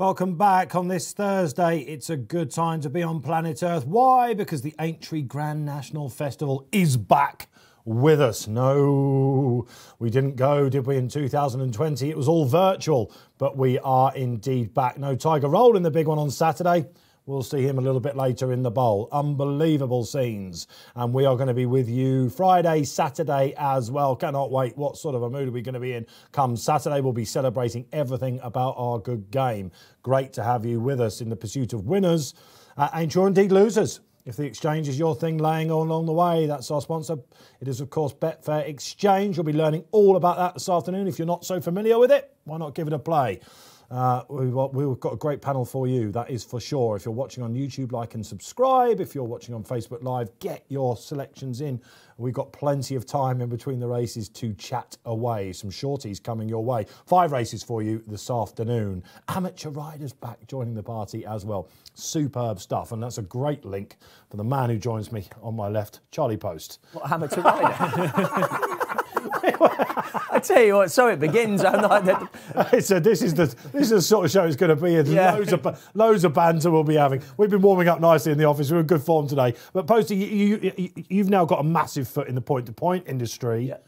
Welcome back. On this Thursday, it's a good time to be on planet Earth. Why? Because the Aintree Grand National Festival is back with us. No, we didn't go, did we, in 2020? It was all virtual, but we are indeed back. No Tiger Roll in the big one on Saturday. We'll see him a little bit later in the bowl. Unbelievable scenes. And we are going to be with you Friday, Saturday as well. Cannot wait. What sort of a mood are we going to be in? Come Saturday, we'll be celebrating everything about our good game. Great to have you with us in the pursuit of winners and sure indeed losers. If the exchange is your thing, laying on along the way, that's our sponsor. It is, of course, Betfair Exchange. You'll be learning all about that this afternoon. If you're not so familiar with it, why not give it a play? We've got a great panel for you, that is for sure. If you're watching on YouTube, like and subscribe. If you're watching on Facebook Live, get your selections in. We've got plenty of time in between the races to chat away. Some shorties coming your way. 5 races for you this afternoon. Amateur Riders back joining the party as well. Superb stuff, and that's a great link for the man who joins me on my left, Charlie Post. What, Amateur Rider? I tell you what, so it begins. I'm like, so this is the sort of show it's going to be. Yeah. Loads of banter we'll be having. We've been warming up nicely in the office. We're in good form today. But Posty, you've now got a massive foot in the point-to-point industry. Yeah.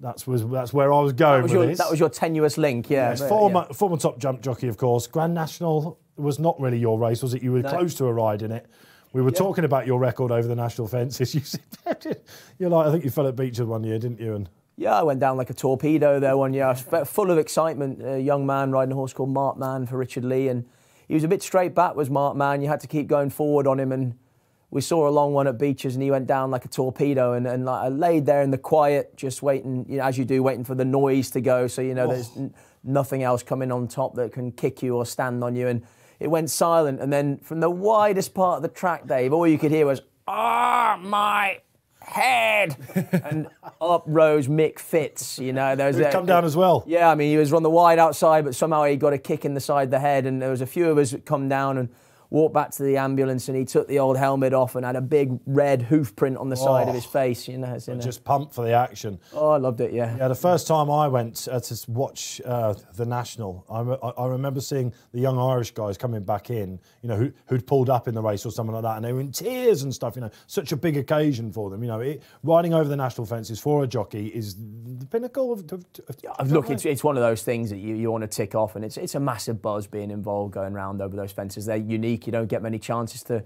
That's where I was going with this. That was your tenuous link, yeah. Yes, former top jump jockey, of course. Grand National was not really your race, was it? You were close to a ride in it. We were talking about your record over the national fences. You said, you're like, I think you fell at Becher one year, didn't you? And yeah, I went down like a torpedo there one year. I was full of excitement. A young man riding a horse called Mark Mann for Richard Lee, and he was a bit straight back, was Mark Mann. You had to keep going forward on him, and we saw a long one at Beecher's, and he went down like a torpedo. And like, I laid there in the quiet, just waiting, you know, as you do, waiting for the noise to go, so you know there's nothing else coming on top that can kick you or stand on you. And it went silent, and then from the widest part of the track, Dave, all you could hear was, "Ah, oh, my head!" And up rose Mick Fitz, you know. He'd come down as well. Yeah, I mean, he was on the wide outside, but somehow he got a kick in the side of the head, and there was a few of us that come down and walked back to the ambulance, and he took the old helmet off and had a big red hoof print on the side of his face, you know. Just pumped for the action. Oh, I loved it, yeah. Yeah, the first time I went to watch the National, I remember seeing the young Irish guys coming back in, you know, who'd pulled up in the race or something like that, and they were in tears and stuff, you know. Such a big occasion for them, you know. Riding over the National fences for a jockey is the pinnacle of look, it's one of those things that you want to tick off, and it's a massive buzz being involved going round over those fences. They're unique. You don't get many chances to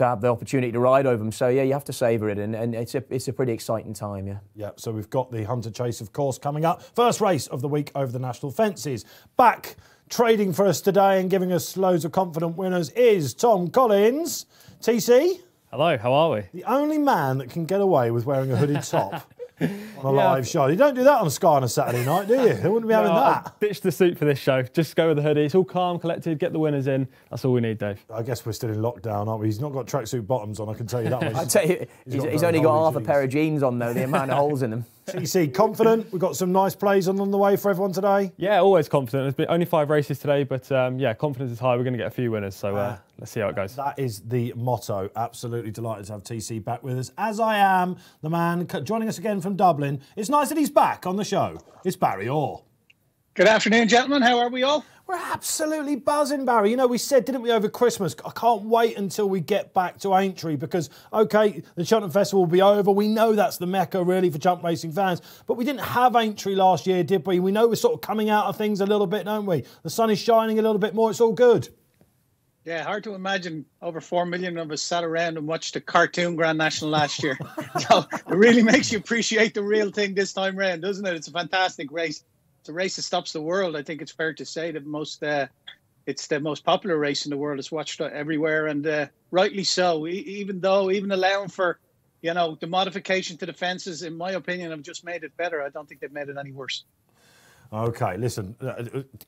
have the opportunity to ride over them. So, yeah, you have to savour it, and it's a pretty exciting time, yeah. Yeah, so we've got the Hunter Chase, of course, coming up. First race of the week over the National Fences. Back trading for us today and giving us loads of confident winners is Tom Collins. TC? Hello, how are we? The only man that can get away with wearing a hooded top. On a live show. You don't do that on Sky on a Saturday night, do you? They wouldn't be having that. Ditch the suit for this show. Just go with the hoodie. It's all calm, collected. Get the winners in. That's all we need, Dave. I guess we're still in lockdown, aren't we? He's not got tracksuit bottoms on, I can tell you that much. I tell you, he's only got half a pair of jeans on, though, the amount of holes in them. TC, confident? We've got some nice plays on the way for everyone today? Yeah, always confident. There's been only 5 races today, but yeah, confidence is high. We're going to get a few winners, so let's see how it goes. That is the motto. Absolutely delighted to have TC back with us, as I am the man joining us again from Dublin. It's nice that he's back on the show. It's Barry Orr. Good afternoon, gentlemen. How are we all? We're absolutely buzzing, Barry. You know, we said, didn't we, over Christmas, I can't wait until we get back to Aintree because, OK, the Cheltenham Festival will be over. We know that's the mecca, really, for jump racing fans. But we didn't have Aintree last year, did we? We know we're sort of coming out of things a little bit, don't we? The sun is shining a little bit more. It's all good. Yeah, hard to imagine over 4 million of us sat around and watched the cartoon Grand National last year. So it really makes you appreciate the real thing this time round, doesn't it? It's a fantastic race. It's a race that stops the world. I think it's fair to say that it's the most popular race in the world. It's watched everywhere, and rightly so. Even allowing for, you know, the modification to the fences, in my opinion, have just made it better. I don't think they've made it any worse. OK, listen,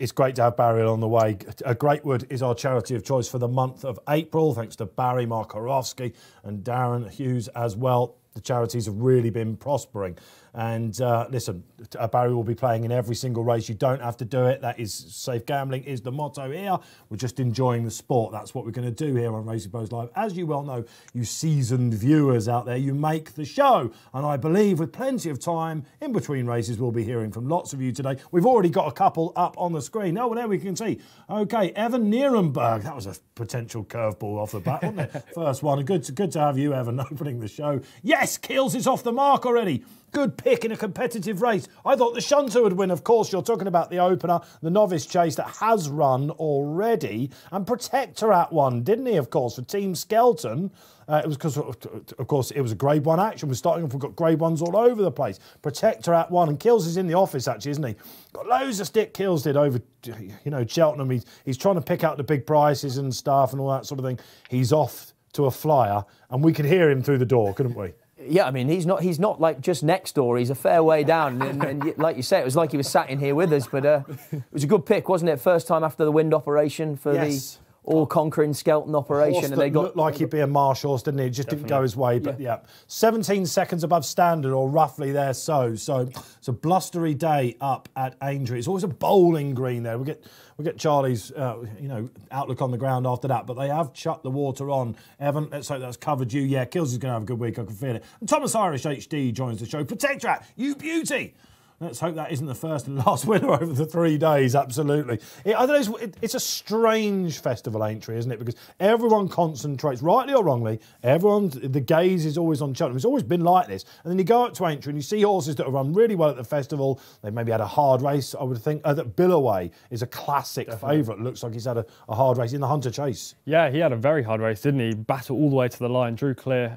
it's great to have Barry on the way. Greatwood is our charity of choice for the month of April, thanks to Barry, Mark Horofsky and Darren Hughes as well. The charities have really been prospering. And listen, Barry will be playing in every single race. You don't have to do it. That is safe gambling is the motto here. We're just enjoying the sport. That's what we're going to do here on Racing Post Live. As you well know, you seasoned viewers out there, you make the show. And I believe with plenty of time in between races, we'll be hearing from lots of you today. We've already got a couple up on the screen. Oh, well, there we can see. Okay, Evan Nierenberg. That was a potential curveball off the bat, wasn't it? First one. And good to have you, Evan, opening the show. Yes, Keels is off the mark already. Good pick in a competitive race. I thought the shunter would win. Of course, you're talking about the opener, the Novice Chase that has run already. And Protectorat won, didn't he, of course, for Team Skelton. It was because, of course, it was a Grade 1 action. We're starting off, we've got Grade 1s all over the place. Protectorat won. And Kills is in the office, actually, isn't he? Got loads of stick Kills did over, you know, Cheltenham. He's trying to pick out the big prices and stuff and all that sort of thing. He's off to a flyer. And we could hear him through the door, couldn't we? Yeah, I mean, he's not like just next door. He's a fair way down. And like you say, it was like he was sat in here with us. But it was a good pick, wasn't it? First time after the wind operation for the all-conquering Skelton operation. And they got looked like he'd be a marsh horse, didn't he? It just didn't go his way. But yeah, 17 seconds above standard, or roughly there. So it's a blustery day up at Aintree. It's always a bowling green there. We'll get Charlie's, you know, outlook on the ground after that. But they have chucked the water on. Evan, let's hope that's covered you. Yeah, Kills is going to have a good week. I can feel it. And Thomas Irish HD joins the show. Protectorat, you beauty. Let's hope that isn't the first and last winner over the 3 days, absolutely. I don't know, it's a strange festival, Aintree, isn't it? Because everyone concentrates, rightly or wrongly, the gaze is always on Cheltenham. It's always been like this. And then you go up to Aintree and you see horses that have run really well at the festival. They've maybe had a hard race, I would think. That Billaway is a classic favourite. Looks like he's had a hard race in the Hunter Chase. Yeah, he had a very hard race, didn't he? Battled all the way to the line, drew clear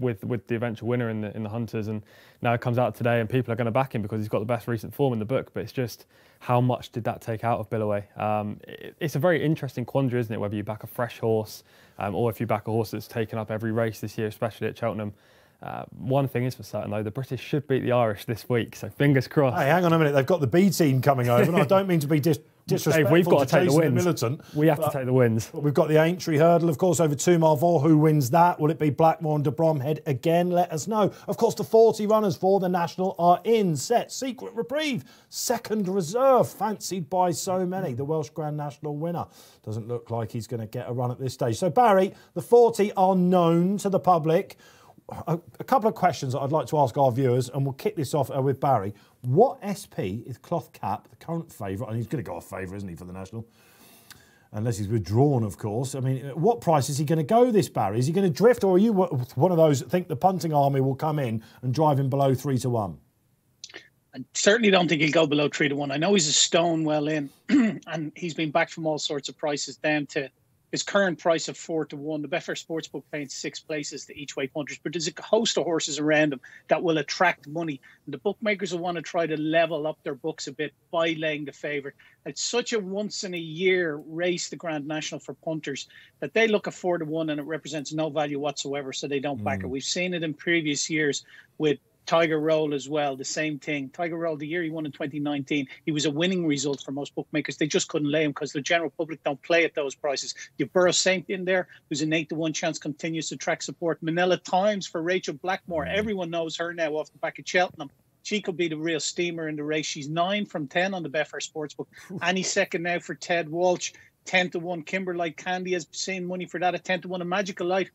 with the eventual winner in the Hunters. And now it comes out today and people are going to back him because he's got the best recent form in the book, but it's just how much did that take out of Billaway? It's a very interesting quandary, isn't it, whether you back a fresh horse or if you back a horse that's taken up every race this year, especially at Cheltenham. One thing is for certain, though, the British should beat the Irish this week, so fingers crossed. Hey, hang on a minute, they've got the B team coming over, and I don't mean to be disrespectful. Dave, we've got to take the wins. Militant, we have to take the wins. We've got the Aintree Hurdle, of course, over 2 mile 4. Who wins that? Will it be Blackmore and De Bromhead again? Let us know. Of course, the 40 runners for the National are in set. Secret Reprieve, second reserve, fancied by so many. The Welsh Grand National winner. Doesn't look like he's going to get a run at this stage. So, Barry, the 40 are known to the public. A couple of questions that I'd like to ask our viewers, and we'll kick this off with Barry. What SP is Cloth Cap, the current favourite? And he's going to go off favourite, isn't he, for the National? Unless he's withdrawn, of course. I mean, what price is he going to go this, Barry? Is he going to drift, or are you one of those that think the punting army will come in and drive him below 3 to 1? I certainly don't think he'll go below 3 to 1. I know he's a stone well in, and he's been back from all sorts of prices down to his current price of 4 to 1, the Betfair Sportsbook paints 6 places to each way punters, but there's a host of horses around him that will attract money. And the bookmakers will want to try to level up their books a bit by laying the favourite. It's such a once-in-a-year race, the Grand National, for punters, that they look at 4 to 1 and it represents no value whatsoever, so they don't back it. We've seen it in previous years with Tiger Roll as well, the same thing. Tiger Roll, the year he won in 2019, he was a winning result for most bookmakers. They just couldn't lay him because the general public don't play at those prices. You Burrow Saint in there, who's an 8 to 1 chance, continues to track support. Manila Times for Rachel Blackmore. Everyone knows her now off the back of Cheltenham. She could be the real steamer in the race. She's 9 from 10 on the Betfair Sportsbook. Annie second now for Ted Walsh, 10 to 1. Kimberlite Candy has seen money for that at 10 to 1. A Magical Light,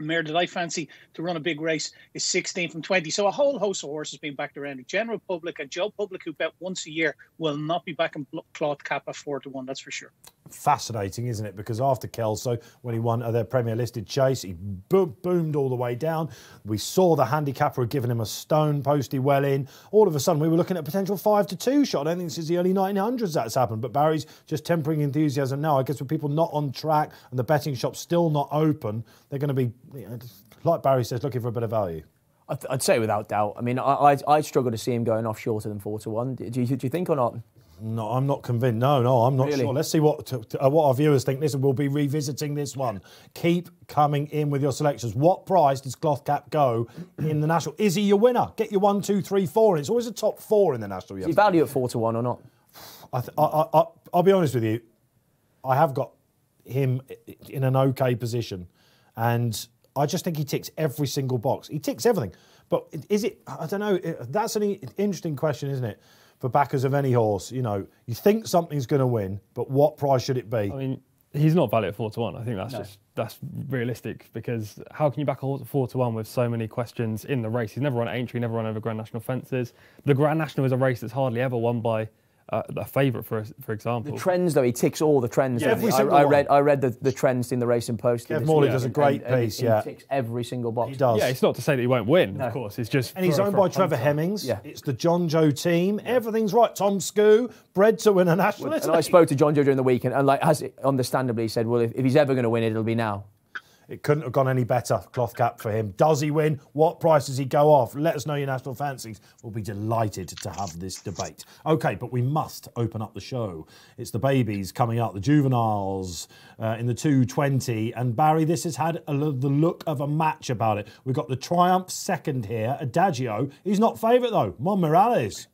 a mare that I fancy to run a big race, is 16 from 20. So a whole host of horses being backed around. The general public and Joe Public, who bet once a year, will not be backing Cloth Cap at 4 to 1, that's for sure. Fascinating, isn't it? Because after Kelso, when he won their Premier Listed Chase, he boomed all the way down. We saw the handicapper had given him a stone, posty well in. All of a sudden, we were looking at a potential 5 to 2 shot. I don't think since the early 1900s that's happened. But Barry's just tempering enthusiasm now. I guess with people not on track and the betting shops still not open, they're going to be, you know, like Barry says, looking for a bit of value. I'd say without doubt. I mean, I struggle to see him going off shorter than 4 to 1. Do you think or not? No, I'm not convinced. No, I'm not sure. Let's see what our viewers think. Listen, we'll be revisiting this one. Keep coming in with your selections. What price does Cloth Cap go in the National? Is he your winner? Get your 1, 2, 3, 4. And it's always a top 4 in the National. Is he value at 4 to 1 or not? I'll be honest with you. I have got him in an okay position. And I just think he ticks every single box. He ticks everything. But is it, I don't know, that's an interesting question, isn't it? For backers of any horse, you know, you think something's going to win, but what price should it be? I mean, he's not valued at 4-1. I think that's just, that's realistic, because how can you back a horse at 4-1 with so many questions in the race? He's never run at Aintree, never run over Grand National fences. The Grand National is a race that's hardly ever won by a favourite, for example. The trends, though, he ticks all the trends. Yeah, I read the trends in the Racing Post. Kev Morley does a great piece, and he ticks every single box. He does. Yeah, it's not to say that he won't win, of course. It's just... And he's owned by Trevor Hemmings. Yeah. It's the John Joe team. Yeah. Everything's right. Tom Skoo, bred to win a national. Well, and I spoke to John Joe during the weekend, and understandably, he said, well, if he's ever going to win it, it'll be now. It couldn't have gone any better, cloth cap for him. Does he win? What price does he go off? Let us know your national fancies. We'll be delighted to have this debate. OK, but we must open up the show. It's the babies coming up, the juveniles in the 220. And Barry, this has had the look of a match about it. We've got the Triumph second here, Adagio. He's not favourite, though. Mon Morales.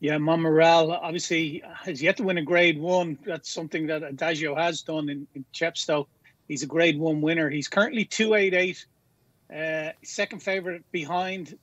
Yeah, Mon Morale obviously has yet to win a Grade 1. That's something that Adagio has done in Chepstow. He's a Grade 1 winner. He's currently 288, second favourite behind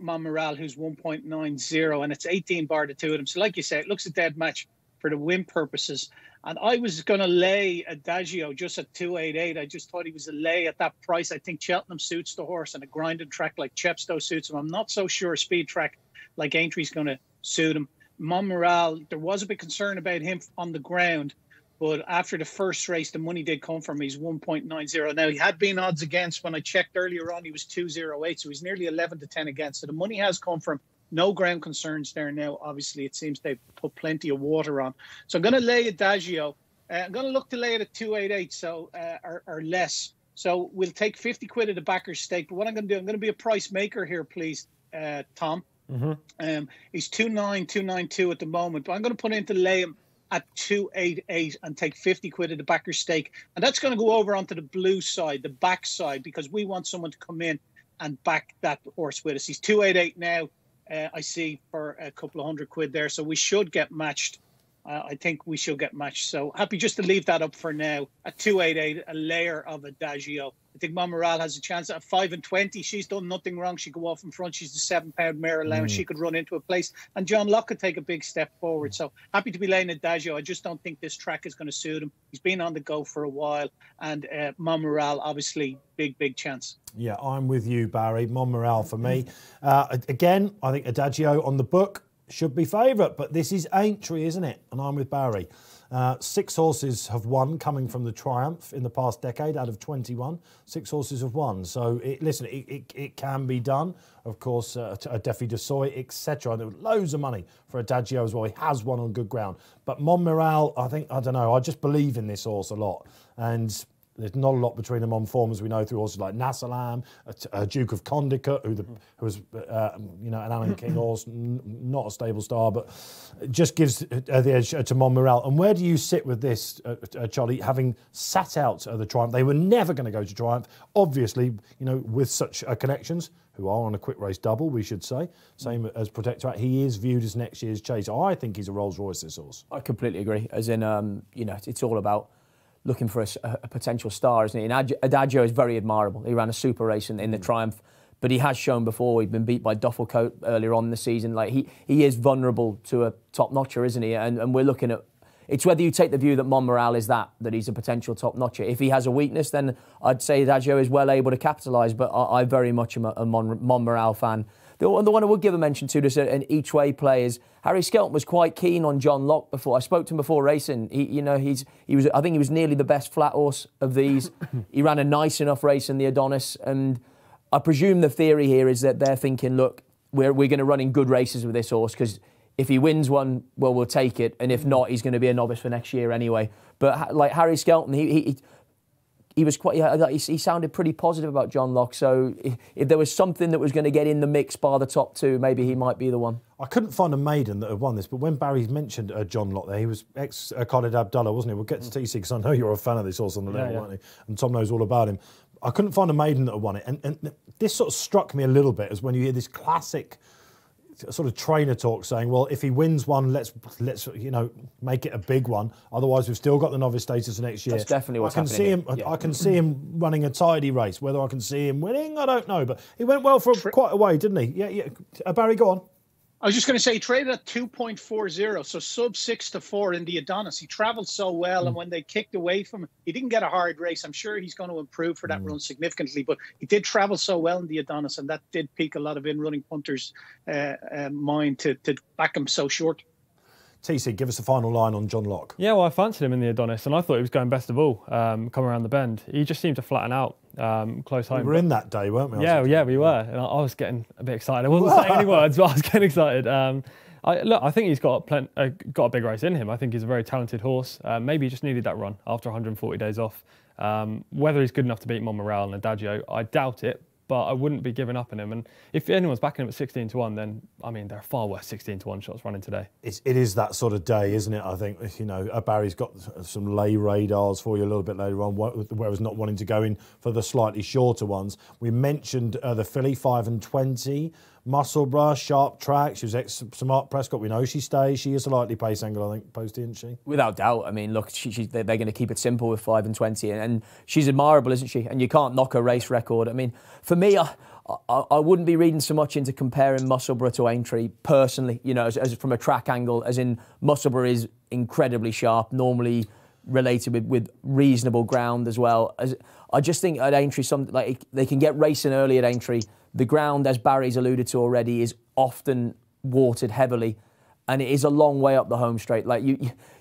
Mon Morale, who's 1.90, and it's 18 bar to 2 of them. So like you say, it looks a dead match for the win purposes. And I was going to lay Adagio just at 288. I just thought he was a lay at that price. I think Cheltenham suits the horse, and a grinded track like Chepstow suits him. I'm not so sure a speed track like Aintree's going to suit him. Mon Morale, there was a bit concern about him on the ground, but after the first race, the money did come from him. He's 1.90. Now, he had been odds against when I checked earlier on. He was 208, so he's nearly 11 to 10 against. So the money has come from no ground concerns there now. Obviously, it seems they've put plenty of water on. So I'm going to lay Adagio. I'm going to look to lay it at 288 so, or less. So we'll take 50 quid of the backer's stake. But what I'm going to do, I'm going to be a price maker here, please, Tom. Mm-hmm. He's 292 at the moment, but I'm going to put in to lay him at 288 and take 50 quid of the backer's stake. And that's going to go over onto the blue side, the back side, because we want someone to come in and back that horse with us. He's 288 now, I see, for a couple of hundred quid there. So we should get matched. I think we should get matched. So happy just to leave that up for now. At 288, a layer of Adagio. I think Mon Morale has a chance at 5 and 20. She's done nothing wrong. She go off in front. She's the £7 mare allowance. She could run into a place. And John Locke could take a big step forward. So happy to be laying Adagio. I just don't think this track is going to suit him. He's been on the go for a while. And Mon Morale, obviously, big chance. Yeah, I'm with you, Barry. Mon Morale for me. Again, I think Adagio on the book should be favourite. But this is Aintree, isn't it? And I'm with Barry. 6 horses have won coming from the Triumph in the past decade out of 21. 6 horses have won. So, it can be done. Of course, Defi Desoy, etc. And there was loads of money for Adagio as well. He has won on good ground. But Mon Morale, I think, I don't know, I just believe in this horse a lot. And there's not a lot between them on form, as we know, through horses like Nassalam, Duke of Condicott, who was you know, an Alan King horse, not a stable star, but just gives the edge to Mon Morale. And where do you sit with this, Charlie, having sat out the Triumph? They were never going to go to Triumph, obviously, you know, with such connections, who are on a quick race double, we should say. Same as Protectorat. He is viewed as next year's chase. I think he's a Rolls Royce, this horse. I completely agree. As in, you know, it's all about looking for a potential star, isn't he? And Adagio is very admirable. He ran a super race in the Triumph, but he has shown before he'd been beat by Duffelcoat earlier on in the season. Like he is vulnerable to a top-notcher, isn't he? And we're looking at... It's whether you take the view that Mon Morale is that he's a potential top-notcher. If he has a weakness, then I'd say Adagio is well able to capitalise, but I very much am a Mon Morale fan. The one I would give a mention to, just an each-way play, is Harry Skelton was quite keen on John Locke before. I spoke to him before racing. I think he was nearly the best flat horse of these. He ran a nice enough race in the Adonis, and I presume the theory here is that they're thinking, look, we're going to run in good races with this horse, because if he wins one, well, we'll take it, and if not, he's going to be a novice for next year anyway. But like Harry Skelton, he was quite... He sounded pretty positive about John Locke, so if there was something that was going to get in the mix bar the top two, maybe he might be the one. I couldn't find a maiden that had won this, but when Barry's mentioned John Locke there, he was ex-Khalid Abdullah, wasn't he? We'll get to TC, because I know you're a fan of this horse on the level, aren't you? And Tom knows all about him. I couldn't find a maiden that had won it, and this sort of struck me a little bit as when you hear this classic sort of trainer talk saying, well, if he wins one, let's make it a big one. Otherwise, we've still got the novice status next year. That's definitely what's happening. I can see him running a tidy race. Whether I can see him winning, I don't know. But he went well for quite a way, didn't he? Yeah, yeah. Barry, go on. I was just going to say, he traded at 2.40, so sub 6 to 4 in the Adonis. He travelled so well, and when they kicked away from him, he didn't get a hard race. I'm sure he's going to improve for that run significantly, but he did travel so well in the Adonis, and that did pique a lot of in-running punters' mind to back him so short. TC, give us the final line on John Locke. Yeah, well, I fancied him in the Adonis, and I thought he was going best of all, come around the bend. He just seemed to flatten out close home. We were in that day, weren't we? Yeah, yeah, we were. And I was getting a bit excited. I wasn't saying any words, but I was getting excited. Look, I think he's got a big race in him. I think he's a very talented horse. Maybe he just needed that run after 140 days off. Whether he's good enough to beat Monmorel and Adagio, I doubt it. But I wouldn't be giving up on him. And if anyone's backing him at 16 to 1, then I mean there are far worse 16 to 1 shots running today. It is that sort of day, isn't it? I think Barry's got some lay radars for you a little bit later on, whereas not wanting to go in for the slightly shorter ones. We mentioned the filly 5 and 20. Musselburgh, sharp track. She was ex-Smart Prescott. We know she stays. She is a lightly pace angle, I think, Posty, isn't she? Without doubt. I mean, look, they're going to keep it simple with 5 and 20. And she's admirable, isn't she? And you can't knock her race record. I mean, for me, I wouldn't be reading so much into comparing Musselburgh to Aintree personally, as from a track angle, as in Musselburgh is incredibly sharp, normally related with reasonable ground as well. I just think at Aintree, they can get racing early at Aintree. The ground, as Barry's alluded to already, is often watered heavily, and it is a long way up the home straight.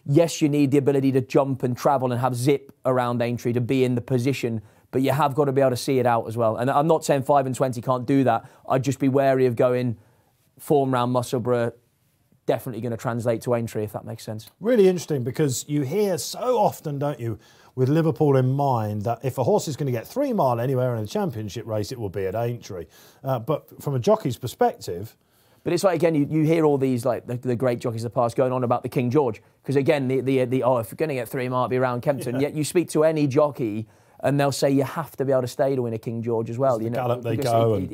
Yes, you need the ability to jump and travel and have zip around Aintree to be in the position, but you have got to be able to see it out as well. And I'm not saying 5 and 20 can't do that. I'd just be wary of going form round Musselburgh, definitely going to translate to Aintree, if that makes sense. Really interesting, because you hear so often, don't you, with Liverpool in mind, that if a horse is going to get 3 mile anywhere in a championship race, it will be at Aintree. But from a jockey's perspective... But it's like, again, you hear all these, the great jockeys of the past going on about the King George. Because, again, if you're going to get 3 mile, it'll be around Kempton. Yeah. Yet you speak to any jockey and they'll say you have to be able to stay to win a King George as well. Gallop they go.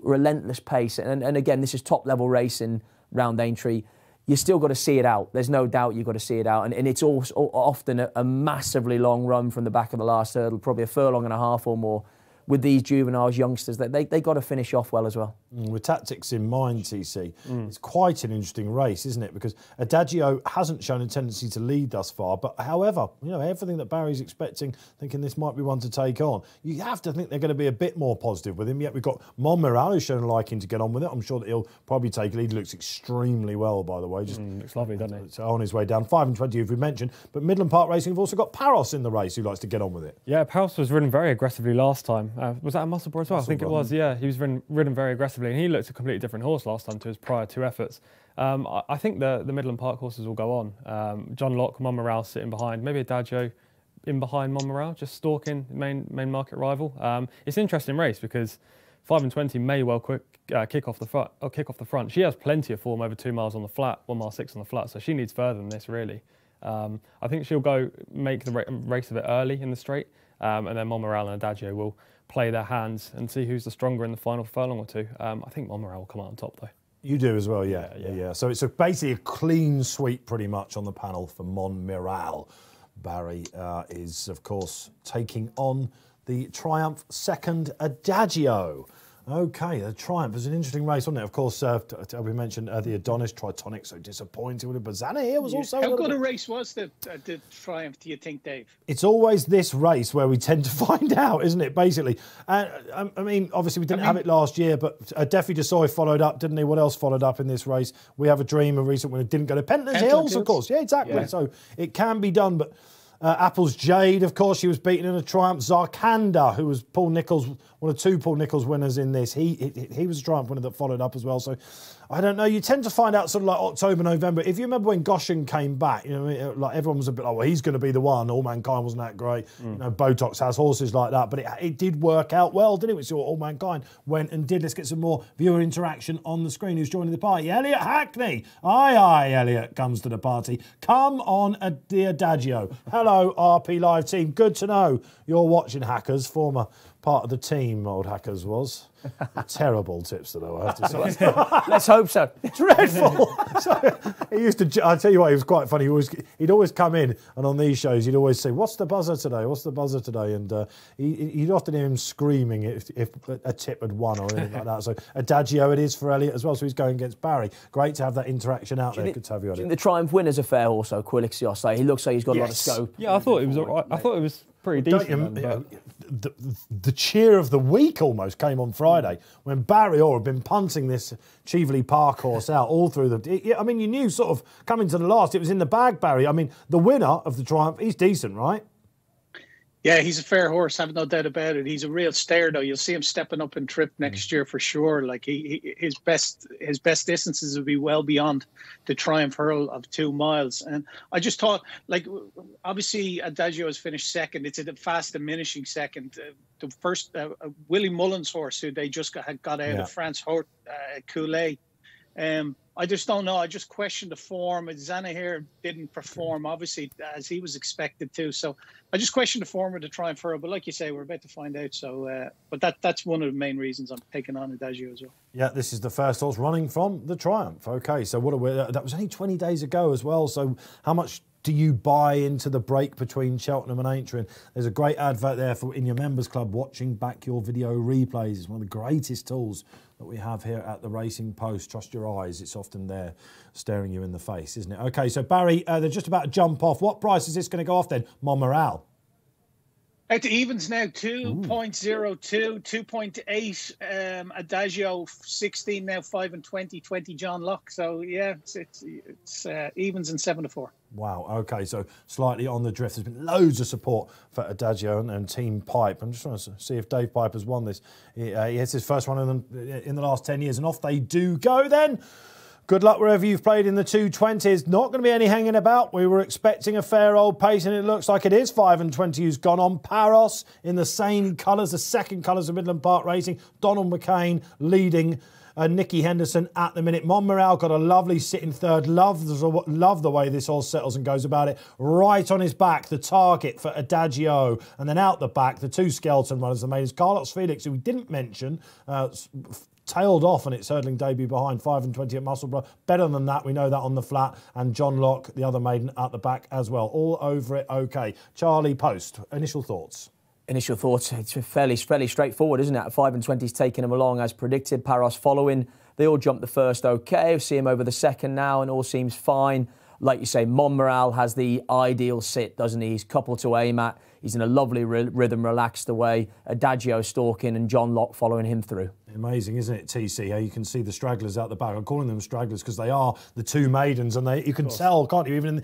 Relentless pace. And, again, this is top-level racing round Aintree. You still got to see it out. There's no doubt you've got to see it out. And it's also often a massively long run from the back of the last hurdle, probably a furlong and a half or more, with these juveniles, youngsters. They've got to finish off well as well. With tactics in mind, TC, it's quite an interesting race, isn't it? Because Adagio hasn't shown a tendency to lead thus far. But however, everything that Barry's expecting, thinking this might be one to take on, you have to think they're going to be a bit more positive with him. Yet we've got Monmorel, who's shown a liking to get on with it. I'm sure that he'll probably take a lead. He looks extremely well, by the way. Looks lovely, doesn't it? On his way down. 5 and 20, if we mentioned. But Midland Park Racing have also got Paros in the race, who likes to get on with it. Yeah, Paros was ridden very aggressively last time. Was that a Musselburgh as well? I think it was, yeah. He was ridden very aggressively, and he looked a completely different horse last time to his prior two efforts. I think the Midland Park horses will go on. John Locke, Monmorel sitting behind, maybe Adagio in behind Monmorel, just stalking main market rival. It's an interesting race because 5 and 20 may well kick off the front. She has plenty of form over 2 miles on the flat, 1 mile 6 on the flat, so she needs further than this, really. I think she'll go make the race of it early in the straight, and then Monmorel and Adagio will play their hands and see who's the stronger in the final furlong or two. I think Monmorel will come out on top, though. You do as well, yeah. Yeah. So it's basically a clean sweep, pretty much, on the panel for Monmorel. Barry is, of course, taking on the Triumph second Adagio. OK, the Triumph was an interesting race, wasn't it? Of course, we mentioned the Adonis Tritonic, so disappointing. Bazana here was also... How good a race was the Triumph, do you think, Dave? It's always this race where we tend to find out, isn't it, basically? I mean, obviously, we didn't have it last year, but Defi Desoy followed up, didn't he? What else followed up in this race? We Have a Dream, a recent winner, didn't go to Pentlands Hills, of course. Yeah, exactly. Yeah. So it can be done, but... Apple's Jade, of course, she was beaten in a Triumph. Zarkanda, who was Paul Nicholls, one of two Paul Nicholls winners in this, he was a Triumph winner that followed up as well. So, I don't know. You tend to find out sort of like October, November. If you remember when Goshen came back, like everyone was a bit like, well, he's going to be the one. All Mankind wasn't that great. Botox has horses like that, but it did work out well, didn't it? We saw All Mankind went and did. Let's get some more viewer interaction on the screen. Who's joining the party? Elliot Hackney. Aye, Elliot comes to the party. Come on, the Adagio. Hello, RP Live team. Good to know you're watching, hackers. Former part of the team, old Hackers was. Terrible tips that I have to say. Let's hope so. Dreadful. So, he used to, I tell you what, he was quite funny. He'd always come in, and on these shows, he'd always say, "What's the buzzer today? What's the buzzer today?" And you'd often hear him screaming if a tip had won or anything like that. So Adagio it is for Elliot as well. So he's going against Barry. Great to have that interaction out there. Good to have you on it. The Triumph winner's a fair horse, though, Quilixios. He looks like he's got a lot of scope. Yeah, I thought it was all right. I thought it was pretty decent. The cheer of the week almost came on Friday when Barry Orr had been punting this Cheveley Park horse out all through the... I mean, you knew sort of coming to the last, it was in the bag, Barry. I mean, the winner of the Triumph, he's decent, right? Yeah, he's a fair horse, have no doubt about it. He's a real stayer, though. You'll see him stepping up in trip next year for sure. Like his best distances will be well beyond the Triumph Hurdle of 2 miles. And I just thought, like, obviously Adagio has finished second. It's a fast diminishing second. The first Willie Mullins horse, who they just got out of France, Coulet. I just don't know. I just question the form. Zanahir didn't perform, obviously, as he was expected to. So I just question the form of the Triumph Hurdle. But like you say, we're about to find out. So, but that's one of the main reasons I'm taking on Adagio as well. Yeah, this is the first horse running from the Triumph. Okay, so what are we, that was only 20 days ago as well. So how much do you buy into the break between Cheltenham and Aintree? And there's a great advert there for in your members club, watching back your video replays. It's one of the greatest tools that we have here at the Racing Post. Trust your eyes, it's often there staring you in the face, isn't it? Okay, so Barry, they're just about to jump off. What price is this going to go off then? Mon Morale. Out to evens now, 2.02, 2.8, Adagio, 16 now, 5 and 20, 20 John Locke. So, yeah, it's evens and 7 to 4. Wow, okay, so slightly on the drift. There's been loads of support for Adagio and Team Pipe. I'm just trying to see if Dave Pipe has won this. He has his first one of them in the last 10 years, and off they do go then. Good luck wherever you've played in the 220s. Not going to be any hanging about. We were expecting a fair old pace, and it looks like it is. 5 and 20 who's gone on. Paros in the same colours, the second colours of Midland Park Racing. Donald McCain leading Nicky Henderson at the minute. Mon Morale got a lovely sit in third. Love the way this horse settles and goes about it. Right on his back, the target for Adagio. And then out the back, the two skeleton runners, the maidens. Carlos Felix, who we didn't mention, tailed off on its hurdling debut behind 5 and 20 at Musselburgh. Better than that, we know that on the flat. And John Locke, the other maiden, at the back as well. All over it, okay. Charlie Post, initial thoughts? Initial thoughts, it's fairly straightforward, isn't it? 5 and 20's taking them along as predicted. Paros following. They all jumped the first okay. We see him over the second now and all seems fine. Like you say, Mon Morale has the ideal sit, doesn't he? He's coupled to aim at. He's in a lovely rhythm, relaxed away. Adagio stalking and John Locke following him through. Amazing, isn't it, TC? How you can see the stragglers out the back. I'm calling them stragglers because they are the two maidens, and you can tell, can't you? Even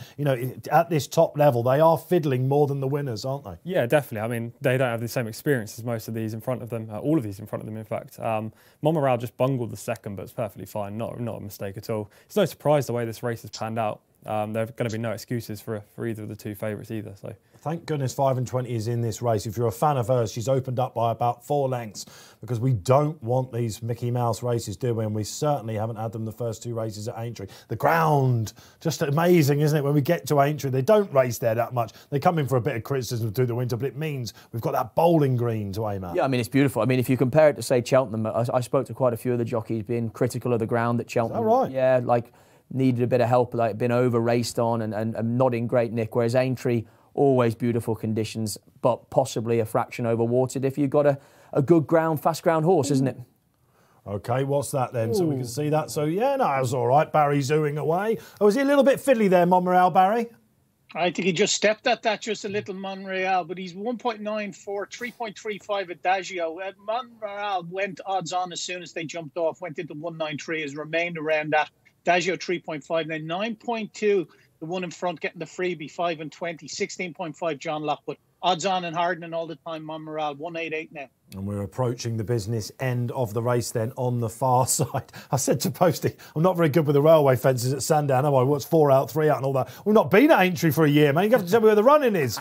at this top level, they are fiddling more than the winners, aren't they? Yeah, definitely. I mean, they don't have the same experience as most of these in front of them. All of these in front of them, in fact. Mon Morale just bungled the second, but it's perfectly fine. Not a mistake at all. It's no surprise the way this race has panned out. There are going to be no excuses for either of the two favourites either. So thank goodness 5 and 20 is in this race. If you're a fan of hers, she's opened up by about 4 lengths because we don't want these Mickey Mouse races, do we? And we certainly haven't had them the first 2 races at Aintree. The ground, just amazing, isn't it? When we get to Aintree, they don't race there that much. They come in for a bit of criticism through the winter, but it means we've got that bowling green to aim at. Yeah, I mean, it's beautiful. I mean, if you compare it to, say, Cheltenham, I spoke to quite a few of the jockeys being critical of the ground at Cheltenham. Is that right? Yeah, like... needed a bit of help, like been over-raced on and not in great nick, whereas Aintree, always beautiful conditions, but possibly a fraction over-watered if you've got a good ground, fast ground horse, isn't it? Okay, what's that then? Ooh. So we can see that. So, yeah, no, it was all right. Barry zooing away. Oh, is he a little bit fiddly there, Mon Morale, Barry? I think he just stepped at that just a little, Mon Morale, but he's 1.94, 3.35 Adagio. Mon Morale went odds-on as soon as they jumped off, went into 1.93, has remained around that. Adagio 3.5, then 9.2, the one in front getting the freebie, 5 and 20, 16.5 John Lockwood. Odds on and hardening all the time, Mon Morale, 1.88 now. And we're approaching the business end of the race then on the far side. I said to Posty, I'm not very good with the railway fences at Sandown, am I? What's 4 out, 3 out and all that? We've not been at Aintree for a year, man. You have to tell me where the running is.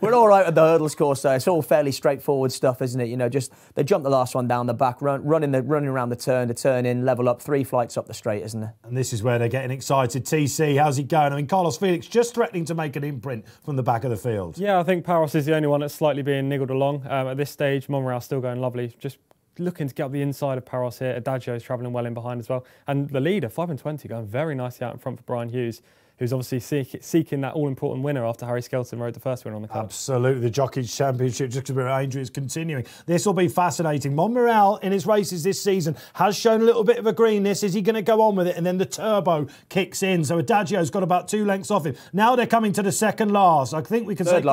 We're all right at the hurdles course, though. It's all fairly straightforward stuff, isn't it? You know, just they jump the last one down the back, running around the turn to turn in, level up, 3 flights up the straight, isn't it? And this is where they're getting excited. TC, how's it going? I mean, Carlos Felix just threatening to make an imprint from the back of the field. Yeah, I think Paros is the only one that's slightly being niggled along. At this stage, Monreal's still going lovely. Just looking to get up the inside of Paros here. Adagio's travelling well in behind as well. And the leader, 5/20, going very nicely out in front for Brian Hughes, who's obviously seeking that all-important winner after Harry Skelton rode the first win on the card. Absolutely. The Jockeys Championship, just because we're at Aintree, is continuing. This will be fascinating. Monreal, in his races this season, has shown a little bit of a greenness. Is he going to go on with it? And then the turbo kicks in. So Adagio's got about 2 lengths off him. Now they're coming to the second last. I think we can say... Third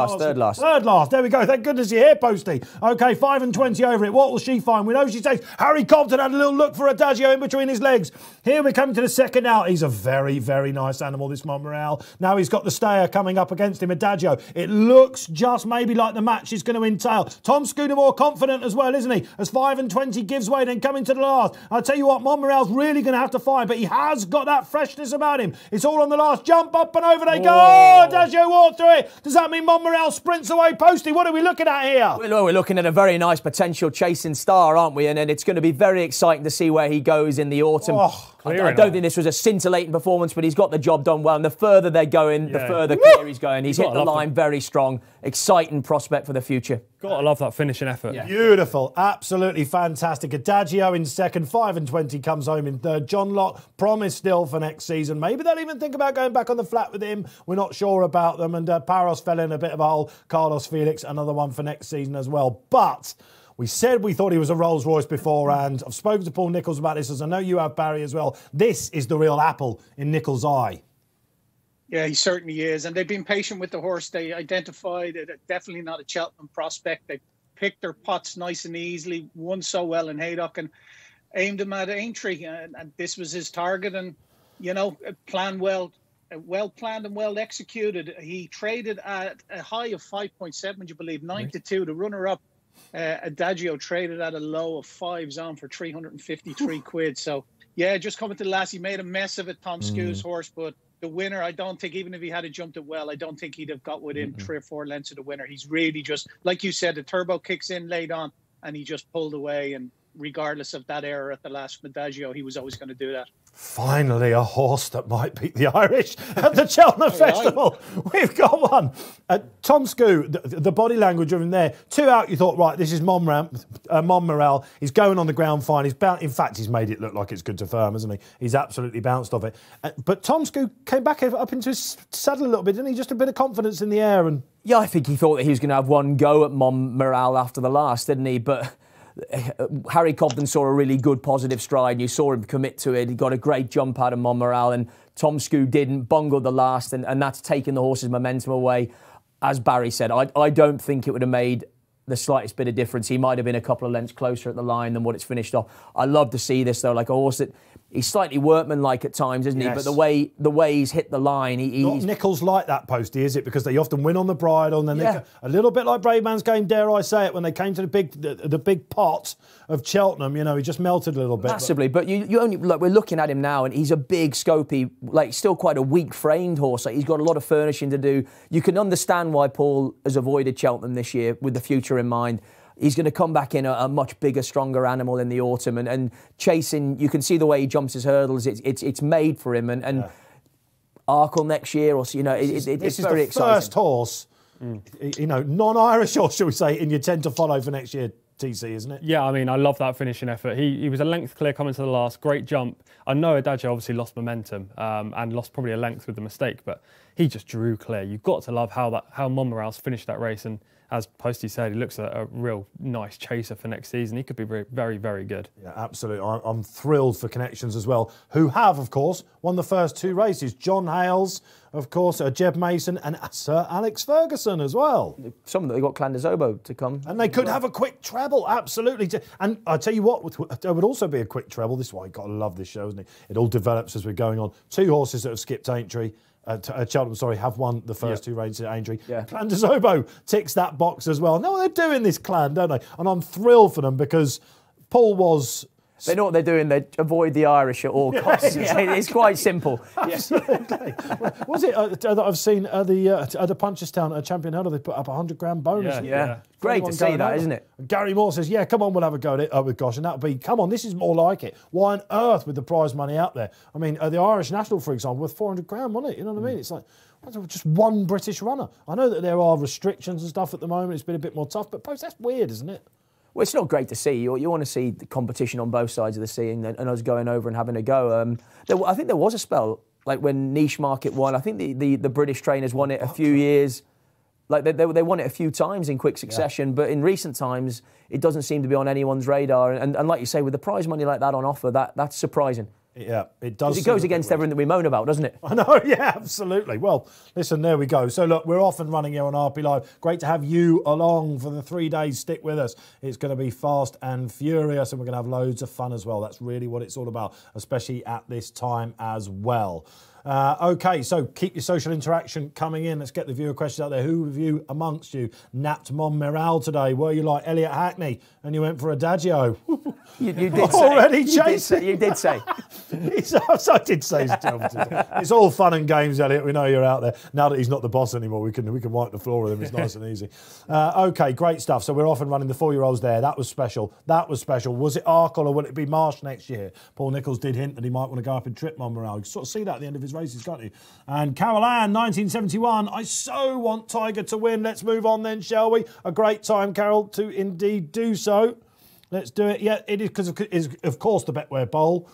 last. There we go. Thank goodness you're here, Posty. OK, 5/20 over it. What will she find? We know she's safe. Harry Compton had a little look for Adagio in between his legs. Here we're coming to the second out. He's a very, very nice animal, this Monreal. Now he's got the stayer coming up against him, Adagio. It looks just maybe like the match is going to entail. Tom Scudamore confident as well, isn't he? As 5/20 gives way, then coming to the last. I'll tell you what, Monreal's really going to have to fight, but he has got that freshness about him. It's all on the last. Jump up and over they go. Oh, Adagio walked through it. Does that mean Monreal sprints away, Posty? What are we looking at here? Well, we're looking at a very nice potential chasing star, aren't we? And it's going to be very exciting to see where he goes in the autumn. Oh. I don't think this was a scintillating performance, but he's got the job done well. And the further they're going, the further clear he's going. He's hit the line very strong. Exciting prospect for the future. Got to love that finishing effort. Yeah. Beautiful. Absolutely fantastic. Adagio in second. 5/20 comes home in third. John Locke, promised still for next season. Maybe they'll even think about going back on the flat with him. We're not sure about them. And Paros fell in a bit of a hole. Carlos Felix, another one for next season as well. But... we said we thought he was a Rolls Royce beforehand. I've spoken to Paul Nicholls about this, as I know you have, Barry, as well. This is the real apple in Nicholls' eye. Yeah, he certainly is. And they've been patient with the horse. They identified it definitely not a Cheltenham prospect. They picked their pots nice and easily, won so well in Haydock and aimed him at Aintree. And this was his target. And, you know, planned well. Well planned and well executed. He traded at a high of 5.7, would you believe, 9-2. The runner-up, Adagio, traded at a low of 5s on for 353 quid. So, yeah, just coming to the last, he made a mess of it, Tom Scu's horse, but the winner, I don't think, even if he had jumped it well, I don't think he'd have got within 3 or 4 lengths of the winner. He's really just, like you said, the turbo kicks in late on, and he just pulled away. And regardless of that error at the last from Adagio, he was always going to do that. Finally, a horse that might beat the Irish at the Cheltenham Festival. Right. We've got one. Tom Scu, the body language of him there. 2 out, you thought, right, this is Monreal. He's going on the ground fine. He's in fact, he's made it look like it's good to firm, hasn't he? He's absolutely bounced off it. But Tom Scu came back up into his saddle a little bit, didn't he? Just a bit of confidence in the air. And yeah, I think he thought that he was going to have one go at Monreal after the last, didn't he? But Harry Compton saw a really good positive stride. You saw him commit to it. He got a great jump out of Monreal, and Tom Scu didn't, bungled the last, and that's taken the horse's momentum away. As Barry said, I don't think it would have made the slightest bit of difference. He might have been a couple of lengths closer at the line than what it's finished off. I love to see this, though, like a horse that... he's slightly workmanlike at times, isn't he? But the way he's hit the line, not Nicholls like that, Posty, is it? Because they often win on the bridle, and then they go, a little bit like Brave Man's Game, dare I say it, when they came to the big pot of Cheltenham, you know, he just melted a little bit. Massively, but you only look, we're looking at him now, and he's a big scopy, like still quite a weak framed horse. Like, he's got a lot of furnishing to do. You can understand why Paul has avoided Cheltenham this year with the future in mind. He's going to come back in a much bigger, stronger animal in the autumn. And chasing, you can see the way he jumps his hurdles. It's made for him. And Arkle next year, or you know, it's very exciting. This is the first horse, you know, non-Irish horse, shall we say, in your 10 to follow for next year, TC, isn't it? Yeah, I mean, I love that finishing effort. He was a length clear coming to the last. Great jump. I know Adagio obviously lost momentum and lost probably a length with the mistake, but he just drew clear. You've got to love how Monreal's finished that race. And as Posty said, he looks a real nice chaser for next season. He could be very, very, very good. Yeah, absolutely. I'm thrilled for Connections as well, who have, of course, won the first 2 races. John Hales, of course, Jeb Mason, and Sir Alex Ferguson as well. Some of them, they got Clandezobo to come. And they could have a quick treble, absolutely. And I tell you what, there would also be a quick treble. This is why you've got to love this show, isn't it? It all develops as we're going on. 2 horses that have skipped Aintree. Cheltenham, sorry, have won the first 2 races at Aintree. Yeah. Clandezobo ticks that box as well. No, they're doing this clan, don't they? And I'm thrilled for them because Paul was... they know what they're doing. They avoid the Irish at all costs. Exactly. It's quite simple. Absolutely. Was it that I've seen the Punchestown Champion Hurdle? They put up a £100 grand bonus. Yeah. Great to see that, isn't it? And Gary Moore says, yeah, come on, we'll have a go at it. Oh, with gosh, and that'll be, come on, this is more like it. Why on earth with the prize money out there? I mean, the Irish National, for example, worth £400 grand, wasn't it? You know what I mean? It's like, Just one British runner. I know that there are restrictions and stuff at the moment. It's been a bit more tough, but Post, that's weird, isn't it? Well, it's not great to see. You want to see the competition on both sides of the sea and us going over and having a go. I think there was a spell, like when Niche Market won. I think the British trainers won it a few years. Like they won it a few times in quick succession, but in recent times, it doesn't seem to be on anyone's radar. And like you say, with the prize money like that on offer, that's surprising. Yeah, it does. It goes against everything that we moan about, doesn't it? I know, yeah, absolutely. Well, listen, there we go. So, look, we're off and running here on RP Live. Great to have you along for the 3 days. Stick with us. It's going to be fast and furious, and we're going to have loads of fun as well. That's really what it's all about, especially at this time as well. OK, so keep your social interaction coming in. Let's get the viewer questions out there. Who of you amongst you napped Montmirail today? Were you like Elliot Hackney and you went for Adagio? You did already say. Already, you did say. I did say. It's all fun and games, Elliot. We know you're out there. Now that he's not the boss anymore, we can wipe the floor with him. It's nice and easy. OK, great stuff. So we're off and running. The four-year-olds there. That was special. That was special. Was it Arkle or will it be Marsh next year? Paul Nichols did hint that he might want to go up and trip Montmirail. You can sort of see that at the end of his races, can't you? And Carol Ann, 1971, I so want Tiger to win. Let's move on then, shall we? A great time, Carol, to indeed do so. Let's do it. Yeah, it is, because of course, the Betway Bowl.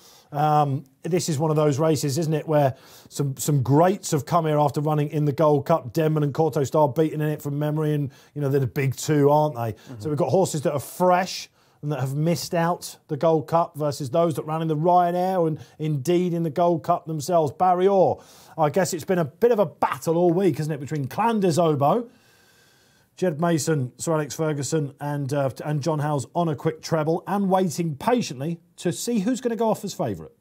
This is one of those races, isn't it, where some greats have come here after running in the Gold Cup. Denman and Corto Star beaten in it from memory, and, you know, they're the big two, aren't they? Mm-hmm. So we've got horses that are fresh and that have missed out the Gold Cup versus those that ran in the Ryanair and indeed in the Gold Cup themselves. Barry Orr, I guess it's been a bit of a battle all week, isn't it, between Clanders Oboe, Jed Mason, Sir Alex Ferguson and John Howes on a quick treble and waiting patiently to see who's going to go off as favourite.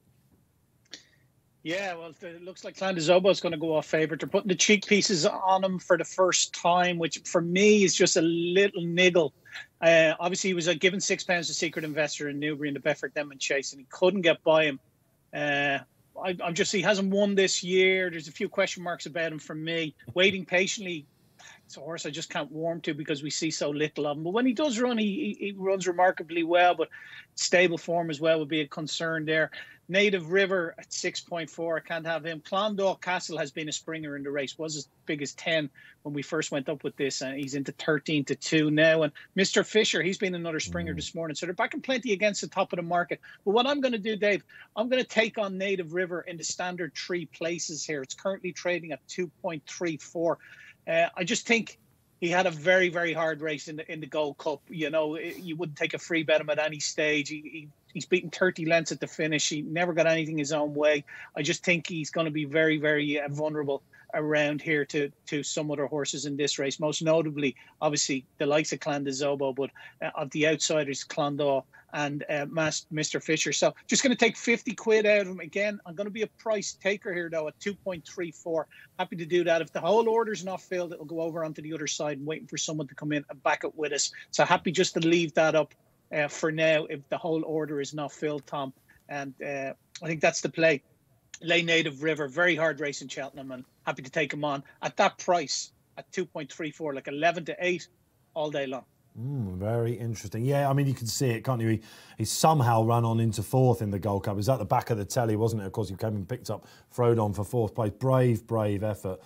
Yeah, well, it looks like Clanders Oboe is going to go off favourite. They're putting the cheek pieces on him for the first time, which for me is just a little niggle. Obviously, he was given £6 to Secret Investor in Newbury in the Betfair Denman Chase, and he couldn't get by him. I'm just, he hasn't won this year. There's a few question marks about him for me. Waiting patiently, it's a horse I just can't warm to because we see so little of him. But when he does run, he runs remarkably well, but stable form as well would be a concern there. Native River at 6.4, I can't have him. Clondalk Castle has been a springer in the race, was as big as 10 when we first went up with this, and he's into 13-2 now. And Mr. Fisher, he's been another springer this morning, so they're back in plenty against the top of the market. But what I'm going to do, Dave, I'm going to take on Native River in the standard three places here. It's currently trading at 2.34. I just think he had a very, very hard race in the Gold Cup. You know, you wouldn't take a free bet him at any stage. He's beaten 30 lengths at the finish. He never got anything his own way. I just think he's going to be very, very vulnerable around here to some other horses in this race, most notably, obviously, the likes of Clanders Oboe, but of the outsiders, Clondalk and Mr. Fisher. So just going to take 50 quid out of him. Again, I'm going to be a price taker here, though, at 2.34. Happy to do that. If the whole order's not filled, it'll go over onto the other side and waiting for someone to come in and back it with us. So happy just to leave that up for now if the whole order is not filled, Tom. And I think that's the play. Lay Native River, very hard race in Cheltenham, and happy to take him on at that price at 2.34, like 11-8 all day long. Very interesting. Yeah, I mean, you can see it, can't you? He somehow ran on into fourth in the Gold Cup. It was at the back of the telly, wasn't it? Of course, he came and picked up Frodon for fourth place. Brave, brave effort.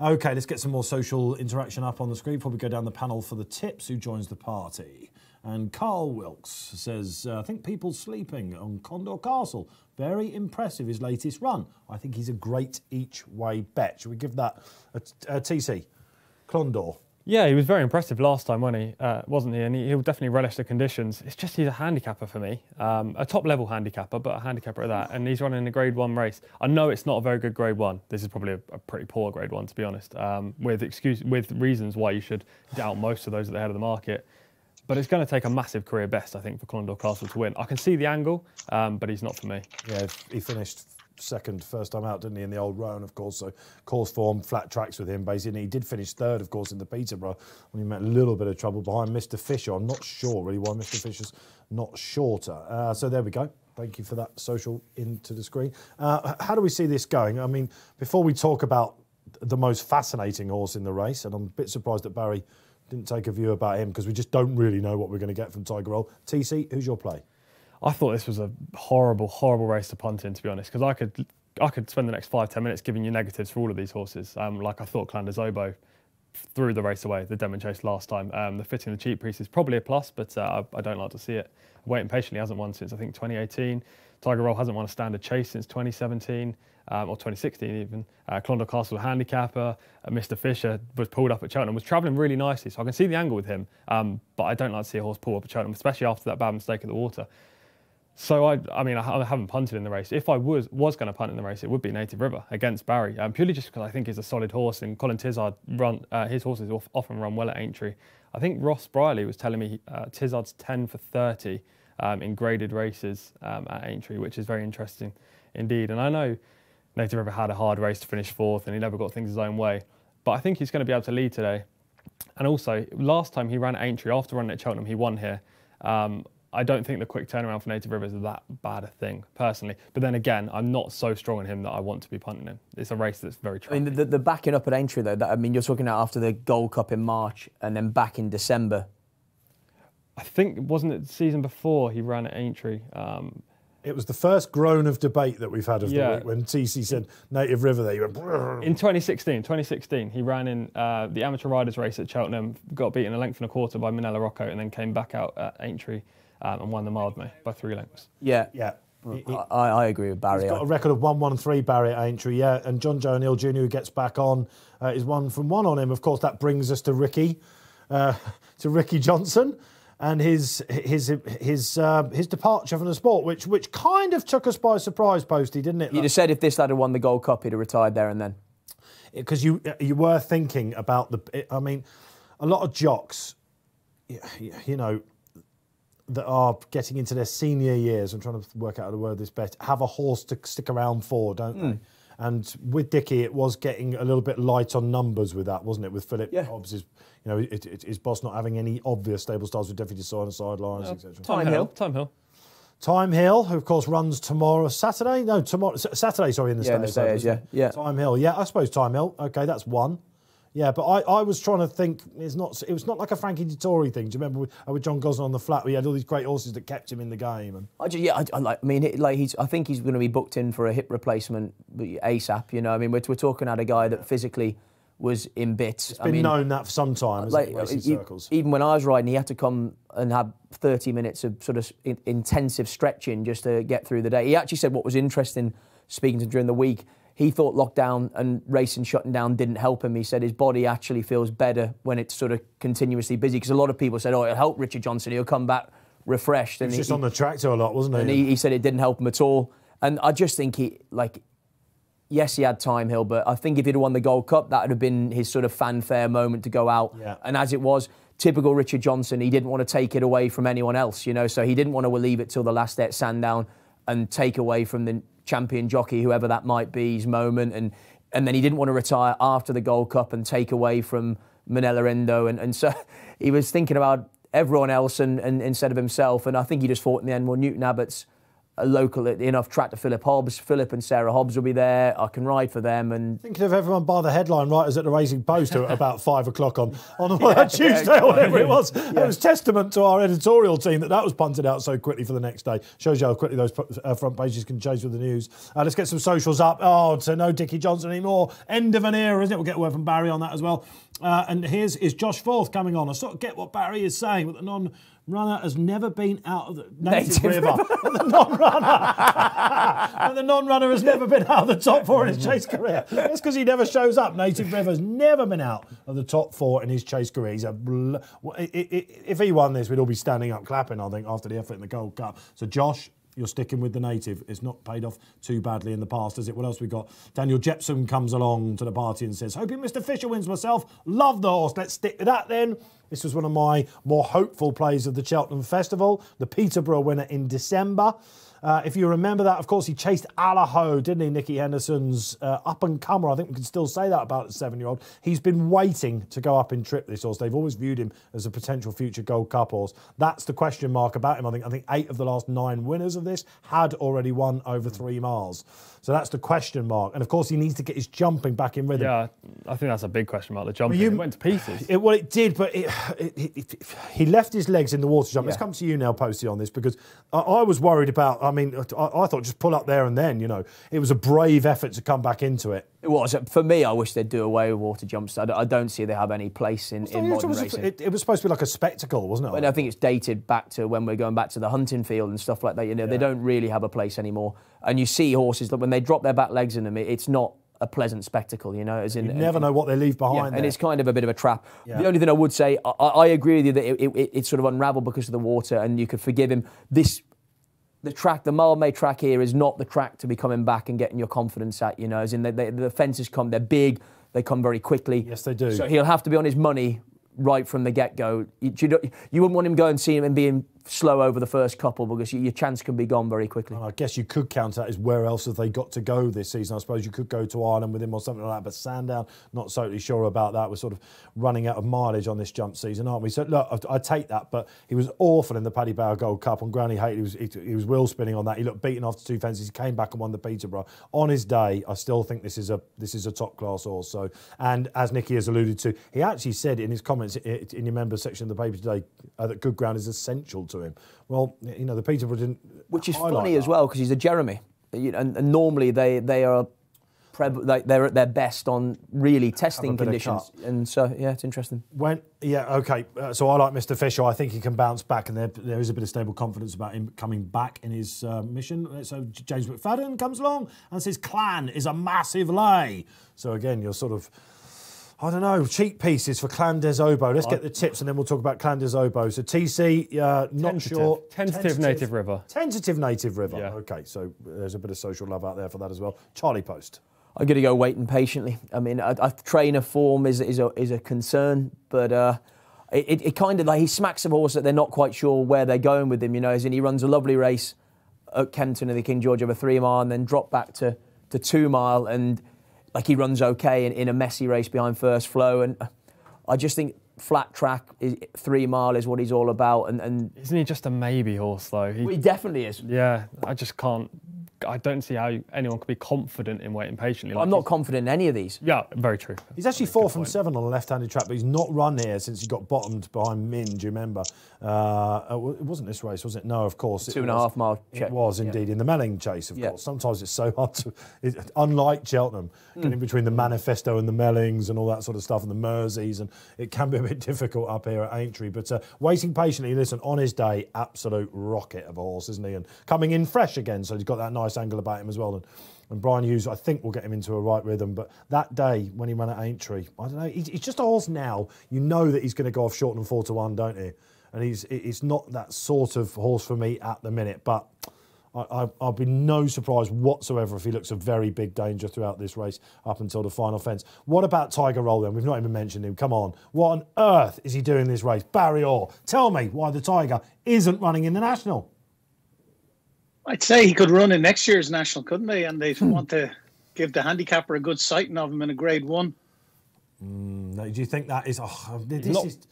OK, let's get some more social interaction up on the screen. Probably go down the panel for the tips. Who joins the party? And Carl Wilkes says, I think people sleeping on Condor Castle. Very impressive, his latest run. I think he's a great each-way bet. Should we give that a TC? Condor. Yeah, he was very impressive last time, wasn't he? And he'll definitely relish the conditions. It's just he's a handicapper for me, a top-level handicapper, but a handicapper at that. And he's running a Grade 1 race. I know it's not a very good Grade 1. This is probably a pretty poor Grade 1, to be honest, with reasons why you should doubt most of those at the head of the market. But it's going to take a massive career best, I think, for Clondalk Castle to win. I can see the angle, but he's not for me. Yeah, he finished second first time out, didn't he, in the Old Roan, of course. So course form, flat tracks with him, basically. And he did finish third, of course, in the Peterborough when he met a little bit of trouble behind Mr. Fisher. I'm not sure, really, why Mr. Fisher's not shorter. So there we go. Thank you for that social into the screen. How do we see this going? I mean, before we talk about the most fascinating horse in the race, and I'm a bit surprised that Barry didn't take a view about him because we just don't really know what we're going to get from Tiger Roll. TC, who's your play? I thought this was a horrible, horrible race to punt in, to be honest, because I could I could spend the next 5-10 minutes giving you negatives for all of these horses. Like I thought Clander's Oboe threw the race away, the Denman Chase last time. The fitting the cheap piece is probably a plus, but I don't like to see it. Waiting Patiently hasn't won since I think 2018. Tiger Roll hasn't won a standard chase since 2017 or 2016 even. Clondalk Castle, a handicapper. Mr. Fisher was pulled up at Cheltenham, was travelling really nicely, so I can see the angle with him, but I don't like to see a horse pull up at Cheltenham, especially after that bad mistake at the water. So I haven't punted in the race. If I was going to punt in the race, it would be Native River against Barry, purely just because I think he's a solid horse, and Colin Tizard his horses often run well at Aintree. I think Ross Briley was telling me Tizard's 10 for 30 in graded races at Aintree, which is very interesting indeed. And I know Native River had a hard race to finish fourth, and he never got things his own way, but I think he's going to be able to lead today. And also, last time he ran at Aintree, after running at Cheltenham, he won here. I don't think the quick turnaround for Native River is that bad a thing, personally. But then again, I'm not so strong on him that I want to be punting him. It's a race that's very tricky. I mean, the backing up at Aintree, though, you're talking about after the Gold Cup in March and then back in December. I think, wasn't it the season before he ran at Aintree? It was the first groan of debate that we've had of the week when TC said Native River there. You went... In 2016, he ran in the Amateur Riders Race at Cheltenham, got beaten a length and a quarter by Manella Rocco, and then came back out at Aintree and won the Mildmay by 3 lengths. Yeah, yeah. I agree with Barry. He's got a record of 1-1-3, Barry, at Aintree, yeah. And John Joe O'Neill Jr., who gets back on, is 1 from 1 on him. Of course, that brings us to Ricky Johnson and his departure from the sport, which kind of took us by surprise, Posty, didn't it? You'd have said if this lad had won the Gold Cup, he'd have retired there and then. Because you were thinking about the... I mean, a lot of jocks, you know, that are getting into their senior years, I'm trying to work out how to word this best, have a horse to stick around for, don't they? And with Dicky, it was getting a little bit light on numbers with that, wasn't it? With Philip Hobbs, his boss not having any obvious stable stars with Deputy Side and Sidelines, etc. Time Hill, who of course runs tomorrow, Saturday? No, tomorrow, Saturday, sorry, in the States. Yeah. Time Hill, yeah, I suppose Time Hill. Okay, that's one. Yeah, but I was trying to think, it was not like a Frankie Dettori thing. Do you remember with John Gosling on the flat, we had all these great horses that kept him in the game? And I think he's going to be booked in for a hip replacement ASAP, you know. I mean, we're talking about a guy that physically was in bits. It's been known that for some time, racing circles. Even when I was riding, he had to come and have 30 minutes of sort of intensive stretching just to get through the day. He actually said what was interesting, speaking to him during the week, he thought lockdown and racing shutting down didn't help him. He said his body actually feels better when it's sort of continuously busy, because a lot of people said, oh, it'll help Richard Johnson, he'll come back refreshed. And he was just on the tractor a lot, wasn't he? And he said it didn't help him at all. And I just think yes, he had Time Hill, but I think if he'd have won the Gold Cup, that would have been his sort of fanfare moment to go out. Yeah. And as it was, typical Richard Johnson, he didn't want to take it away from anyone else, you know, so he didn't want to leave it till the last day at Sandown and take away from the champion jockey, whoever that might be, his moment, and then he didn't want to retire after the Gold Cup and take away from Manella Endo, and so he was thinking about everyone else and instead of himself, and I think he just thought in the end, well, Newton Abbott's a local enough track to Philip Hobbs. Philip and Sarah Hobbs will be there. I can ride for them. And thinking of everyone by the headline writers at the Racing Post at about 5 o'clock on Tuesday or whatever it was. Yeah. It was testament to our editorial team that was punted out so quickly for the next day. Shows you how quickly those front pages can change with the news. Let's get some socials up. Oh, so no Dickie Johnson anymore. End of an era, isn't it? We'll get a word from Barry on that as well. And here's Josh Forth coming on. I sort of get what Barry is saying, but the non-runner has never been out of the Native River. The non-runner has never been out of the top four in his chase career. That's because he never shows up. Native River has never been out of the top four in his chase career. He's if he won this, we'd all be standing up clapping, I think, after the effort in the Gold Cup. So, Josh, you're sticking with the Native. It's not paid off too badly in the past, is it? What else we got? Daniel Jepson comes along to the party and says, hoping Mr. Fisher wins myself. Love the horse. Let's stick with that then. This was one of my more hopeful plays of the Cheltenham Festival, the Peterborough winner in December. If you remember that, of course, he chased Alaho, didn't he? Nicky Henderson's up-and-comer. I think we can still say that about the 7-year-old. He's been waiting to go up in trip, this horse. They've always viewed him as a potential future Gold Cup horse. That's the question mark about him. I think 8 of the last 9 winners of this had already won over 3 miles. So that's the question mark. And of course, he needs to get his jumping back in rhythm. Yeah, I think that's a big question mark. The jumping, it went to pieces. Well, it did, but he left his legs in the water jump. Yeah. Let's come to you now, Posty, on this, because I was worried about, I mean, I thought just pull up there and then, you know. It was a brave effort to come back into it. It was. For me, I wish they'd do away with water jumps. I don't see they have any place in modern racing. It was supposed to be like a spectacle, wasn't it? And I think it's dated back to when we're going back to the hunting field and stuff like that. You know, they don't really have a place anymore. And you see horses that when they drop their back legs in them, it's not a pleasant spectacle, you know. As in, you never know what they leave behind. Yeah, and it's kind of a bit of a trap. Yeah. The only thing I would say, I agree with you that it sort of unravelled because of the water, and you could forgive him. The track, the Mile May track here is not the track to be coming back and getting your confidence at, you know, as in the fences come, they're big, they come very quickly. Yes, they do. So he'll have to be on his money right from the get-go. You wouldn't want him going and see him and being slow over the first couple, because your chance can be gone very quickly. And I guess you could count that as where else have they got to go this season. I suppose you could go to Ireland with him or something like that, but Sandown, not totally sure about that. We're sort of running out of mileage on this jump season, aren't we? So look, I take that, but he was awful in the Paddy Power Gold Cup on Granny Haight. He was wheel spinning on that. He looked beaten after two fences. He came back and won the Peterborough on his day. I still think this is a top class horse. So, and as Nicky has alluded to, he actually said in his comments in your member section of the paper today that good ground is essential to him. Well, you know, the Peterborough didn't, which is funny as well, because he's a Jeremy, you know, and normally they are they're at their best on really testing conditions, and so yeah, it's interesting. So I like Mr. Fisher. I think he can bounce back, and there is a bit of stable confidence about him coming back in his mission. So James McFadden comes along and says Clan is a massive lay. So again, you're sort of, I don't know, cheap pieces for Clan des Obo. Let's get the tips and then we'll talk about Clan des Obo. So TC, not sure. Tentative Native River. Tentative Native River. Yeah. Okay, so there's a bit of social love out there for that as well. Charlie Post. I'm going to go waiting patiently. I mean, trainer form is a concern, but it kind of, like, he smacks of horse that they're not quite sure where they're going with him, you know, as in he runs a lovely race at Kempton in the King George over 3 mile and then dropped back to 2 mile, and like he runs okay in a messy race behind First Flow, and I just think flat track, 3 mile is what he's all about. And isn't he just a maybe horse though? He definitely is. Yeah, I don't see how anyone could be confident in waiting patiently. Like, I'm not confident in any of these. Yeah, very true. He's actually 4 from 7 on a left-handed track, but he's not run here since he got bottomed behind Min, do you remember? It wasn't this race, was it? No, of course. 2.5 mile check. It was indeed, in the Melling Chase, of course. Sometimes it's so hard to, unlike Cheltenham, getting between the Manifesto and the Mellings and all that sort of stuff, and the Merseys, and it can be a bit difficult up here at Aintree, but waiting patiently, listen, on his day, absolute rocket of a horse, isn't he? And coming in fresh again, so he's got that nice angle about him as well, and Brian Hughes, I think, will get him into a right rhythm. But that day when he ran at Aintree, I don't know, he's just a horse now, you know that he's going to go off short and 4 to 1, don't he? And it's not that sort of horse for me at the minute, but I'll be no surprise whatsoever if he looks a very big danger throughout this race up until the final fence. What about Tiger Roll then? We've not even mentioned him. Come on. What on earth is he doing this race? Barry Orr, tell me why the Tiger isn't running in the National. I'd say he could run in next year's National, couldn't they? And they want to give the handicapper a good sighting of him in a Grade 1. Do you think that is...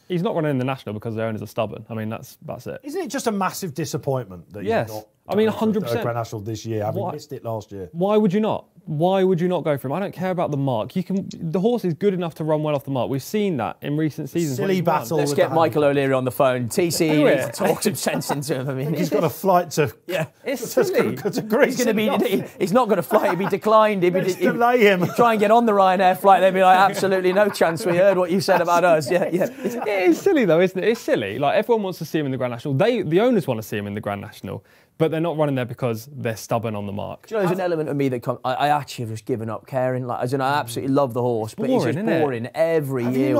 he's not running in the National because their owners are stubborn. I mean, that's it. Isn't it just a massive disappointment that you're not... I mean, 100%. Grand National this year, having missed it last year. Why would you not? Why would you not go for him? I don't care about the mark. The horse is good enough to run well off the mark. We've seen that in recent seasons. Silly battle. Let's get Michael O'Leary on the phone. TC talks some sense into him. I mean, he's got a flight to. Yeah, it's silly. He's going to be. He's not going to fly. He'd be declined. He'd delay him. Try and get on the Ryanair flight. They'd be like, absolutely no chance. We heard what you said about us. Yeah. It is silly though, isn't it? It's silly. Like, everyone wants to see him in the Grand National. The owners want to see him in the Grand National. But they're not running there because they're stubborn on the mark. Do you know, there's an element of me that I actually have just given up caring. Like, as in, I absolutely love the horse, but he's just boring every year.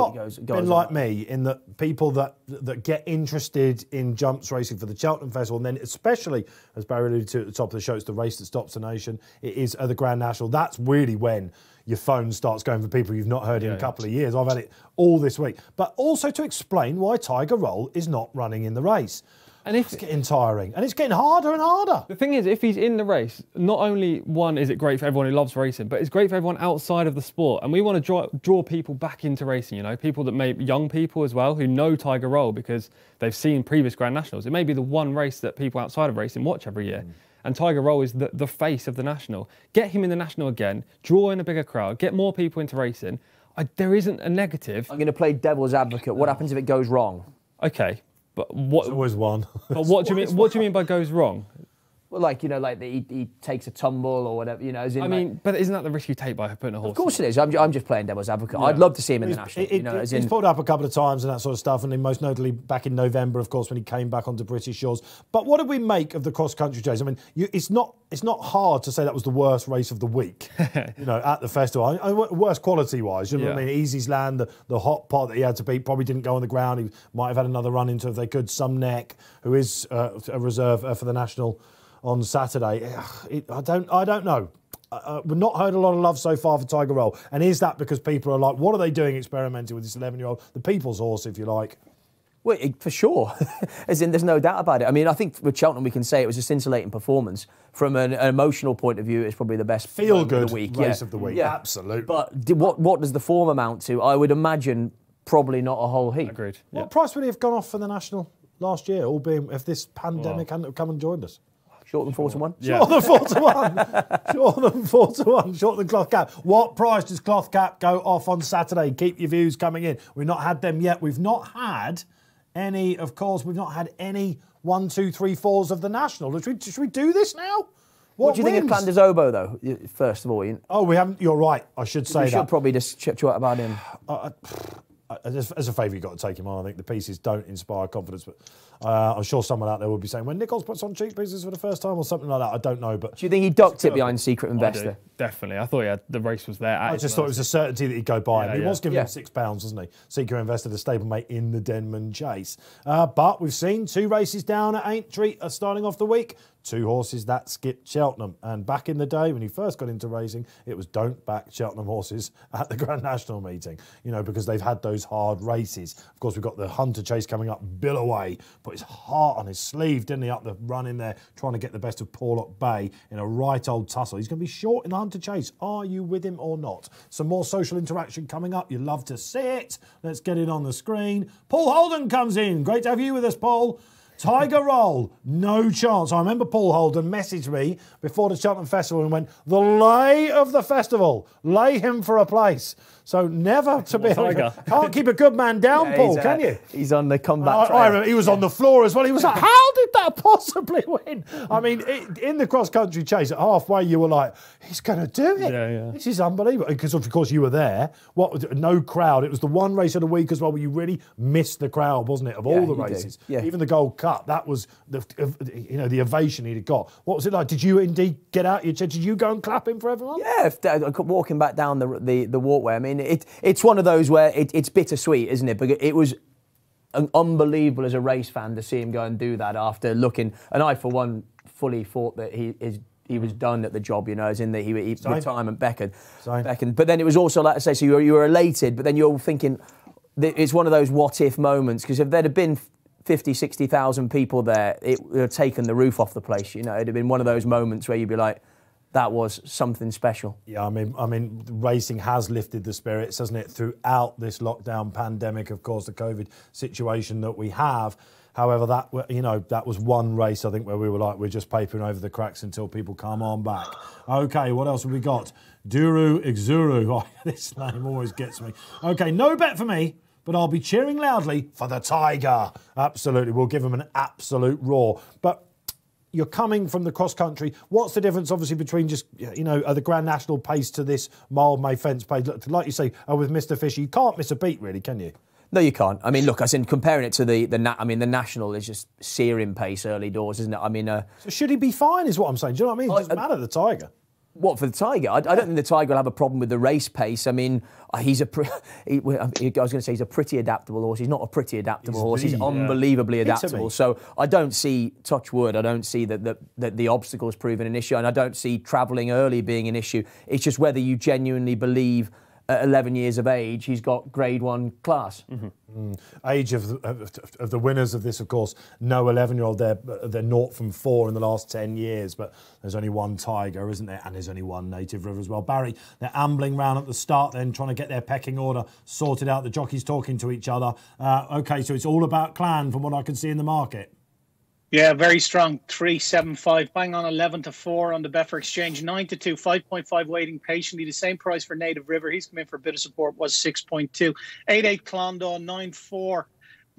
Been like me in that people that get interested in jumps racing for the Cheltenham Festival, and then especially, as Barry alluded to at the top of the show, it's the race that stops the nation. It is at the Grand National. That's really when your phone starts going for people you've not heard in a couple of years. I've had it all this week. But also to explain why Tiger Roll is not running in the race. And it's getting tiring, and it's getting harder and harder. The thing is, if he's in the race, not only, one, is it great for everyone who loves racing, but it's great for everyone outside of the sport. And we want to draw people back into racing, you know, people that may, young people as well, who know Tiger Roll because they've seen previous Grand Nationals. It may be the one race that people outside of racing watch every year. and Tiger Roll is the face of the National. Get him in the National again, draw in a bigger crowd, get more people into racing. There isn't a negative. I'm going to play devil's advocate. What happens if it goes wrong? Okay, but what... There's always one. But what do you mean? What do you mean by goes wrong? Well, like, you know, like he takes a tumble or whatever, you know. As in, I mean, like, but isn't that the risk you take by putting a horse? Of course it is. I'm just playing devil's advocate. Yeah. I'd love to see him in the National. You know, as in, he's pulled up a couple of times and that sort of stuff, and most notably back in November, of course, when he came back onto British shores. But what did we make of the Cross Country Chase? I mean, it's not hard to say that was the worst race of the week, you know, at the festival. I mean, worst quality-wise, you know what I mean? Easy's Land, the hot pot that he had to beat, probably didn't go on the ground. He might have had another run into if they could. Some Neck, who is a reserve for the National on Saturday. I don't know. We've not heard a lot of love so far for Tiger Roll. And is that because people are like, what are they doing experimenting with this 11-year-old? The people's horse, if you like. Well, for sure. As in, there's no doubt about it. I mean, I think with Cheltenham, we can say it was a scintillating performance. From an emotional point of view, it's probably the best feel-good race of the week. Yeah, absolutely. But what does the form amount to? I would imagine probably not a whole heap. Agreed. What price would he have gone off for the National last year, albeit if this pandemic hadn't come and joined us? Short than 4 to 1? Yeah. Short than 4 to 1. Short than Cloth Cap. What price does Cloth Cap go off on Saturday? Keep your views coming in. We've not had them yet. We've not had any, of course, we've not had any 1, 2, 3, 4s of the National. Should we do this now? What do you think of Flanders Oboe, though, first of all? Ian? Oh, we haven't. You're right. I should say that. We should probably just chat about him. As a favourite, you've got to take him on. I think the pieces don't inspire confidence, but I'm sure someone out there will be saying, when Nichols puts on cheap pieces for the first time or something like that, I don't know. But do you think he ducked it behind Secret Investor? Definitely. I thought the race was there. I just thought it was a certainty that he'd go by him. He was giving him £6, wasn't he? Secret Investor, the stablemate in the Denman Chase. But we've seen 2 races down at Aintree starting off the week. 2 horses that skipped Cheltenham. And back in the day, when he first got into racing, it was don't back Cheltenham horses at the Grand National meeting, you know, because they've had those hard races. Of course, we've got the Hunter Chase coming up. Billaway put his heart on his sleeve, didn't he, up the run in there, trying to get the best of Porlock Bay in a right old tussle. He's going to be short in the Hunter Chase. Are you with him or not? Some more social interaction coming up. You love to see it. Let's get it on the screen. Paul Holden comes in. Great to have you with us, Paul. Tiger Roll, no chance. I remember Paul Holden messaged me before the Cheltenham Festival and went, the lay of the festival, lay him for a place. So never to be... Can't keep a good man down, Paul, can you? He's on the combat trail. I remember he was on the floor as well. He was like, how did that possibly win? I mean, in the cross-country chase, at halfway, you were like, he's going to do it. Yeah. This is unbelievable. Because, of course, you were there. No crowd. It was the one race of the week as well where you really missed the crowd, wasn't it, of all the races. Yeah. Even the Gold Cup. That was the the ovation he'd got. What was it like? Did you indeed get out your chair? Did you go and clap him for everyone? Yeah, walking back down the walkway. I mean, it's one of those where it's bittersweet, isn't it? Because it was unbelievable as a race fan to see him go and do that after looking. And I, for one, fully thought that he was done at the job, you know, as in that he retirement beckoned. But then it was also, like I say, so you were elated, but then you're thinking it's one of those what if moments, because if there'd have been 50, 60,000 people there, it would have taken the roof off the place, you know. It'd have been one of those moments where you'd be like, that was something special. Yeah, I mean, racing has lifted the spirits, hasn't it, throughout this lockdown pandemic, of course, the COVID situation that we have. However, that was one race, I think, where we were like, we're just papering over the cracks until people come on back. Okay, what else have we got? Duru Exuru. Oh, this name always gets me. Okay, no bet for me, but I'll be cheering loudly for the Tiger. Absolutely. We'll give him an absolute roar. But you're coming from the cross-country. What's the difference, obviously, between just, you know, the Grand National pace to this Mild May Fence pace? Like you say, with Mr. Fisher, you can't miss a beat, really, can you? No, you can't. I mean, look, I said comparing it to the National is just searing pace early doors, isn't it? I mean... So should he be fine, is what I'm saying. Do you know what I mean? It doesn't matter, the Tiger. What, for the Tiger? I don't think the Tiger will have a problem with the race pace. I mean, he's a pretty adaptable horse. He's not a pretty adaptable horse. He's unbelievably adaptable. So I don't see, touch wood, I don't see that the obstacle's proving an issue, and I don't see travelling early being an issue. It's just whether you genuinely believe at 11 years of age, he's got Grade 1 class. Age of the winners of this, of course. No 11-year-old, they're 0 from 4 in the last 10 years, but there's only one Tiger, isn't there? And there's only one Native River as well. Barry, they're ambling round at the start then, trying to get their pecking order sorted out. The jockeys talking to each other. OK, so it's all about clan from what I can see in the market. Yeah, very strong. 3.75, bang on 11 to 4 on the Betfair Exchange, 9 to 2, 5.5 waiting patiently. The same price for Native River. He's come in for a bit of support. Was 6.2, 8.8 Clondon, 9.4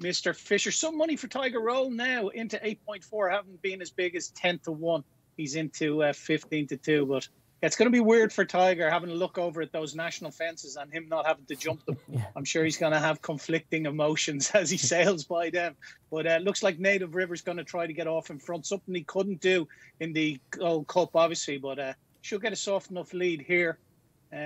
Mr. Fisher. Some money for Tiger Roll now into 8.4. Haven't been as big as 10 to 1. He's into 15 to 2, but it's going to be weird for Tiger having a look over at those national fences and him not having to jump them. Yeah. I'm sure he's going to have conflicting emotions as he sails by them. But it looks like Native River's going to try to get off in front, something he couldn't do in the Gold Cup, obviously. But she'll get a soft enough lead here.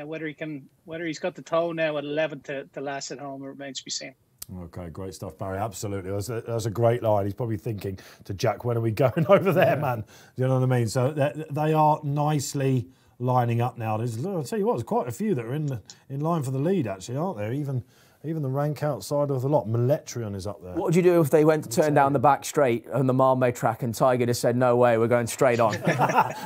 Whether he's got the toe now at 11 to last at home, it remains to be seen. Okay, great stuff, Barry. Absolutely. That's a great line. He's probably thinking to Jack, when are we going over there, man? Do you know what I mean? So they are nicely lining up now. I'll tell you what, there's quite a few that are in line for the lead, actually, aren't there? Even the rank outside of the lot. Meletrion is up there. What would you do if they went to turn down the back straight on the Marmay track and Tiger just said, no way, we're going straight on?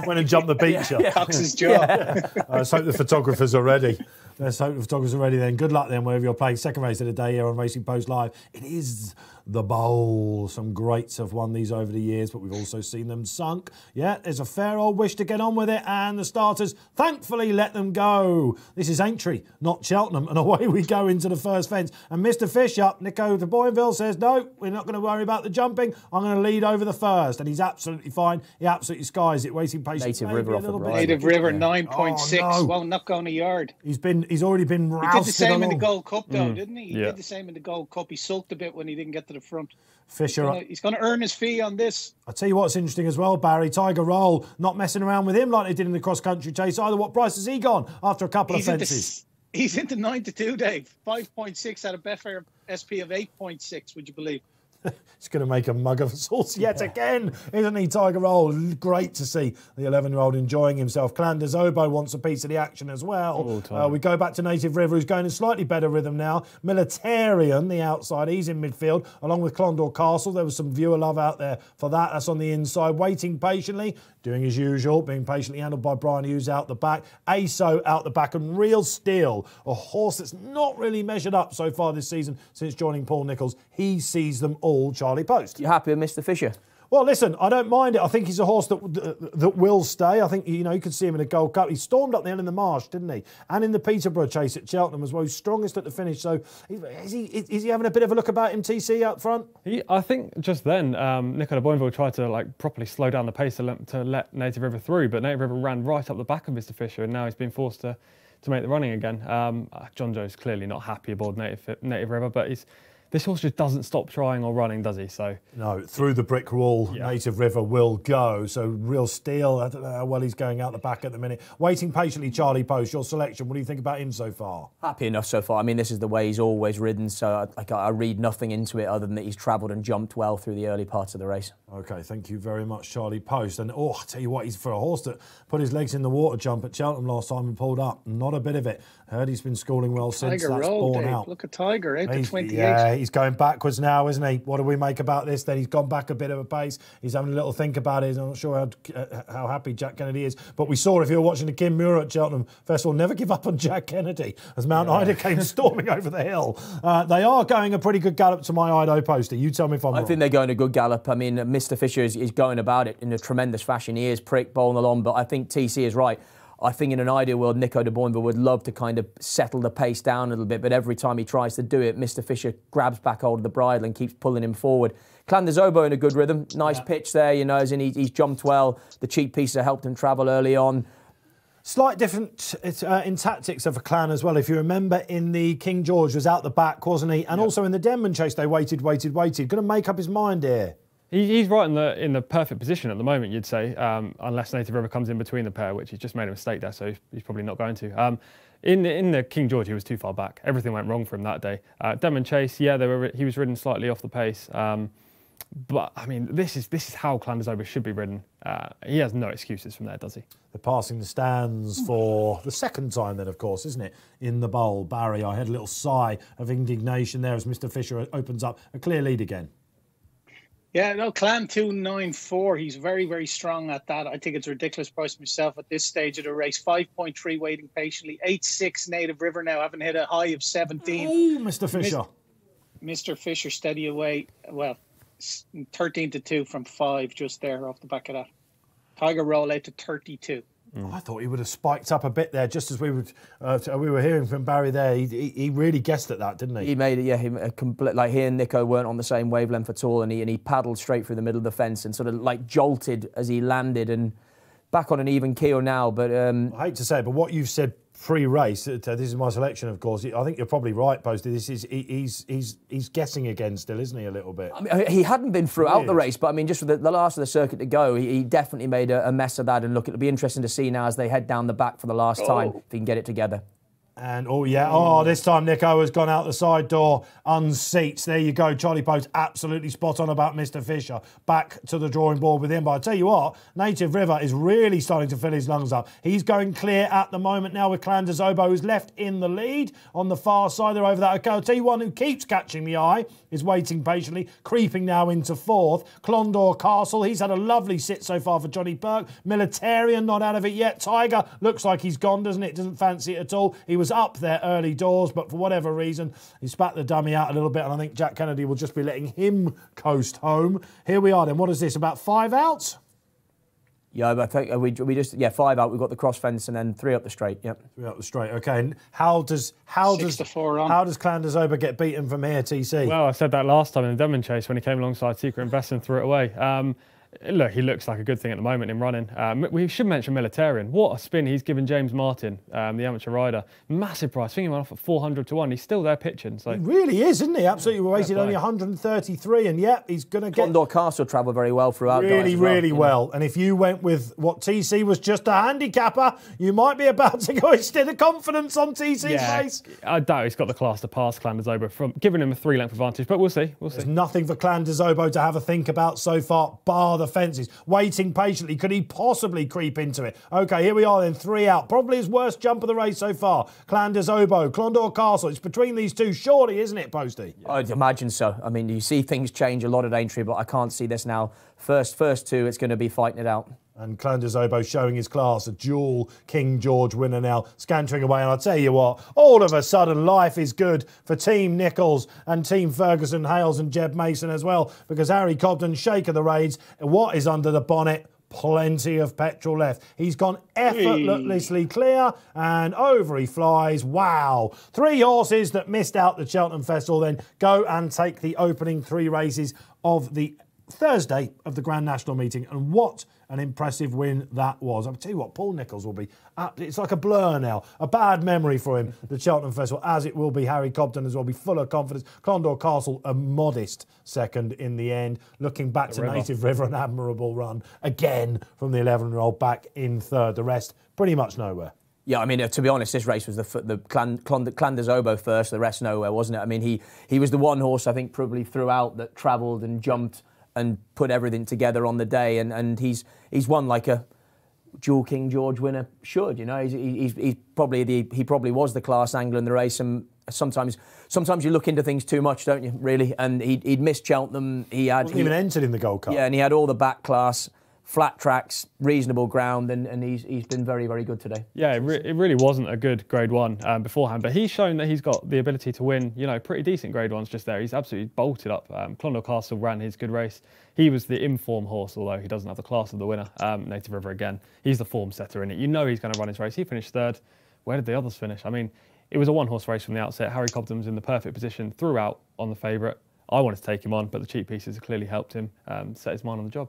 Went and jumped the beach up. Yeah. Cox's job. Yeah. Let's hope the photographers are ready. Let's hope the photographers are ready then. Good luck then, wherever you're playing. Second race of the day here on Racing Post Live. It is the Bowl. Some greats have won these over the years, but we've also seen them sunk. Yeah, there's a fair old wish to get on with it, and the starters thankfully let them go. This is Aintree, not Cheltenham, and away we go into the first fence. And Mr. Fish up, Nico de Boinville says, no, we're not going to worry about the jumping. I'm going to lead over the first, and he's absolutely fine. He absolutely skies it. Racing Patience. Native River off the right. Native River, 9.6. Oh, no. Well, not going a yard. He's already been roused. He did the same in the Gold Cup, though, didn't he? He did the same in the Gold Cup. He sulked a bit when he didn't get to the front. Fisher, he's going to earn his fee on this. I'll tell you what's interesting as well, Barry. Tiger Roll not messing around with him like they did in the cross country chase either. What price has he gone after a couple of fences? He's into 9 to 2, Dave. 5.6 out of Betfair SP of 8.6. Would you believe? It's going to make a mug of us all yet again, isn't he, Tiger Roll? Great to see the 11-year-old enjoying himself. Clanders Oboe wants a piece of the action as well. We go back to Native River, who's going in slightly better rhythm now. Militarian, the outside, he's in midfield, along with Clondor Castle. There was some viewer love out there for that. That's on the inside, waiting patiently, doing as usual, being patiently handled by Brian Hughes out the back. ASO out the back, and Real Steel, a horse that's not really measured up so far this season since joining Paul Nicholls. He sees them all. Charlie Post. You happy with Mr. Fisher? Well, listen, I don't mind it. I think he's a horse that will stay. I think, you know, you could see him in a Gold Cup. He stormed up the end in the Marsh, didn't he? And in the Peterborough chase at Cheltenham as well. He's strongest at the finish. So is he having a bit of a look about him, TC, up front? I think just then, Nicola Boinville tried to, like, properly slow down the pace to let Native River through, but Native River ran right up the back of Mr. Fisher, and now he's been forced to make the running again. John Joe's clearly not happy aboard Native River, but he's... This horse just doesn't stop trying or running, does he? So no, through the brick wall, Native River will go. So Real Steel, I don't know how well he's going out the back at the minute. Waiting patiently, Charlie Post, your selection. What do you think about him so far? Happy enough so far. I mean, this is the way he's always ridden, so I read nothing into it other than that he's travelled and jumped well through the early parts of the race. OK, thank you very much, Charlie Post. And, oh, I tell you what, he's for a horse that put his legs in the water jump at Cheltenham last time and pulled up. Not a bit of it. Heard he's been schooling well since. Tiger Roll, Dave. Look at Tiger, 8 to 28. Yeah, he's going backwards now, isn't he? What do we make about this? Then he's gone back a bit of a pace. He's having a little think about it. I'm not sure how happy Jack Kennedy is. But we saw, if you were watching the Kim Muir at Cheltenham Festival, never give up on Jack Kennedy as Mount Ida came storming over the hill. They are going a pretty good gallop to my Ido poster. You tell me if I'm wrong. I think they're going a good gallop. I mean, Mr. Fisher is going about it in a tremendous fashion. He is prick, bowling along, but I think TC is right. I think in an ideal world, Nico de Boinville would love to kind of settle the pace down a little bit, but every time he tries to do it, Mr. Fisher grabs back hold of the bridle and keeps pulling him forward. Clanders Oboe in a good rhythm. Nice pitch there, you know, as in he's jumped well. The cheap pieces have helped him travel early on. Slight different in tactics of a clan as well. If you remember, in the King George was out the back, wasn't he? And also in the Denman Chase, they waited. Going to make up his mind here. He's right in the perfect position at the moment, you'd say, unless Native River comes in between the pair, which he's just made a mistake there, so he's probably not going to. In the King George, he was too far back. Everything went wrong for him that day. Denman Chase, he was ridden slightly off the pace, but I mean, this is how Clanders Oboe should be ridden. He has no excuses from there, does he? They're passing the stands for the second time then, of course, isn't it, in the bowl. Barry, I had a little sigh of indignation there as Mr. Fisher opens up a clear lead again. Yeah, no, Clan 294, he's very, very strong at that. I think it's a ridiculous price myself at this stage of the race. 5.3 waiting patiently, 8.6 Native River now, haven't hit a high of 17. Oh, Mr. Fisher. Mr. Fisher steady away. Well, 13 to 2 from 5 just there off the back of that. Tiger roll out to 32. Mm. I thought he would have spiked up a bit there, just as we were hearing from Barry there. He really guessed at that, didn't he? He made it, yeah. Like he and Nico weren't on the same wavelength at all, and he paddled straight through the middle of the fence and sort of like jolted as he landed and back on an even keel now. But I hate to say it, but what you've said pre-race, this is my selection, of course. I think you're probably right, Posty. This is he's guessing again still, isn't he? A little bit. I mean, he hadn't been throughout the race, but I mean, just with the last of the circuit to go, he definitely made a mess of that. And look, it'll be interesting to see now as they head down the back for the last time if he can get it together. And oh yeah, oh, this time Nico has gone out the side door, unseats. There you go, Charlie Post, absolutely spot on about Mr. Fisher. Back to the drawing board with him. But I tell you what, Native River is really starting to fill his lungs up. He's going clear at the moment now with Clanders Oboe, who's left in the lead on the far side. They're over that. Okay, I'll tell you one who keeps catching the eye, is waiting patiently, creeping now into fourth. Clondore Castle, he's had a lovely sit so far for Johnny Burke. Militarian, not out of it yet. Tiger looks like he's gone, doesn't it? Doesn't fancy it at all. He was up there early doors, but for whatever reason, he spat the dummy out a little bit, and I think Jack Kennedy will just be letting him coast home. Here we are then. What is this, about 5 out? Yeah, I think we just, yeah, 5 out. We've got the cross fence and then 3 up the straight. Yep, 3 up the straight. Okay, and how does Clanders Oboe get beaten from here, TC? Well, I said that last time in the Denman Chase when he came alongside Secret and Best and threw it away. Look, he looks like a good thing at the moment in running. We should mention Militarian. What a spin he's given James Martin, the amateur rider. Massive price. I think he went off at 400 to 1. He's still there pitching. So he really is, isn't he? Absolutely. We're raising only 133, and yeah, he's going to get. Condor Castle travelled very well throughout. Really, really well. And if you went with what TC was just a handicapper, you might be about to go instead of confidence on TC's face. I doubt he's got the class to pass Clanders Oboe from giving him a 3-length advantage, but we'll see. We'll see. There's nothing for Clanders Oboe to have a think about so far, bar the fences. Waiting patiently. Could he possibly creep into it? Okay, here we are then. 3 out. Probably his worst jump of the race so far. Clanders Oboe, Clondore Castle. It's between these two, surely, isn't it, Posty? I'd imagine so. I mean, you see things change a lot at Aintree, but I can't see this now. First two, it's going to be fighting it out. And Clanders Oboe showing his class, a dual King George winner now, scantering away. And I'll tell you what, all of a sudden life is good for Team Nichols and Team Ferguson, Hales and Jeb Mason as well, because Harry Cobden, Shake of the Raids, what is under the bonnet? Plenty of petrol left. He's gone effortlessly clear, and over he flies. Wow. 3 horses that missed out the Cheltenham Festival then go and take the opening 3 races of the Thursday of the Grand National meeting, and what an impressive win that was. I'll tell you what, Paul Nichols will be, it's like a blur now, a bad memory for him, the Cheltenham Festival, as it will be Harry Cobden as well, be full of confidence. Clondore Castle, a modest second in the end, looking back to Native River, an admirable run, again from the 11-year-old back in third. The rest, pretty much nowhere. Yeah, I mean, to be honest, this race was the Clanders Oboe first, the rest nowhere, wasn't it? I mean, he was the one horse, I think, probably throughout that travelled and jumped and put everything together on the day, and he's won like a dual King George winner should, you know. He probably was the class angler in the race, and sometimes you look into things too much, don't you? Really, and he'd missed Cheltenham. He wasn't even entered in the Gold Cup. Yeah, and he had all the back class, flat tracks, reasonable ground, and he's been very, very good today. Yeah, it really wasn't a good Grade 1 beforehand, but he's shown that he's got the ability to win, you know, pretty decent Grade 1s just there. He's absolutely bolted up. Clondore Castle ran his good race. He was the in-form horse, although he doesn't have the class of the winner. Native River again, he's the form setter in it. You know he's going to run his race. He finished third. Where did the others finish? I mean, it was a one-horse race from the outset. Harry Cobden's in the perfect position throughout on the favourite. I wanted to take him on, but the cheap pieces have clearly helped him set his mind on the job.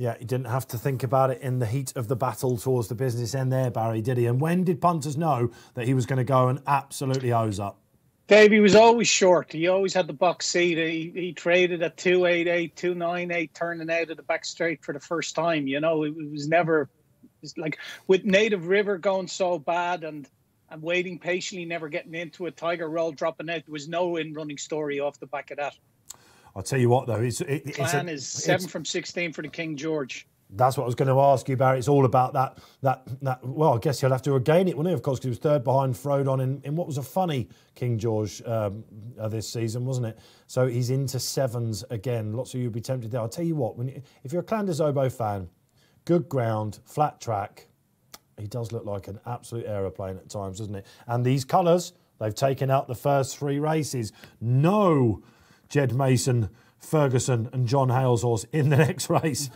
Yeah, he didn't have to think about it in the heat of the battle towards the business end there, Barry, did he? And when did punters know that he was going to go and absolutely hose up? Davey was always short. He always had the box seat. He traded at 288, 298, turning out of the back straight for the first time. You know, it was never like with Native River going so bad and waiting patiently, never getting into a Tiger Roll dropping out. There was no in-running story off the back of that. I'll tell you what, though. The plan is 7 from 16 for the King George. That's what I was going to ask you, Barry. It's all about that. Well, I guess he'll have to regain it, wouldn't he? Of course, because he was third behind Frodon in what was a funny King George this season, wasn't it? So he's into 7s again. Lots of you would be tempted there. I'll tell you what, if you're a Clanders Oboe fan, good ground, flat track, he does look like an absolute aeroplane at times, doesn't it? And these colours, they've taken out the first 3 races. No Jed Mason Ferguson and John Hale's horse in the next race.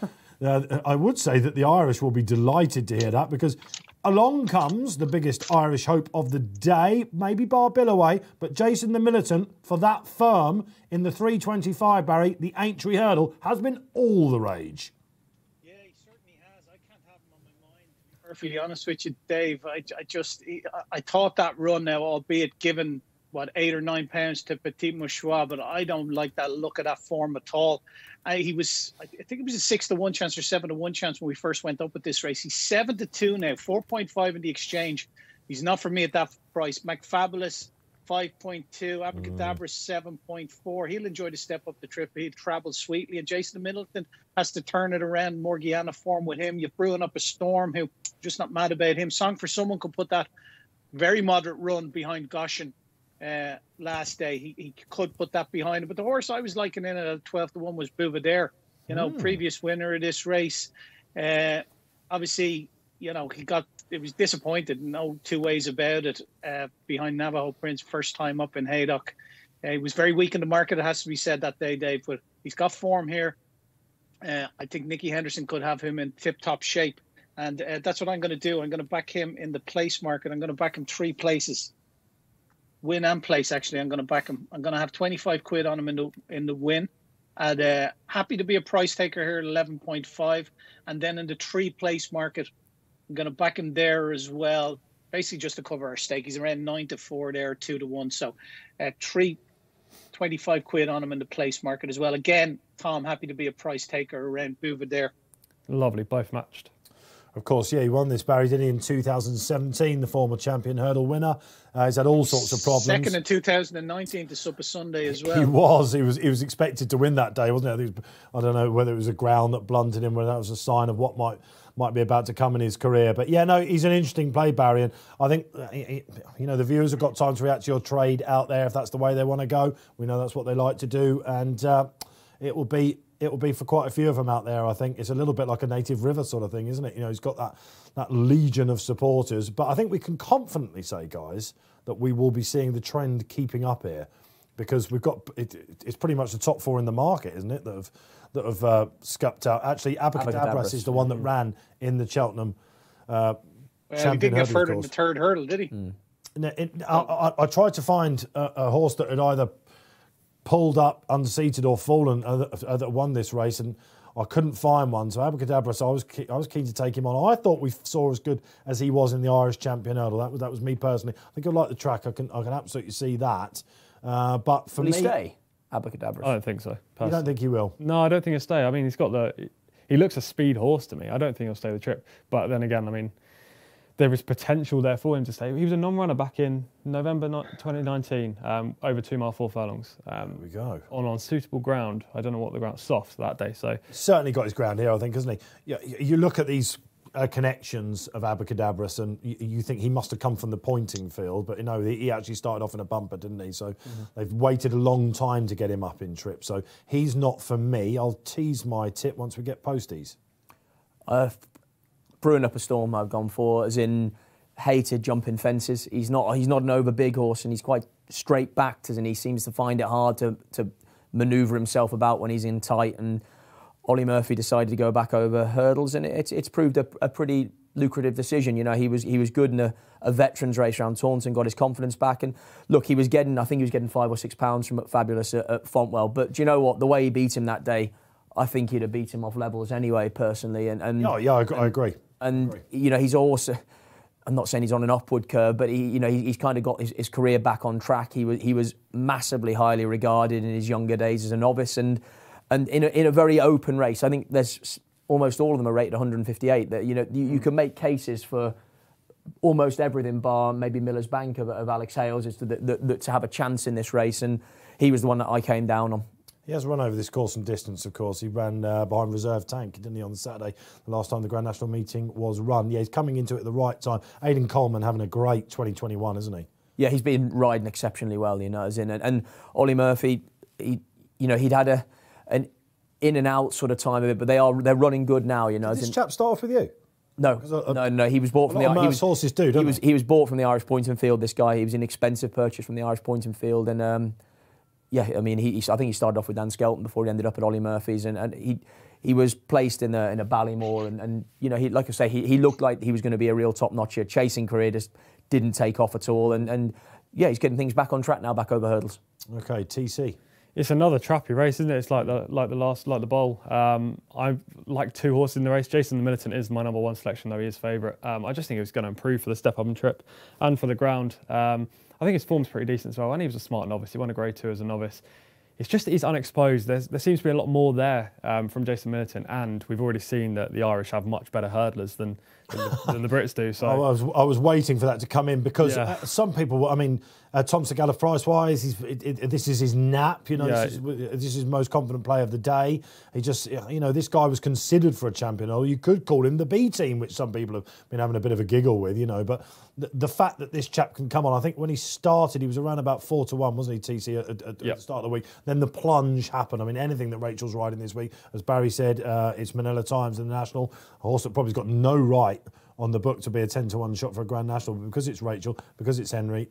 I would say that the Irish will be delighted to hear that, because along comes the biggest Irish hope of the day, maybe bar Billaway, but Jason the Militant for that firm in the 325, Barry. The Aintree Hurdle has been all the rage. Yeah, he certainly has. I can't have him on my mind, to be perfectly honest with you, Dave. I thought that run now, albeit given, what, 8 or 9 pounds to Petit Mouchoir, but I don't like that look of that form at all. He was, I think it was a 6-to-1 chance or 7-to-1 chance when we first went up with this race. He's 7-2 now, 4.5 in the exchange. He's not for me at that price. McFabulous, 5.2. Abracadabra, 7.4. He'll enjoy the step up the trip. He'll travel sweetly. And Jason Middleton has to turn it around. Morgiana form with him. You're brewing up a storm. Who just not mad about him. Song for Someone could put that very moderate run behind Goshen. Last day, he could put that behind him. But the horse I was liking in at 12-to-1 was Bouvadere, you know, previous winner of this race. Obviously, you know, it was disappointed, no two ways about it, behind Navajo Prince, first time up in Haydock. He was very weak in the market, it has to be said that day, Dave, but he's got form here. I think Nicky Henderson could have him in tip-top shape. And that's what I'm going to do. I'm going to back him in the place market. I'm going to back him 3 places. Win and place, actually. I'm going to back him. I'm going to have 25 quid on him in the win. And happy to be a price taker here at 11.5. And then in the 3 place market, I'm going to back him there as well. Basically just to cover our stake. He's around 9-4 there, 2-1. So 25 quid on him in the place market as well. Again, Tom, happy to be a price taker around Bouvadere there. Lovely, both matched. Of course, yeah, he won this, Barry, didn't he, in 2017, the former Champion Hurdle winner. He's had all sorts of problems. Second in 2019 to Super Sunday as well. He was expected to win that day, wasn't he? I don't know whether it was a ground that blunted him, whether that was a sign of what might be about to come in his career. But yeah, no, he's an interesting play, Barry, and I think, you know, the viewers have got time to react to your trade out there if that's the way they want to go. We know that's what they like to do, and it will be for quite a few of them out there, I think. It's a little bit like a native river sort of thing, isn't it? You know, he's got that legion of supporters. But I think we can confidently say, guys, that we will be seeing the trend keeping up here, because we've got it's pretty much the top 4 in the market, isn't it, that have scupped out. Actually, Abacadabras is the one that ran in the Cheltenham Champion Hurdle. He didn't get further in the third hurdle, did he? I tried to find a horse that had either pulled up, unseated, or fallen that won this race, and I couldn't find one. So Abracadabra, so I was keen to take him on. I thought we saw as good as he was in the Irish Champion Hurdle. That was me personally. I think I like the track. I can absolutely see that. But for me, stay Abracadabra. I don't think so. Personally. You don't think he will? No, I don't think he'll stay. I mean, he looks a speed horse to me. I don't think he'll stay the trip. But then again, I mean, there is potential there for him to stay. He was a non-runner back in November 2019, over 2 mile 4 furlongs. There we go. On unsuitable ground. I don't know what the ground, soft that day. So certainly got his ground here, I think, hasn't he? You look at these connections of Abracadabras, and you think he must have come from the pointing field, but you know, he actually started off in a bumper, didn't he? So they've waited a long time to get him up in trip. So he's not for me. I'll tease my tip once we get posties. Brewing Up a Storm, I've gone for, as in hated jumping fences. He's not an over big horse, and he's quite straight backed, and he seems to find it hard to manoeuvre himself about when he's in tight. And Ollie Murphy decided to go back over hurdles, and it's proved a pretty lucrative decision. You know, he was good in a veterans race around Taunton, got his confidence back, and look, he was getting, I think he was getting £5 or £6 from McFabulous at Fontwell. But do you know what? The way he beat him that day, I think he'd have beat him off levels anyway, personally. I agree. And, you know, he's also, I'm not saying he's on an upward curve, but he's kind of got his career back on track. He was massively highly regarded in his younger days as a novice, and in a very open race. I think there's almost all of them are rated 158. That, you know, you can make cases for almost everything bar maybe Miller's Bank of Alex Hales is to have a chance in this race, and he was the one that I came down on. He has run over this course and distance, of course. He ran behind Reserve Tank, didn't he, on the Saturday, the last time the Grand National meeting was run. Yeah, he's coming into it at the right time. Aidan Coleman having a great 2021, isn't he? Yeah, he's been riding exceptionally well, you know, as in. And Ollie Murphy, he'd had an in and out sort of time of it, but they're running good now, you know. Did this chap start off with you? No, no. He was bought from the Irish horses do, don't he was bought from the Irish Pointing Field. This guy, he was an expensive purchase from the Irish Pointing Field, and Yeah, I mean, I think he started off with Dan Skelton before he ended up at Ollie Murphy's, and he was placed in a Ballymore, and you know, like I say, he looked like he was going to be a real top-notcher. Chasing career just didn't take off at all, and yeah, he's getting things back on track now, back over hurdles. Okay, TC. It's another trappy race, isn't it? It's like the bowl. I like two horses in the race. Jason the Militant is my #1 selection, though he is favourite. I just think it was going to improve for the step up and trip, and for the ground. I think his form's pretty decent as well, and he was a smart novice. He won a Grade 2 as a novice. It's just that he's unexposed. There seems to be a lot more there from Jason Militant, and we've already seen that the Irish have much better hurdlers than the Brits do. So I was waiting for that to come in, because yeah, some people, I mean, Tom Segala-Pricewise, this is his nap. You know, yeah, this is his most confident play of the day. He just, you know, this guy was considered for a champion. Or you could call him the B team, which some people have been having a bit of a giggle with. You know, but the fact that this chap can come on, I think when he started, he was around about 4-1, wasn't he, TC, at the start of the week. Then the plunge happened. I mean, anything that Rachel's riding this week, as Barry said, it's Manila Times and the National, a horse that probably's got no right on the book to be a 10-1 shot for a Grand National, but because it's Rachel, because it's Henry,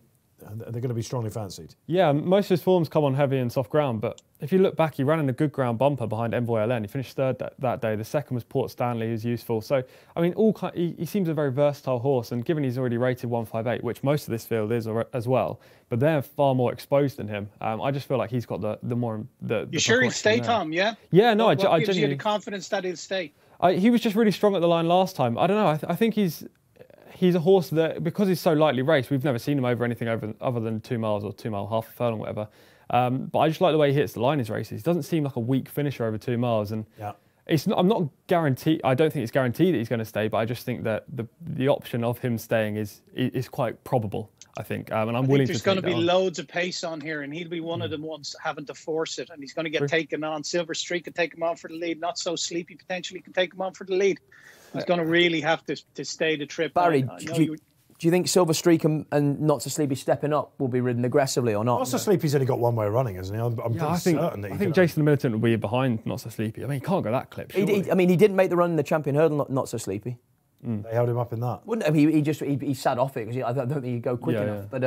they're going to be strongly fancied. Yeah, most of his forms come on heavy and soft ground, but if you look back, he ran in a good ground Bumper behind Envoy LN. He finished third that day. The second was Port Stanley, who's useful. So, I mean, he seems a very versatile horse, and given he's already rated 158, which most of this field is as well, but they're far more exposed than him. I just feel like he's got the more... You're sure he'll stay, Tom, yeah? Yeah, no, I gives you the confidence that he'll stay? He was just really strong at the line last time. I don't know, I think he's a horse that, because he's so lightly raced, we've never seen him over anything other than 2 miles or 2 mile half a furlong, whatever. But I just like the way he hits the line in his races. He doesn't seem like a weak finisher over 2 miles, and yeah, I'm not guaranteed. I don't think it's guaranteed that he's going to stay, but I just think that the option of him staying is quite probable, I think, and I'm willing to. There's going to be loads of pace on here, and he'll be one of the ones having to force it, and he's going to get taken on. Silver Streak could take him on for the lead. Not So Sleepy potentially could take him on for the lead. He's going to really have to stay the trip. Barry, do you think Silver Streak and Not So Sleepy stepping up will be ridden aggressively or not? Not So Sleepy's only got one way running, hasn't he? I think Jason the Militant will be behind Not So Sleepy. I mean, he can't go that clip. I mean, he didn't make the run in the Champion Hurdle, Not So Sleepy. They held him up in that. Wouldn't he sat off it, because I don't think he'd go quick enough. But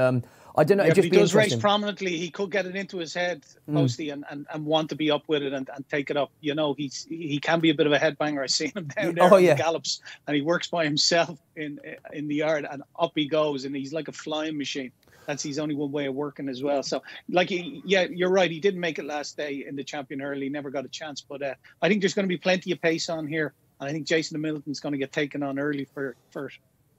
I don't know. Yeah, just if he does race prominently, he could get it into his head mostly and want to be up with it and take it up. You know, he can be a bit of a headbanger. I've seen him down there in the gallops, and he works by himself in the yard, and up he goes, and he's like a flying machine. That's his only one way of working as well. So, like, you're right. He didn't make it last day in the Champion Hurdle. He never got a chance. But I think there's going to be plenty of pace on here. I think Jason the Militan's going to get taken on early for it.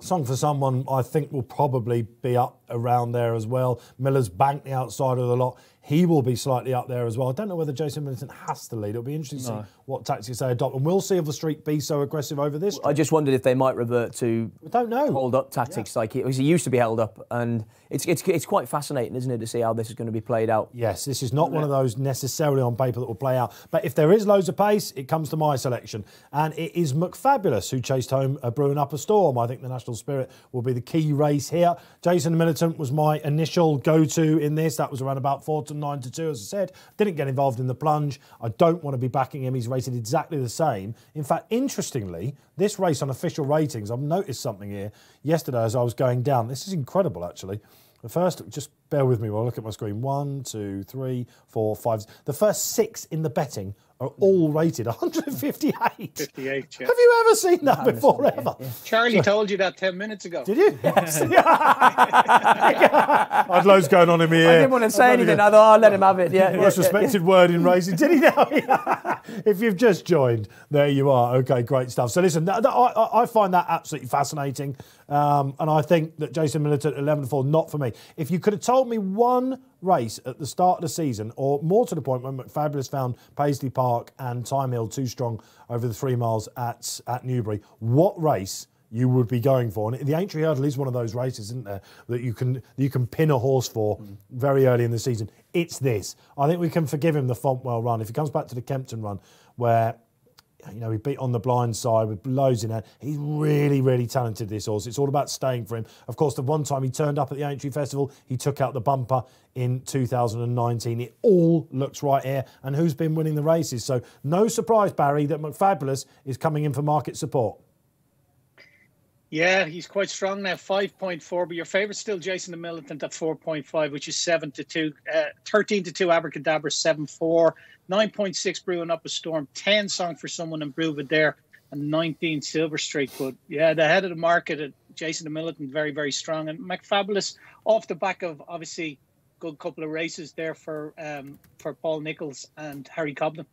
Song for Someone, I think, will probably be up around there as well. Miller's Bank, the outside of the lot, he will be slightly up there as well. I don't know whether Jason Militant has to lead. It'll be interesting to see what tactics they adopt. And we'll see if the Streak be so aggressive over this. I just wondered if they might revert to hold-up tactics, like it used to be held up. And it's quite fascinating, isn't it, to see how this is going to be played out. Yes, this is not one of those necessarily on paper that will play out. But if there is loads of pace, it comes to my selection. And it is McFabulous who chased home Brewing Up a Storm. I think the National Spirit will be the key race here. Jason the Militant was my initial go-to in this. That was around about 4-9 to 2, as I said. Didn't get involved in the plunge. I don't want to be backing him. He's rated exactly the same. In fact, interestingly, this race on official ratings, I've noticed something here yesterday as I was going down. This is incredible, actually. The first, just bear with me while I look at my screen. 1, 2, 3, 4, 5. The first 6 in the betting are all rated 158. 58, yeah. Have you ever seen that before, ever? Yeah. Charlie told you that 10 minutes ago. Did you? Yes. I had loads going on in my ear. I didn't want to say anything. I thought, I'll let him have it. Yeah. Most respected word in racing. Did he now? If you've just joined, there you are. Okay, great stuff. So listen, I find that absolutely fascinating. And I think that Jason Militant 11-4, not for me. If you could have told me one race at the start of the season, or more to the point when McFabulous found Paisley Park and Time Hill too strong over the 3 miles at Newbury, what race you would be going for? And the Aintree Hurdle is one of those races, isn't there, that you can pin a horse for very early in the season. It's this. I think we can forgive him the Fontwell run. If he comes back to the Kempton run, where, you know, he beat on the blind side with loads in hand. He's really, really talented, this horse. It's all about staying for him. Of course, the one time he turned up at the Aintree Festival, he took out the Bumper in 2019. It all looks right here. And who's been winning the races? So no surprise, Barry, that McFabulous is coming in for market support. Yeah, he's quite strong now, 5.4. But your favourite's still Jason the Militant at 4.5, which is 7-2. 13-2 Abracadabra, 7-4. 9.6 Brewing Up a Storm, 10 Song for Someone and Bruvadair, and 19 Silver Streak. But yeah, the head of the market at Jason the Militant, very, very strong. And McFabulous off the back of obviously good couple of races there for Paul Nicholls and Harry Cobden.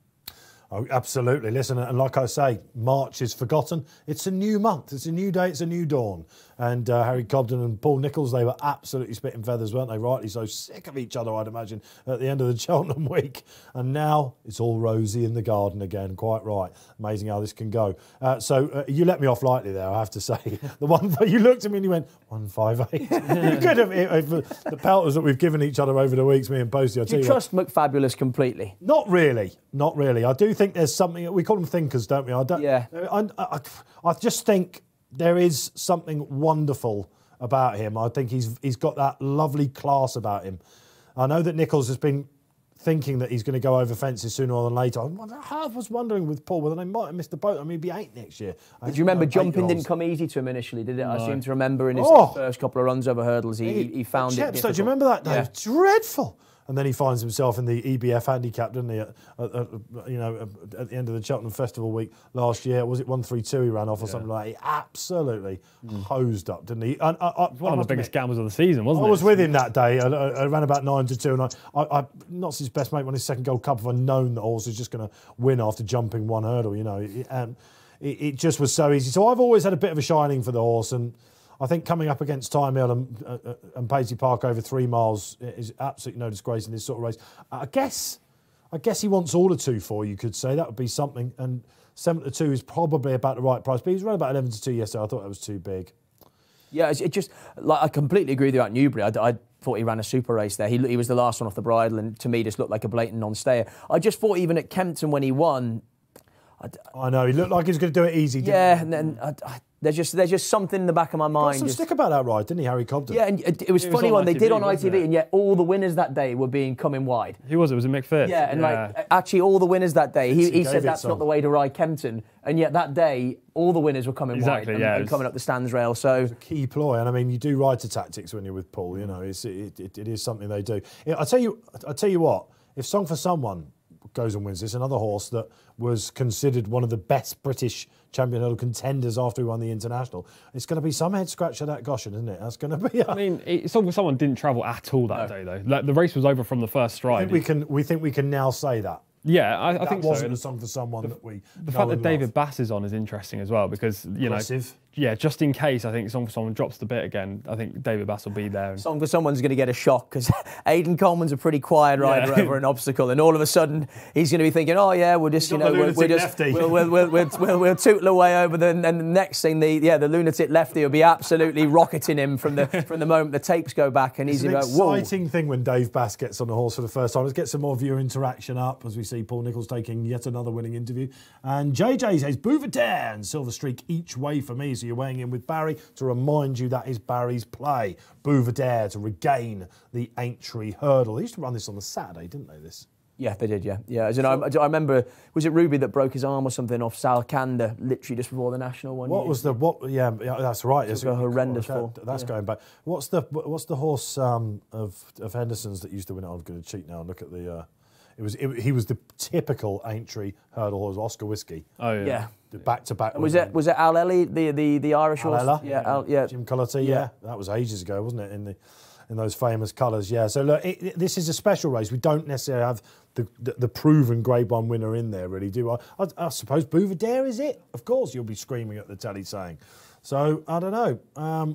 Oh, absolutely. Listen, and like I say, March is forgotten. It's a new month. It's a new day. It's a new dawn. And Harry Cobden and Paul Nicholls, they were absolutely spitting feathers, weren't they? Rightly so, sick of each other, I'd imagine, at the end of the Cheltenham week. And now it's all rosy in the garden again. Quite right. Amazing how this can go. So you let me off lightly there, I have to say. The one you looked at me and you went, 158. You could have, the pelters that we've given each other over the weeks, me and Posty. Do you trust McFabulous completely? Not really. Not really. I do think there's something, we call them thinkers, don't we? I don't. Yeah. I just think there is something wonderful about him. I think he's got that lovely class about him. I know that Nicholls has been thinking that he's going to go over fences sooner or later. I was wondering with Paul whether they might have missed the boat. I mean, he'd be 8 next year. Do you remember jumping didn't come easy to him initially, did it? No. I seem to remember in his first couple of runs over hurdles, he found it difficult. Do you remember that? Yeah. Dreadful. And then he finds himself in the EBF handicap, doesn't he? At the end of the Cheltenham Festival week last year, was it 132 he ran off or something like that? He absolutely hosed up, didn't he? And one of the biggest gambles of the season, wasn't it? I was with him that day. I ran about 9-2, and I not his best mate, won his second Gold Cup. If I'd known that horse was just going to win after jumping one hurdle, you know, and it just was so easy. So I've always had a bit of a shining for the horse, and I think coming up against Time Hill and Paisley Park over 3 miles is absolutely no disgrace in this sort of race. I guess he wants all the 2-4, you could say. That would be something. And 7-2 is probably about the right price. But he was around about 11-2 yesterday. I thought that was too big. Yeah, it just, like, I completely agree with you at Newbury. I thought he ran a super race there. He was the last one off the bridle and to me just looked like a blatant non-stayer. I just thought even at Kempton when he won... I know, he looked like he was going to do it easy, didn't he? Yeah, and then... There's just something in the back of my mind. Got some stick about that ride, didn't he, Harry Cobden? Yeah, and it was funny when they did on ITV, and yet all the winners that day were being coming wide. Who was it? Was it McPherson? Yeah, and like actually all the winners that day, he said that's not the way to ride Kempton, and yet that day all the winners were coming wide and coming up the stands rail. So it was a key ploy, and I mean you do ride to tactics when you're with Paul. You know, it is something they do. I tell you what, if Song for Someone goes and wins this, another horse that was considered one of the best British Champion Hurdle contenders after he won the International. It's going to be some head scratcher that Goshen, isn't it? That's going to be... I mean, it's almost someone didn't travel at all that day, though. Like, the race was over from the first stride. We think we can now say that. Yeah, I think so. That wasn't a Song for Someone that we... The fact that David Bass is on is interesting as well, because, you know... Yeah, just in case, I think Song for Someone drops the bit again, I think David Bass will be there. Song for Someone's going to get a shock, because Aidan Coleman's a pretty quiet rider over an obstacle, and all of a sudden he's going to be thinking, oh yeah, we'll just, we'll tootle away over the... And the next thing, the lunatic lefty will be absolutely rocketing him from the moment the tapes go back, and he's about, whoa. It's an exciting thing when Dave Bass gets on the horse for the first time. Let's get some more viewer interaction up, as we see Paul Nicholls taking yet another winning interview. And JJ says, Bouvetier and Silver Streak each way for me. So you're weighing in with Barry to remind you that is Barry's play. Bouvetier to regain the Aintree Hurdle. They used to run this on the Saturday, didn't they, this? Yeah, they did, yeah. Yeah, as in, I remember, was it Ruby that broke his arm or something off Salkander, literally just before the National one? Yeah, that's right. It's a horrendous fall. That's going back. What's the horse of Henderson's that used to win it? I'm going to cheat now and look at the... He was the typical Aintree Hurdle horse, Oscar Whiskey. Oh yeah. The back-to-back. Was it Al Ely, the Irish horse? Yeah. Jim Colletti. Yeah. That was ages ago, wasn't it? In those famous colours. Yeah. So look, this is a special race. We don't necessarily have the proven Grade 1 winner in there, really, do I? I suppose Bouvetier is it. Of course, you'll be screaming at the telly saying. So I don't know.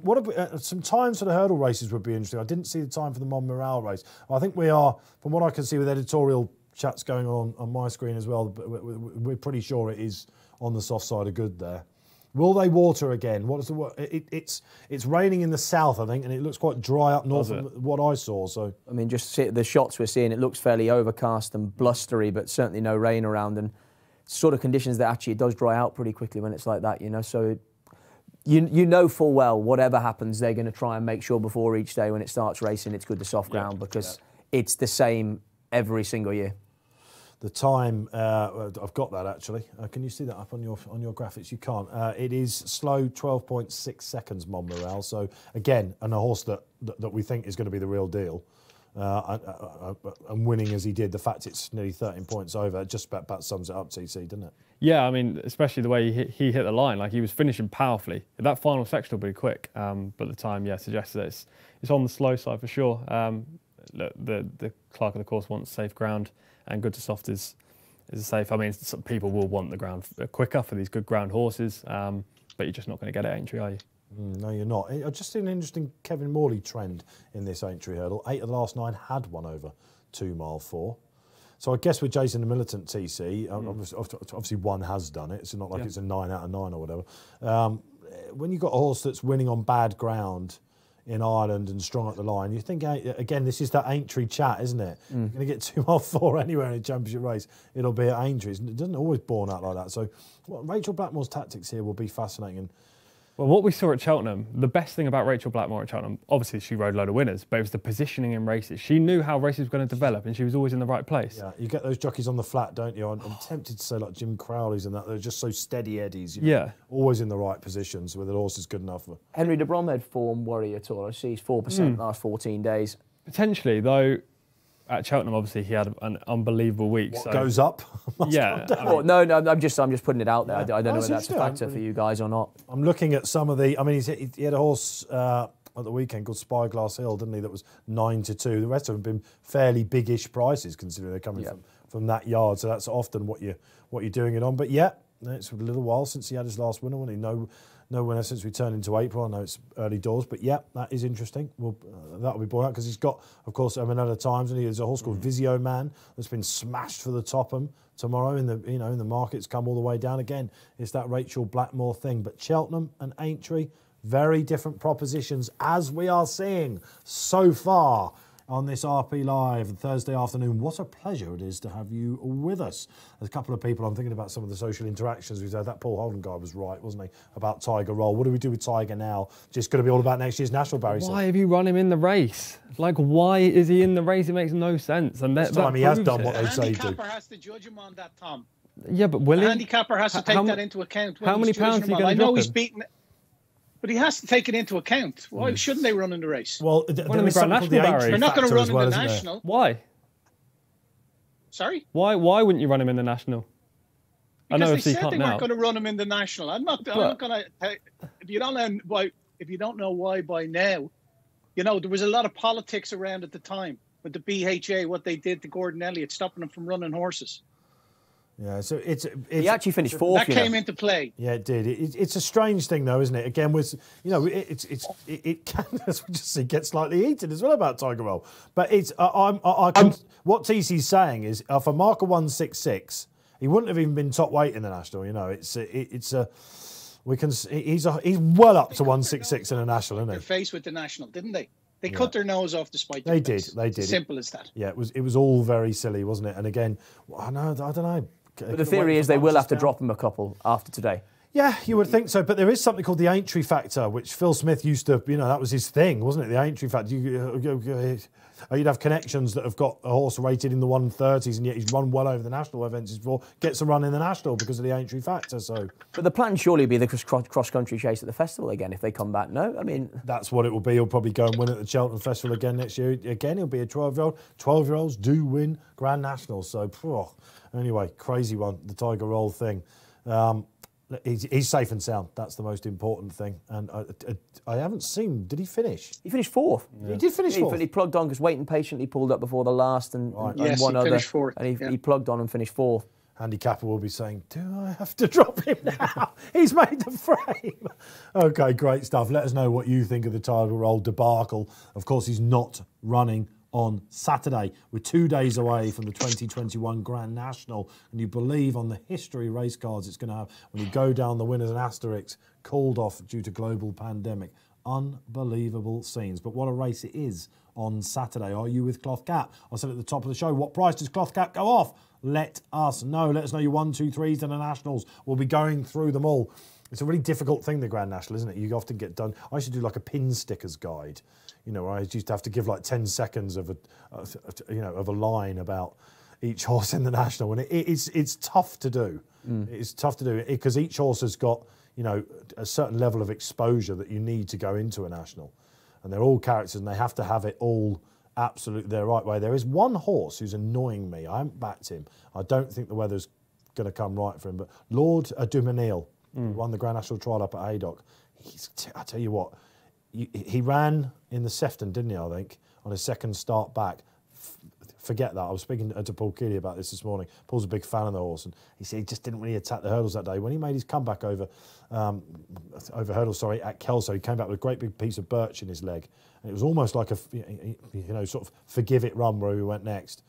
Some times for the hurdle races would be interesting. I didn't see the time for the Montmorillon race. I think we are, from what I can see with editorial chats going on my screen as well, we're pretty sure it is on the soft side of good there. Will they water again? It's raining in the south, I think, and it looks quite dry up north from what I saw. So I mean, just see the shots we're seeing, it looks fairly overcast and blustery, but certainly no rain around, and sort of conditions that actually it does dry out pretty quickly when it's like that, you know. So. You know full well, whatever happens, they're going to try and make sure before each day when it starts racing, it's good to soft ground because it's the same every single year. The time, I've got that actually. Can you see that up on your graphics? You can't. It is slow, 12.6 seconds, Mon Morale. So again, and a horse that we think is going to be the real deal. And winning as he did, the fact it's nearly 13 points over just about sums it up, TC, doesn't it? Yeah, I mean, especially the way he hit the line, like he was finishing powerfully. That final section will be quick, but the time, yeah, suggests that it's on the slow side for sure. Look, the clerk of the course wants safe ground, and good to soft is safe. I mean, some people will want the ground quicker for these good ground horses, but you're just not going to get it at Aintree, are you? No, you're not. I just seen an interesting Kevin Morley trend in this Aintree Hurdle. 8 of the last 9 had won over 2 mile 4. So I guess with Jason the Militant, TC, obviously one has done it. It's not like it's a 9 out of 9 or whatever. When you've got a horse that's winning on bad ground in Ireland and strong at the line, you think, again, this is that Aintree chat, isn't it? You're going to get 2 mile 4 anywhere in a championship race. It'll be at Aintree. It doesn't always born out like that. So Rachel Blackmore's tactics here will be fascinating. Well, what we saw at Cheltenham, the best thing about Rachel Blackmore at Cheltenham, obviously she rode a load of winners, but it was the positioning in races. She knew how races were going to develop and she was always in the right place. Yeah, you get those jockeys on the flat, don't you? I'm tempted to say like Jim Crowley's and that, they're just so steady eddies. You know, always in the right positions where the horse is good enough. Henry de Bromhead form worry at all? I see he's 4% in the last 14 days. Potentially, though. At Cheltenham, obviously, he had an unbelievable week. What goes up? Yeah. Well, no, I'm just putting it out there. Yeah. I don't know whether that's a factor for you guys or not. I'm looking at some of the. I mean, he had a horse at the weekend called Spyglass Hill, didn't he? That was 9 to 2. The rest of them have been fairly big-ish prices considering they're coming from that yard. So that's often what you're doing it on. But yeah, it's a little while since he had his last winner, wasn't he? No winner since we turned into April. I know it's early doors, but yeah, that is interesting. Well, that'll be brought out because he's got, of course, another times, and there's a horse called Visio Man that's been smashed for the Topham tomorrow in the in the market's come all the way down again. It's that Rachel Blackmore thing, but Cheltenham and Aintree, very different propositions as we are seeing so far on this RP Live Thursday afternoon. What a pleasure it is to have you with us. There's a couple of people, I'm thinking about some of the social interactions we've had. That Paul Holden guy was right, wasn't he, about Tiger Roll. What do we do with Tiger now? Just going to be all about next year's National, Barry. Why have you run him in the race? Like, why is he in the race? It makes no sense. And this time he has done what they say do. The handicapper has to judge him on that, Tom. Yeah, but will he? The handicapper has to take that into account. How many pounds are you going to drop him? I know he's beaten... But he has to take it into account. Why shouldn't they run in the race? Well, they're not going to run in the National. Why? Sorry? Why wouldn't you run him in the National? Because I know they said they weren't going to run him in the National. I'm not going to. If you don't know why by now, you know there was a lot of politics around at the time with the BHA, what they did to Gordon Elliott, stopping him from running horses. Yeah, so he actually finished 4th. That came into play. Yeah, it did. It's a strange thing, though, isn't it? Again, with it can, as we just see, get slightly heated as well about Tiger Roll. But it's what TC's saying is, for marker 166, he wouldn't have even been top weight in the National. You know, he's well up to 166 in the National, isn't he? They're faced with the National, didn't they? They cut their nose off despite their face. They did. Simple as that. Yeah, it was all very silly, wasn't it? And again, I don't know. But the theory is they will have to drop him a couple after today. Yeah, you would think so. But there is something called the Aintree factor, which Phil Smith used to, that was his thing, wasn't it? The Aintree factor. You'd have connections that have got a horse rated in the 130s, and yet he's run well over the National events before, gets a run in the National because of the Aintree factor. So, but the plan surely be the cross country chase at the festival again if they come back. No, I mean that's what it will be. He'll probably go and win at the Cheltenham Festival again next year. Again, he'll be a 12-year-old. 12-year-olds do win Grand Nationals. So, anyway, crazy one, the Tiger Roll thing. He's safe and sound. That's the most important thing. And I haven't seen. Did he finish? He finished 4th. Yeah. He did finish 4th. But he plugged on because waiting patiently pulled up before the last and one other. He plugged on and finished 4th. Handicapper will be saying, "Do I have to drop him now? He's made the frame." Okay, great stuff. Let us know what you think of the Tiger Roll debacle. Of course, he's not running on Saturday. We're 2 days away from the 2021 Grand National, and you believe on the history race cards it's going to have when you go down the winners and asterisks called off due to global pandemic. Unbelievable scenes, but what a race it is on Saturday. Are you with Cloth Cap? I said at the top of the show, what price does Cloth Cap go off? Let us know. Let us know your 1, 2, 3s and the Nationals. We'll be going through them all. It's a really difficult thing, the Grand National, isn't it? You often get done. I used to do like a pin stickers guide. I used to have to give like 10 seconds of a line about each horse in the National, and it's tough to do. It's tough to do because each horse has got, you know, a certain level of exposure that you need to go into a National, and they're all characters and they have to have it all absolutely their right way. There is one horse who's annoying me. I haven't backed him. I don't think the weather's going to come right for him, but Lord Adumanil won the Grand National Trial up at Haydock. I tell you what, he ran in the Sefton, didn't he, I think, on his second start back. Forget that. I was speaking to Paul Keeley about this morning. Paul's a big fan of the horse, and he said he just didn't really attack the hurdles that day. When he made his comeback over hurdles, sorry, at Kelso, he came back with a great big piece of birch in his leg, and it was almost like a, you know, sort of forgive it run where we went next.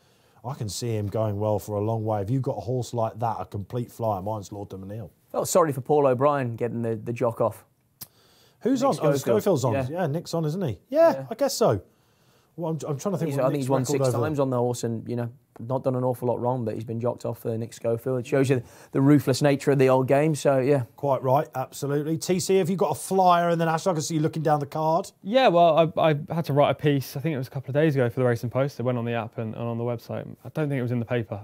I can see him going well for a long way. If you've got a horse like that, a complete flyer, mine's Lord Dominil. Felt sorry for Paul O'Brien getting the jock off. Who's Nick on? Schofield. Oh, Schofield's on. Yeah, Nick's on, isn't he? Yeah. I guess so. Well, I'm trying to think. I think he's won 6 times on the horse, and you know, not done an awful lot wrong. But he's been jocked off for Nick Schofield. It shows you the ruthless nature of the old game. So yeah, quite right, absolutely. TC, have you got a flyer in the National? I can see you looking down the card. Yeah, well, I had to write a piece. I think it was a couple of days ago for the Racing Post. It went on the app and on the website. I don't think it was in the paper.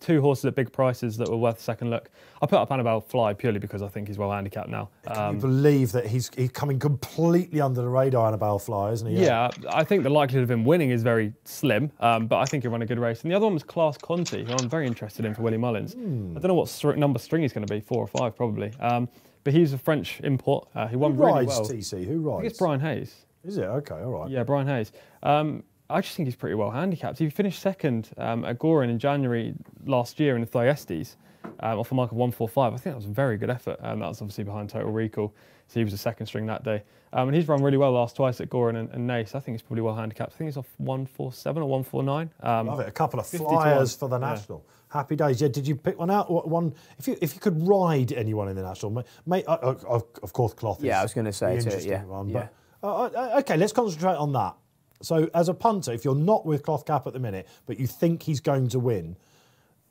2 horses at big prices that were worth a second look. I put up Annabelle Fly purely because I think he's well handicapped now. Can you believe that he's coming completely under the radar? Annabelle Fly, isn't he? Yeah, I think the likelihood of him winning is very slim, but I think he'll run a good race. And the other one was Class Conti, who I'm very interested in for Willie Mullins. I don't know what number string he's going to be, 4 or 5 probably. But he's a French import. He won really well. Who rides, TC? Who rides? I think it's Brian Hayes. Is it? Okay, all right. Yeah, Brian Hayes. I just think he's pretty well handicapped. He finished second at Goring in January last year in the Thyestes off a mark of 145. I think that was a very good effort. That was obviously behind Total Recall, so he was a second string that day. And he's run really well last twice at Goring and Nace. I think he's probably well handicapped. I think he's off 147 or 149. Love it. A couple of flyers for the National. Yeah. Happy days. Yeah, did you pick one out? One, if you could ride anyone in the National, mate, of course, Cloth is. Yeah, I was going to say too. Yeah. One, yeah. But, okay, let's concentrate on that. So as a punter, if you're not with Cloth Cap at the minute, but you think he's going to win,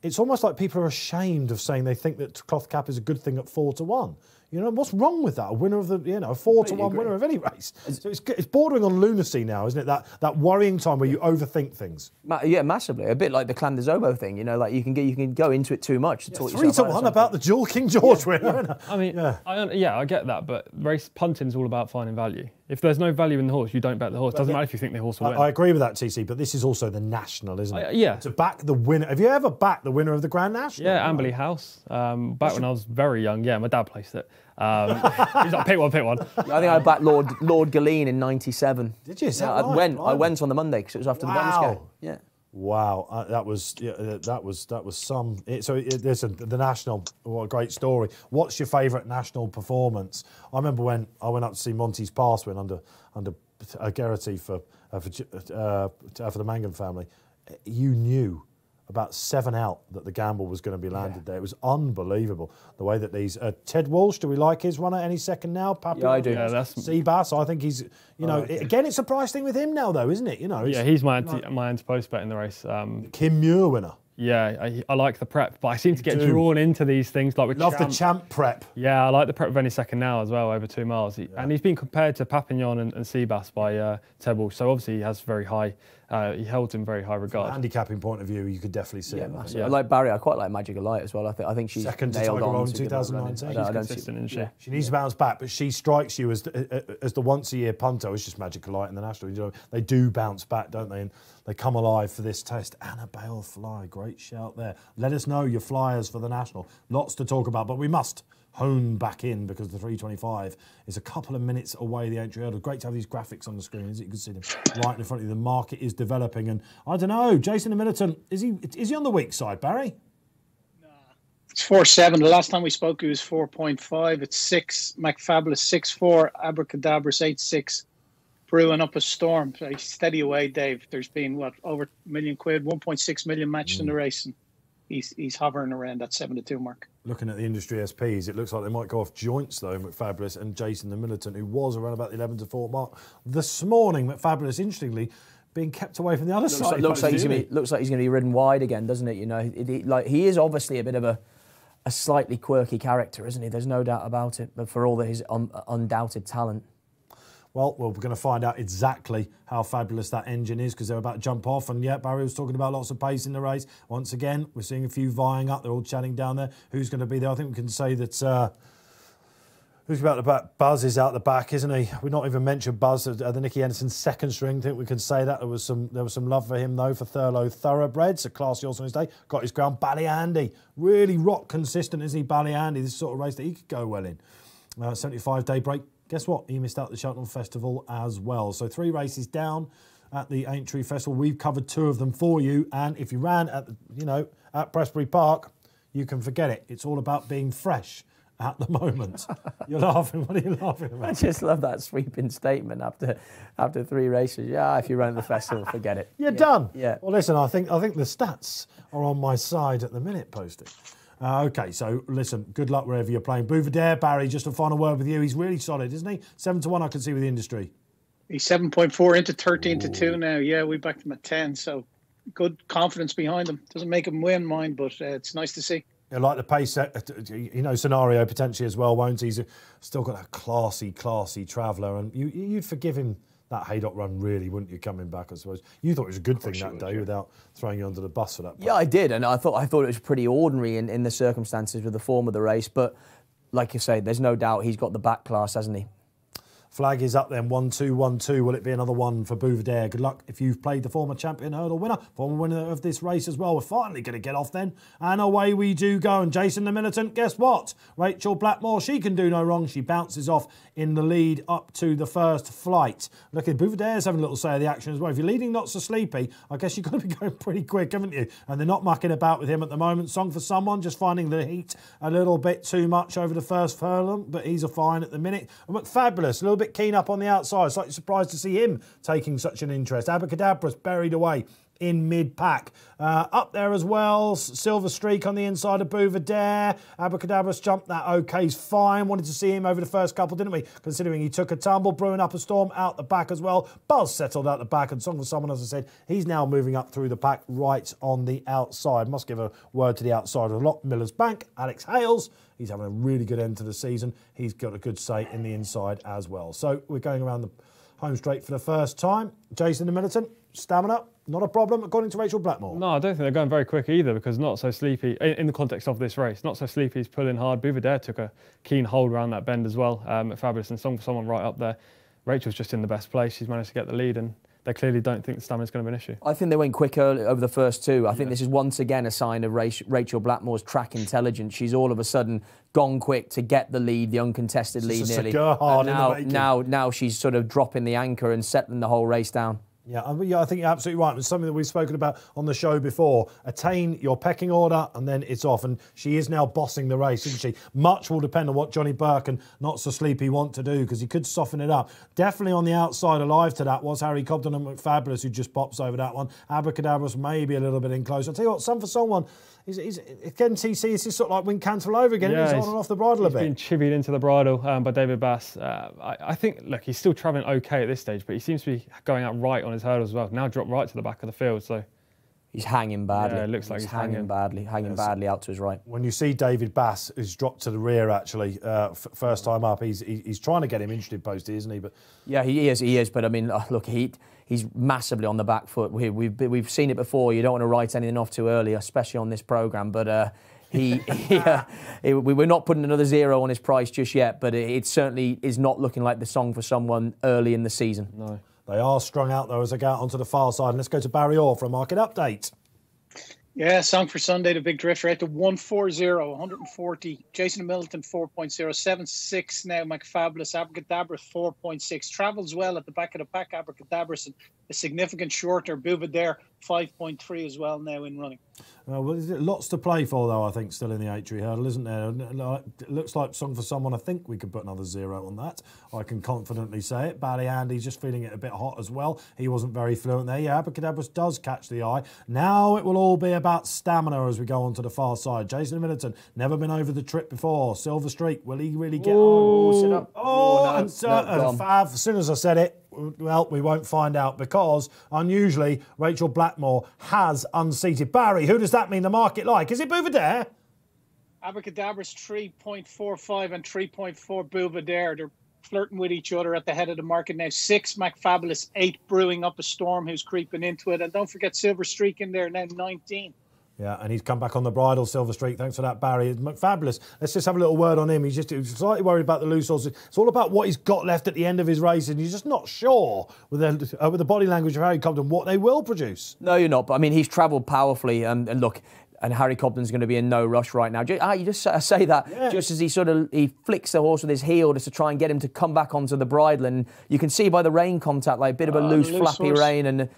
it's almost like people are ashamed of saying they think that Cloth Cap is a good thing at 4 to 1. You know, what's wrong with that? A winner of the, you know, a 4 to 1 winner of any race. So it's bordering on lunacy now, isn't it? That worrying time where you overthink things. Yeah, massively. A bit like the Clandezobo thing, you know, like you can go into it too much. To talk 3 to 1 about the dual King George winner. Yeah. I mean, yeah. I get that, but race punting's all about finding value. If there's no value in the horse, you don't bet the horse. Doesn't matter if you think the horse will win. I agree with that, TC, but this is also the National, isn't it? Yeah. To back the winner. Have you ever backed the winner of the Grand National? Yeah, Amberley House. Back when I was very young. Yeah, my dad placed it. He's like, pick one. I think I backed Lord Galene in '97. Did you? Yeah, right? I went on the Monday because it was after the Wednesday. Yeah. Wow, that was some. So listen, the National, what a great story. What's your favourite National performance? I remember when I went up to see Monty's Pass win under Geraghty for the Mangan family. You knew about 7 out that the gamble was going to be landed there. It was unbelievable the way that these Ted Walsh, do we like his runner any second now? Papi, yeah, I do. Seabass, I think he's, you know, again, it's a price thing with him now, though, isn't it? You know, yeah, he's my anti-post bet in the race. Kim Muir winner. Yeah, I like the prep, but I seem to get drawn into these things. Like with the Champ prep. Yeah, I like the prep of any second now as well, over 2 miles. And he's been compared to Papignon and Seabass by Ted Walsh, so obviously he has very high, he held in very high regard. From a handicapping point of view, you could definitely see it. Yeah. I like Barry, I quite like Magic of Light as well. I think she's second to Tiger on in 2019. She's consistent, isn't she? Yeah. She needs to bounce back, but she strikes you as the once-a-year punter. It's just Magic of Light in the National. You know, they do bounce back, don't they? And they come alive for this test. Annabelle Fly, great shout there. Let us know your flyers for the National. Lots to talk about, but we must hone back in because the 325 is a couple of minutes away, the Aintree Hurdle. Great to have these graphics on the screen, isn't it? You can see them right in front of you. The market is developing, and I don't know, Jason de Middleton, is he on the weak side, Barry? Nah. It's 4.7. The last time we spoke, it was 4.5. It's 6. McFabulous 6.4. Abracadabras 8.6. Brewing up a storm. So steady away, Dave. There's been, what, over £1 million quid, 1.6 million matched in the race, and he's hovering around that 7 to 2 mark. Looking at the industry SPs, it looks like they might go off joints, though, McFabulous and Jason de Middleton, who was around about the 11 to 4 mark this morning. McFabulous, interestingly, being kept away from the other side. Looks like he's going to be ridden wide again, doesn't it? You know, he is obviously a bit of a slightly quirky character, isn't he? There's no doubt about it, but for all that his undoubted talent. Well, we're going to find out exactly how fabulous that engine is, because they're about to jump off. And yeah, Barry was talking about lots of pace in the race. Once again, we're seeing a few vying up. They're all chatting down there. Who's going to be there? I think we can say that... who's about the back? Buzz is out the back, isn't he? We've not even mentioned Buzz, the Nicky Anderson second string. I think we can say that. There was some love for him, though, for Thurlow Thoroughbred. So classy also on his day. Got his ground. Ballyhandy. Really rock consistent, isn't he, Ballyhandy? This sort of race that he could go well in. 75-day break. Guess what? He missed out the Cheltenham Festival as well. So 3 races down at the Aintree Festival. We've covered 2 of them for you. And if you ran at, at Presbury Park, you can forget it. It's all about being fresh at the moment. You're laughing. What are you laughing about? I just love that sweeping statement after 3 races. Yeah, if you run the festival, forget it. You're done. Yeah. Well, listen, I think the stats are on my side at the minute, Posty. Okay, so listen, good luck wherever you're playing. Bouvedere, Barry, just a final word with you. He's really solid, isn't he? 7-1, I can see with the industry. He's 7.4 into 13 to 2 now. Yeah, we backed him at 10. So good confidence behind him. Doesn't make him win mine, but it's nice to see. I like the pace, scenario potentially as well, won't he? He's still got a classy traveller, and you'd forgive him that Haydock run, really, wouldn't you? Coming back, I suppose you thought it was a good thing that day without throwing you under the bus for that. Yeah, I did, and I thought it was pretty ordinary in the circumstances with the form of the race. But like you say, there's no doubt he's got the back class, hasn't he? Flag is up then, 1-2, 1-2. Will it be another one for Bouvedere? Good luck if you've played the former Champion Hurdle winner, former winner of this race as well. We're finally going to get off then. And away we do go. And Jason the Militant, guess what? Rachel Blackmore, she can do no wrong. She bounces off in the lead up to the first flight. Look at Bouvedere's having a little say of the action as well. If you're leading not so sleepy, I guess you've got to be going pretty quick, haven't you? And they're not mucking about with him at the moment. Song for Someone, just finding the heat a little bit too much over the first furlong, but he's a fine at the minute. And look, Fabulous, a little bit keen up on the outside. Slightly surprised to see him taking such an interest. Abacadabra's buried away in mid-pack. Up there as well, Silver Streak on the inside of Bouvedere. Abacadabra's jumped that okay's fine. Wanted to see him over the first couple, didn't we? Considering he took a tumble, brewing up a storm out the back as well. Buzz settled out the back, and Song for Someone, as I said, he's now moving up through the pack right on the outside. Must give a word to the outside of the lot. Miller's Bank, Alex Hales. He's having a really good end to the season. He's got a good say in the inside as well. So we're going around the home straight for the first time. Jason the Militant, stamina, not a problem, according to Rachel Blackmore. No, I don't think they're going very quick either, because Not So Sleepy, in the context of this race, Not So Sleepy is pulling hard. Bouvedere took a keen hold around that bend as well. Fabulous and Song for Someone right up there. Rachel's just in the best place. She's managed to get the lead, and they clearly don't think the stamina's going to be an issue. I think they went quick over the first 2. I think this is once again a sign of Rachel Blackmore's track intelligence. She's all of a sudden gone quick to get the lead, the uncontested lead nearly. Now she's sort of dropping the anchor and settling the whole race down. Yeah, I think you're absolutely right. It's something that we've spoken about on the show before. Attain your pecking order, and then it's off. And she is now bossing the race, isn't she? Much will depend on what Johnny Burke and Not So Sleepy want to do, because he could soften it up. Definitely on the outside alive to that was Harry Cobden and McFabulous, who just pops over that one. Abacadabra's maybe a little bit in close. I'll tell you what, Song for Someone, he's again, TC, this is sort of like Win Cantwell over again. Yeah, he's on and off the bridle a bit. He's been chivied into the bridle by David Bass. I think, look, he's still travelling okay at this stage, but he seems to be going out right on his hurdles as well. Now dropped right to the back of the field, so he's hanging badly. Yeah, it looks like he's hanging badly out to his right. When you see David Bass, who's dropped to the rear actually first time up, he's trying to get him interested, Posty, isn't he? But yeah, he is. But I mean, look, he's massively on the back foot. We've seen it before. You don't want to write anything off too early, especially on this programme. But we're not putting another 0 on his price just yet. But it certainly is not looking like the Song for Someone early in the season. No. They are strung out, though, as they go out onto the far side. And let's go to Barry Orr for a market update. Yeah, Song for Sunday, the big drift rate to 140, 140. Jason Milton, 4.0, 76 now. McFabulous, Abracadabra, 4.6. Travels well at the back of the pack. Abracadabra, a significant shorter. Bouvedere, 5.3 as well now in running. Well, lots to play for, though, I think, still in the Aintree Hurdle, isn't there? It looks like Song for Someone. I think we could put another 0 on that. I can confidently say it. Ballyhandy's just feeling it a bit hot as well. He wasn't very fluent there. Yeah, Abacadabra does catch the eye. Now it will all be about stamina as we go on to the far side. Jason Middleton, never been over the trip before. Silver Streak, will he really get on? As soon as I said it, well, we won't find out, because unusually Rachel Blackmore has unseated. Barry, who does that mean the market like? Is it Bouvedere? Abracadabra's 3.45 and 3.4 Bouvedere. They're flirting with each other at the head of the market now. 6, MacFabulous. 8, Brewing Up a Storm, who's creeping into it. And don't forget Silver Streak in there now, 19. Yeah, and he's come back on the bridle, Silver Streak. Thanks for that, Barry. MacFabulous. Let's just have a little word on him. He's slightly worried about the loose horses. It's all about what he's got left at the end of his race, and you're just not sure with the body language of Harry Cobden what they will produce. No, you're not. But I mean, he's travelled powerfully, and look. And Harry Cobden's going to be in no rush right now. I say that just as he sort of flicks the horse with his heel just to try and get him to come back onto the bridle. And you can see by the rein contact, like a bit of a loose flappy horse. Rein. And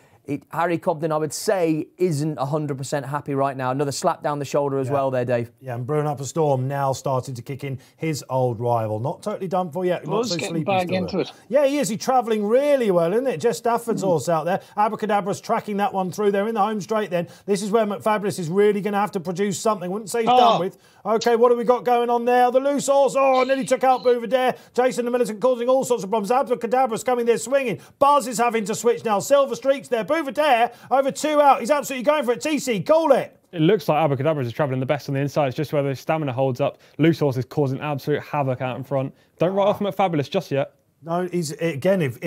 Harry Cobden, I would say, isn't 100% happy right now. Another slap down the shoulder as well there, Dave. Yeah, and Brewing Up a Storm now started to kick in his old rival. Not totally done for yet. Not so getting back into it. Yeah, he is. He's travelling really well, isn't it? Jess Stafford's horse out there. Abracadabra's tracking that one through. They're in the home straight then. This is where MacFabulous is really going to have to produce something. Wouldn't say he's done with. OK, what have we got going on there? The loose horse. Oh, nearly took out Bouva Dare. Jason the Militant causing all sorts of problems. Abracadabra's coming there swinging. Buzz is having to switch now. Silver Streak's there. Over there, over 2 out. He's absolutely going for it. TC, call it. It looks like Abracadabra is travelling the best on the inside. It's just whether his stamina holds up. Loose horse is causing absolute havoc out in front. Don't write off MacFabulous just yet. No, he's, again, if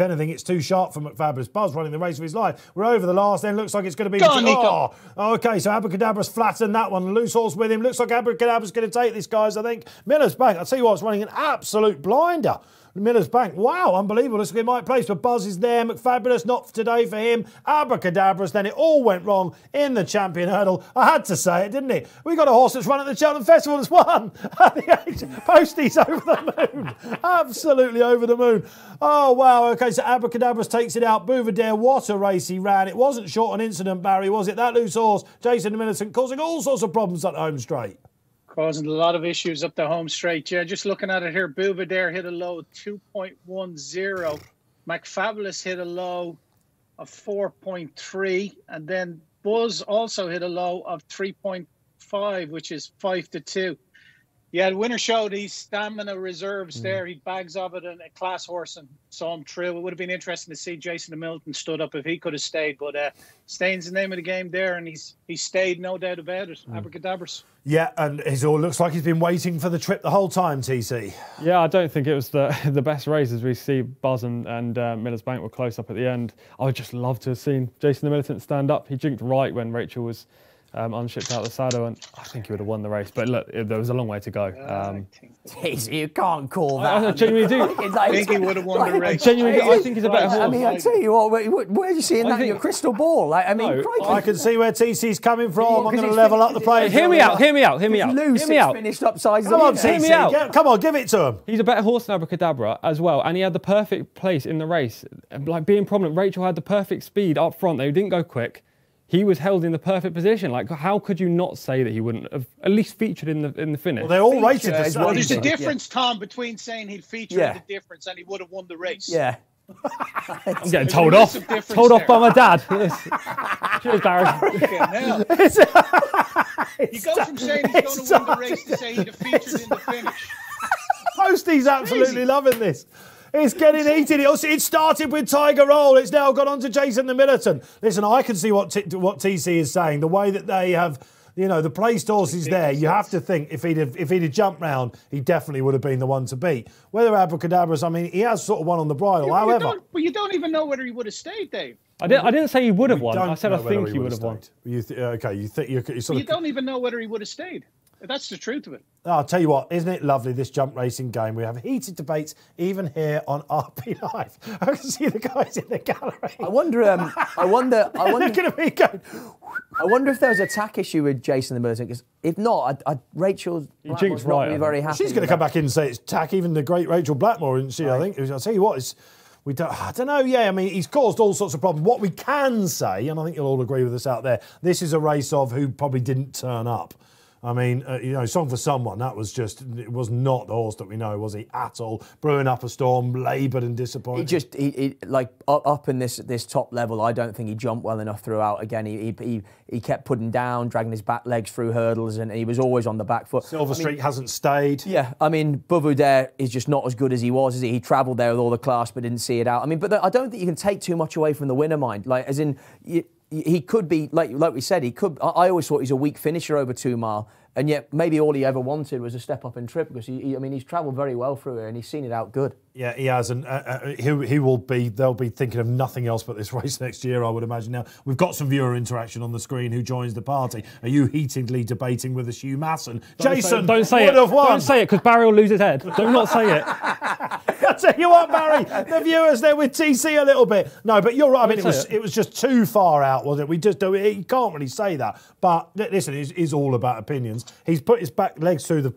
anything, it's too sharp for MacFabulous. Buzz running the race of his life. We're over the last, then looks like it's going to be... Go on, Nico. Oh, OK, so Abracadabra's flattened that one. Loose horse with him. Looks like Abracadabra's going to take this, guys, I think. Miller's back. I'll tell you what, it's running an absolute blinder. Miller's Bank. Wow, unbelievable. It's in my place, but Buzz is there. MacFabulous, not today for him. Abracadabras, then it all went wrong in the Champion Hurdle. I had to say it, didn't it? We got a horse that's run at the Cheltenham Festival that's won. Posties over the moon. Absolutely over the moon. Oh, wow. OK, so Abracadabras takes it out. Bouva Dare, what a race he ran. It wasn't short on incident, Barry, was it? That loose horse, Jason de Millicent, causing all sorts of problems at home straight. Causing a lot of issues up the home straight. Yeah, just looking at it here, Bouva Dare hit a low of 2.10. MacFabulous hit a low of 4.3. And then Buzz also hit a low of 3.5, which is 5-2. Yeah, the winner showed his stamina reserves there. He bags of it in a class horse and saw him through. It would have been interesting to see Jason de Milton stood up if he could have stayed. But Stain's the name of the game there, and he stayed, no doubt about it. Abracadabras. Yeah, and it all looks like he's been waiting for the trip the whole time, TC. Yeah, I don't think it was the best race as we see. Buzz and Miller's Bank were close up at the end. I would just love to have seen Jason the Militant stand up. He jinked right when Rachel was unshipped out the saddle, and I think he would have won the race. But look, there was a long way to go. Geez, you can't call that. I genuinely do. I think he would have won the race. Genuinely, I think he's a better horse. I mean, I tell you what, where are you seeing that in your crystal ball? Like, I mean, no, I can see where TC's coming from. I'm going to level up the play. Hear me out. Hear me out. Hear me out. Loose. He's finished up sizes. Come on, hear me out. Come on, give it to him. He's a better horse than Abracadabra as well, and he had the perfect place in the race. Like being prominent, Rachel had the perfect speed up front. They didn't go quick. He was held in the perfect position. Like, how could you not say that he wouldn't have at least featured in the finish? Well, they're all rated the same. Well, there's a difference, Tom, between saying he'd feature and the difference, and he would have won the race. Yeah. I'm getting told off. Told off by my dad. Cheers, Barry. You go from saying he's going to win the race to say he'd have featured in the finish. Postie's absolutely loving this. It's getting heated. It started with Tiger Roll. It's now gone on to Jason the Militant. Listen, I can see what TC is saying. The way that they have, you know, the placed horses there. You have to think if he'd have jumped round, he definitely would have been the one to beat. Whether Abracadabras, I mean, he has sort of won on the bridle. However, but you don't even know whether he would have stayed, Dave. I didn't say he would have won. I said I think he would have won. You don't even know whether he would have stayed. That's the truth of it. I'll tell you what, isn't it lovely, this jump racing game? We have heated debates even here on RP Live. I can see the guys in the gallery. I wonder going to be going. I wonder if there's a tack issue with Jason the Militant, because if not, Rachel Blackmore's not going to be very happy. She's going to come back in and say it's tack, even the great Rachel Blackmore, isn't she, right. I think. I'll tell you what, it's... I don't know, yeah, I mean, he's caused all sorts of problems. What we can say, and I think you'll all agree with us out there, this is a race of who probably didn't turn up. I mean, you know, Song for Someone, that was just, it was not the horse that we know, was he, at all. Brewing Up a Storm, laboured and disappointed. He just, like, up in this top level, I don't think he jumped well enough throughout. Again, he kept putting down, dragging his back legs through hurdles, and he was always on the back foot. Silver Streak hasn't stayed. Yeah, I mean, Bouva Dare is just not as good as he was, is he? He travelled there with all the class, but didn't see it out. I mean, but I don't think you can take too much away from the winner mind. Like, as in... he could be, like we said, he could. I always thought he's a weak finisher over 2 mile, and yet maybe all he ever wanted was a step up in trip, because I mean, he's travelled very well through here and he's seen it out good. Yeah, he has, and he will be. They'll be thinking of nothing else but this race next year, I would imagine. Now we've got some viewer interaction on the screen. Who joins the party? Are you heatedly debating with us, Hugh Masson? Jason, don't say it. Don't say it, because Barry will lose his head. Do not say it. I'll tell you what, Barry, the viewers there with TC a little bit. No, but you're right. I mean, it was just too far out, wasn't it? We just you can't really say that. But listen, it's all about opinions. He's put his back legs through the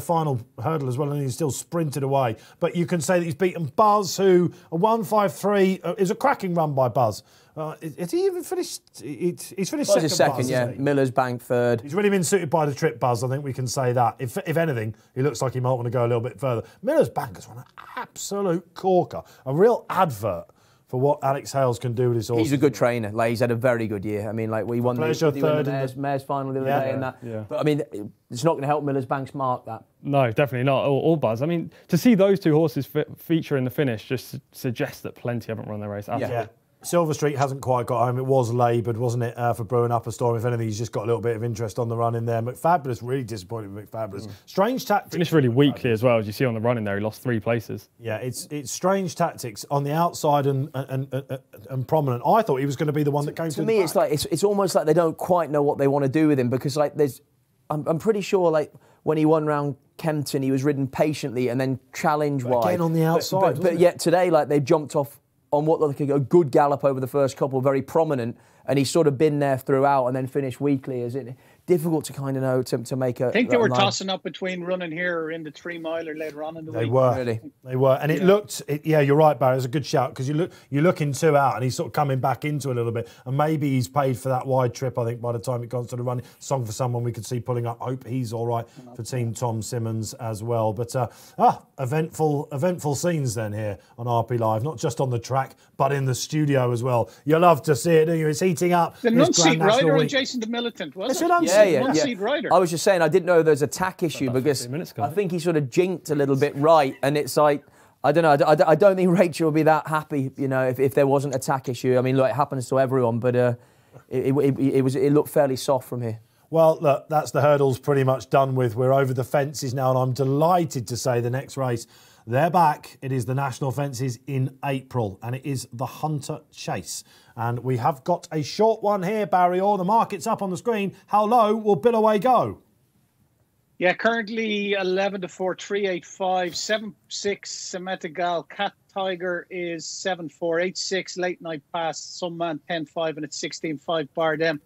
final hurdle as well, and he's still sprinted away. But you can say that he's beaten Buzz, who a 1:53 is a cracking run by Buzz. Has he even finished? He's finished second. Buzz, yeah. Miller's banked third. He's really been suited by the trip, Buzz. I think we can say that. If anything, he looks like he might want to go a little bit further. Miller's banked has run an absolute corker, a real advert for what Alex Hales can do with his horse. He's a good trainer. Like, he's had a very good year. I mean, like, we won the Mayor's final the other day and that. Yeah. But I mean, it's not going to help Miller's Bank's mark, that. No, definitely not. Or Buzz. I mean, to see those two horses feature in the finish just suggests that plenty haven't run their race. Yeah. Silver Street hasn't quite got home. It was laboured, wasn't it, for brewing up a storm. If anything, he's just got a little bit of interest on the run in there. McFabulous, really disappointed with McFabulous. Strange tactics. Finished really weakly as well, as you see on the run in there. He lost 3 places. Yeah, it's strange tactics on the outside and prominent. I thought he was going to be the one that came to me. It's like it's almost like they don't quite know what they want to do with him, because like I'm pretty sure like when he won round Kempton, he was ridden patiently and then challenge wide again on the outside. But yet today, like they jumped off on what looked like a good gallop over the first couple, very prominent, and he's sort of been there throughout and then finished weakly. Is it difficult to kind of know to make a? I think they were tossing up between running here or in the 3 miler later on in the week. They were, really. They were, and it looked. Yeah, you're right, Barry. It's a good shout, because you're looking 2 out, and he's sort of coming back into a little bit, and maybe he's paid for that wide trip. I think by the time it comes to the run, Song for Someone, we could see pulling up. I hope he's all right for Team Tom Simmons as well. But eventful scenes then here on RP Live, not just on the track but in the studio as well. You love to see it, don't you? It's heating up. The non-seed rider and Jason the Militant, wasn't it? Yeah. Rider. I was just saying, I didn't know there's a tack issue, because I think he sort of jinked a little bit right, and it's like, I don't know, I don't think Rachel would be that happy, you know, if there wasn't a tack issue. I mean, look, it happens to everyone, but it looked fairly soft from here. Well, look, that's the hurdles pretty much done with. We're over the fences now, and I'm delighted to say the next race, they're back. It is the National Fences in April, and it is the Hunter Chase. And we have got a short one here, Barry Orr. The market's up on the screen. How low will Billaway go? Yeah, currently 11 to 4, 385, 7-6. Semetegal Cat Tiger is 7-4, 8-6. Late Night Pass, Some Man 10-5, and it's 16-5 Bardem.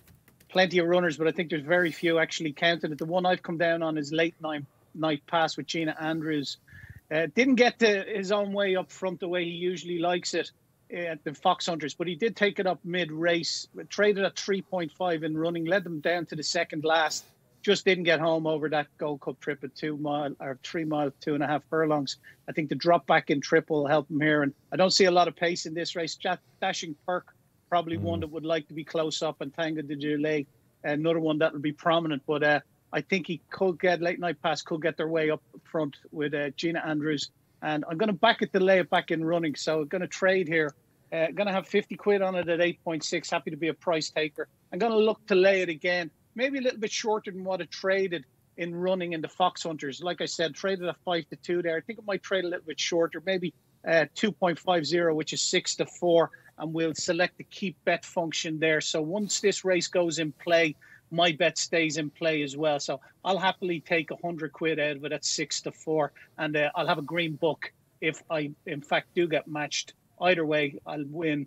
Plenty of runners, but I think there's very few actually counted it. The one I've come down on is Late Night Pass with Gina Andrews. Didn't get his own way up front the way he usually likes it at the Fox Hunters, but he did take it up mid-race, traded at 3.5 in running, led them down to the second last, just didn't get home over that Gold Cup trip at 3 mile, 2.5 furlongs. I think the drop back in trip will help him here, and I don't see a lot of pace in this race. Dashing Perk, probably one that would like to be close up, and Tanga de Dulé, another one that would be prominent, but I think he could get Late Night Pass, could get their way up front with Gina Andrews. And I'm going to back it to lay it back in running. So I'm going to trade here. Going to have 50 quid on it at 8.6. Happy to be a price taker. I'm going to look to lay it again. Maybe a little bit shorter than what it traded in running in the Fox Hunters. Like I said, traded at 5 to 2 there. I think it might trade a little bit shorter. Maybe 2.50, which is 6 to 4. And we'll select the keep bet function there. So once this race goes in play, my bet stays in play as well. So I'll happily take 100 quid out of it at 6 to 4. And I'll have a green book if I, in fact, do get matched. Either way, I'll win,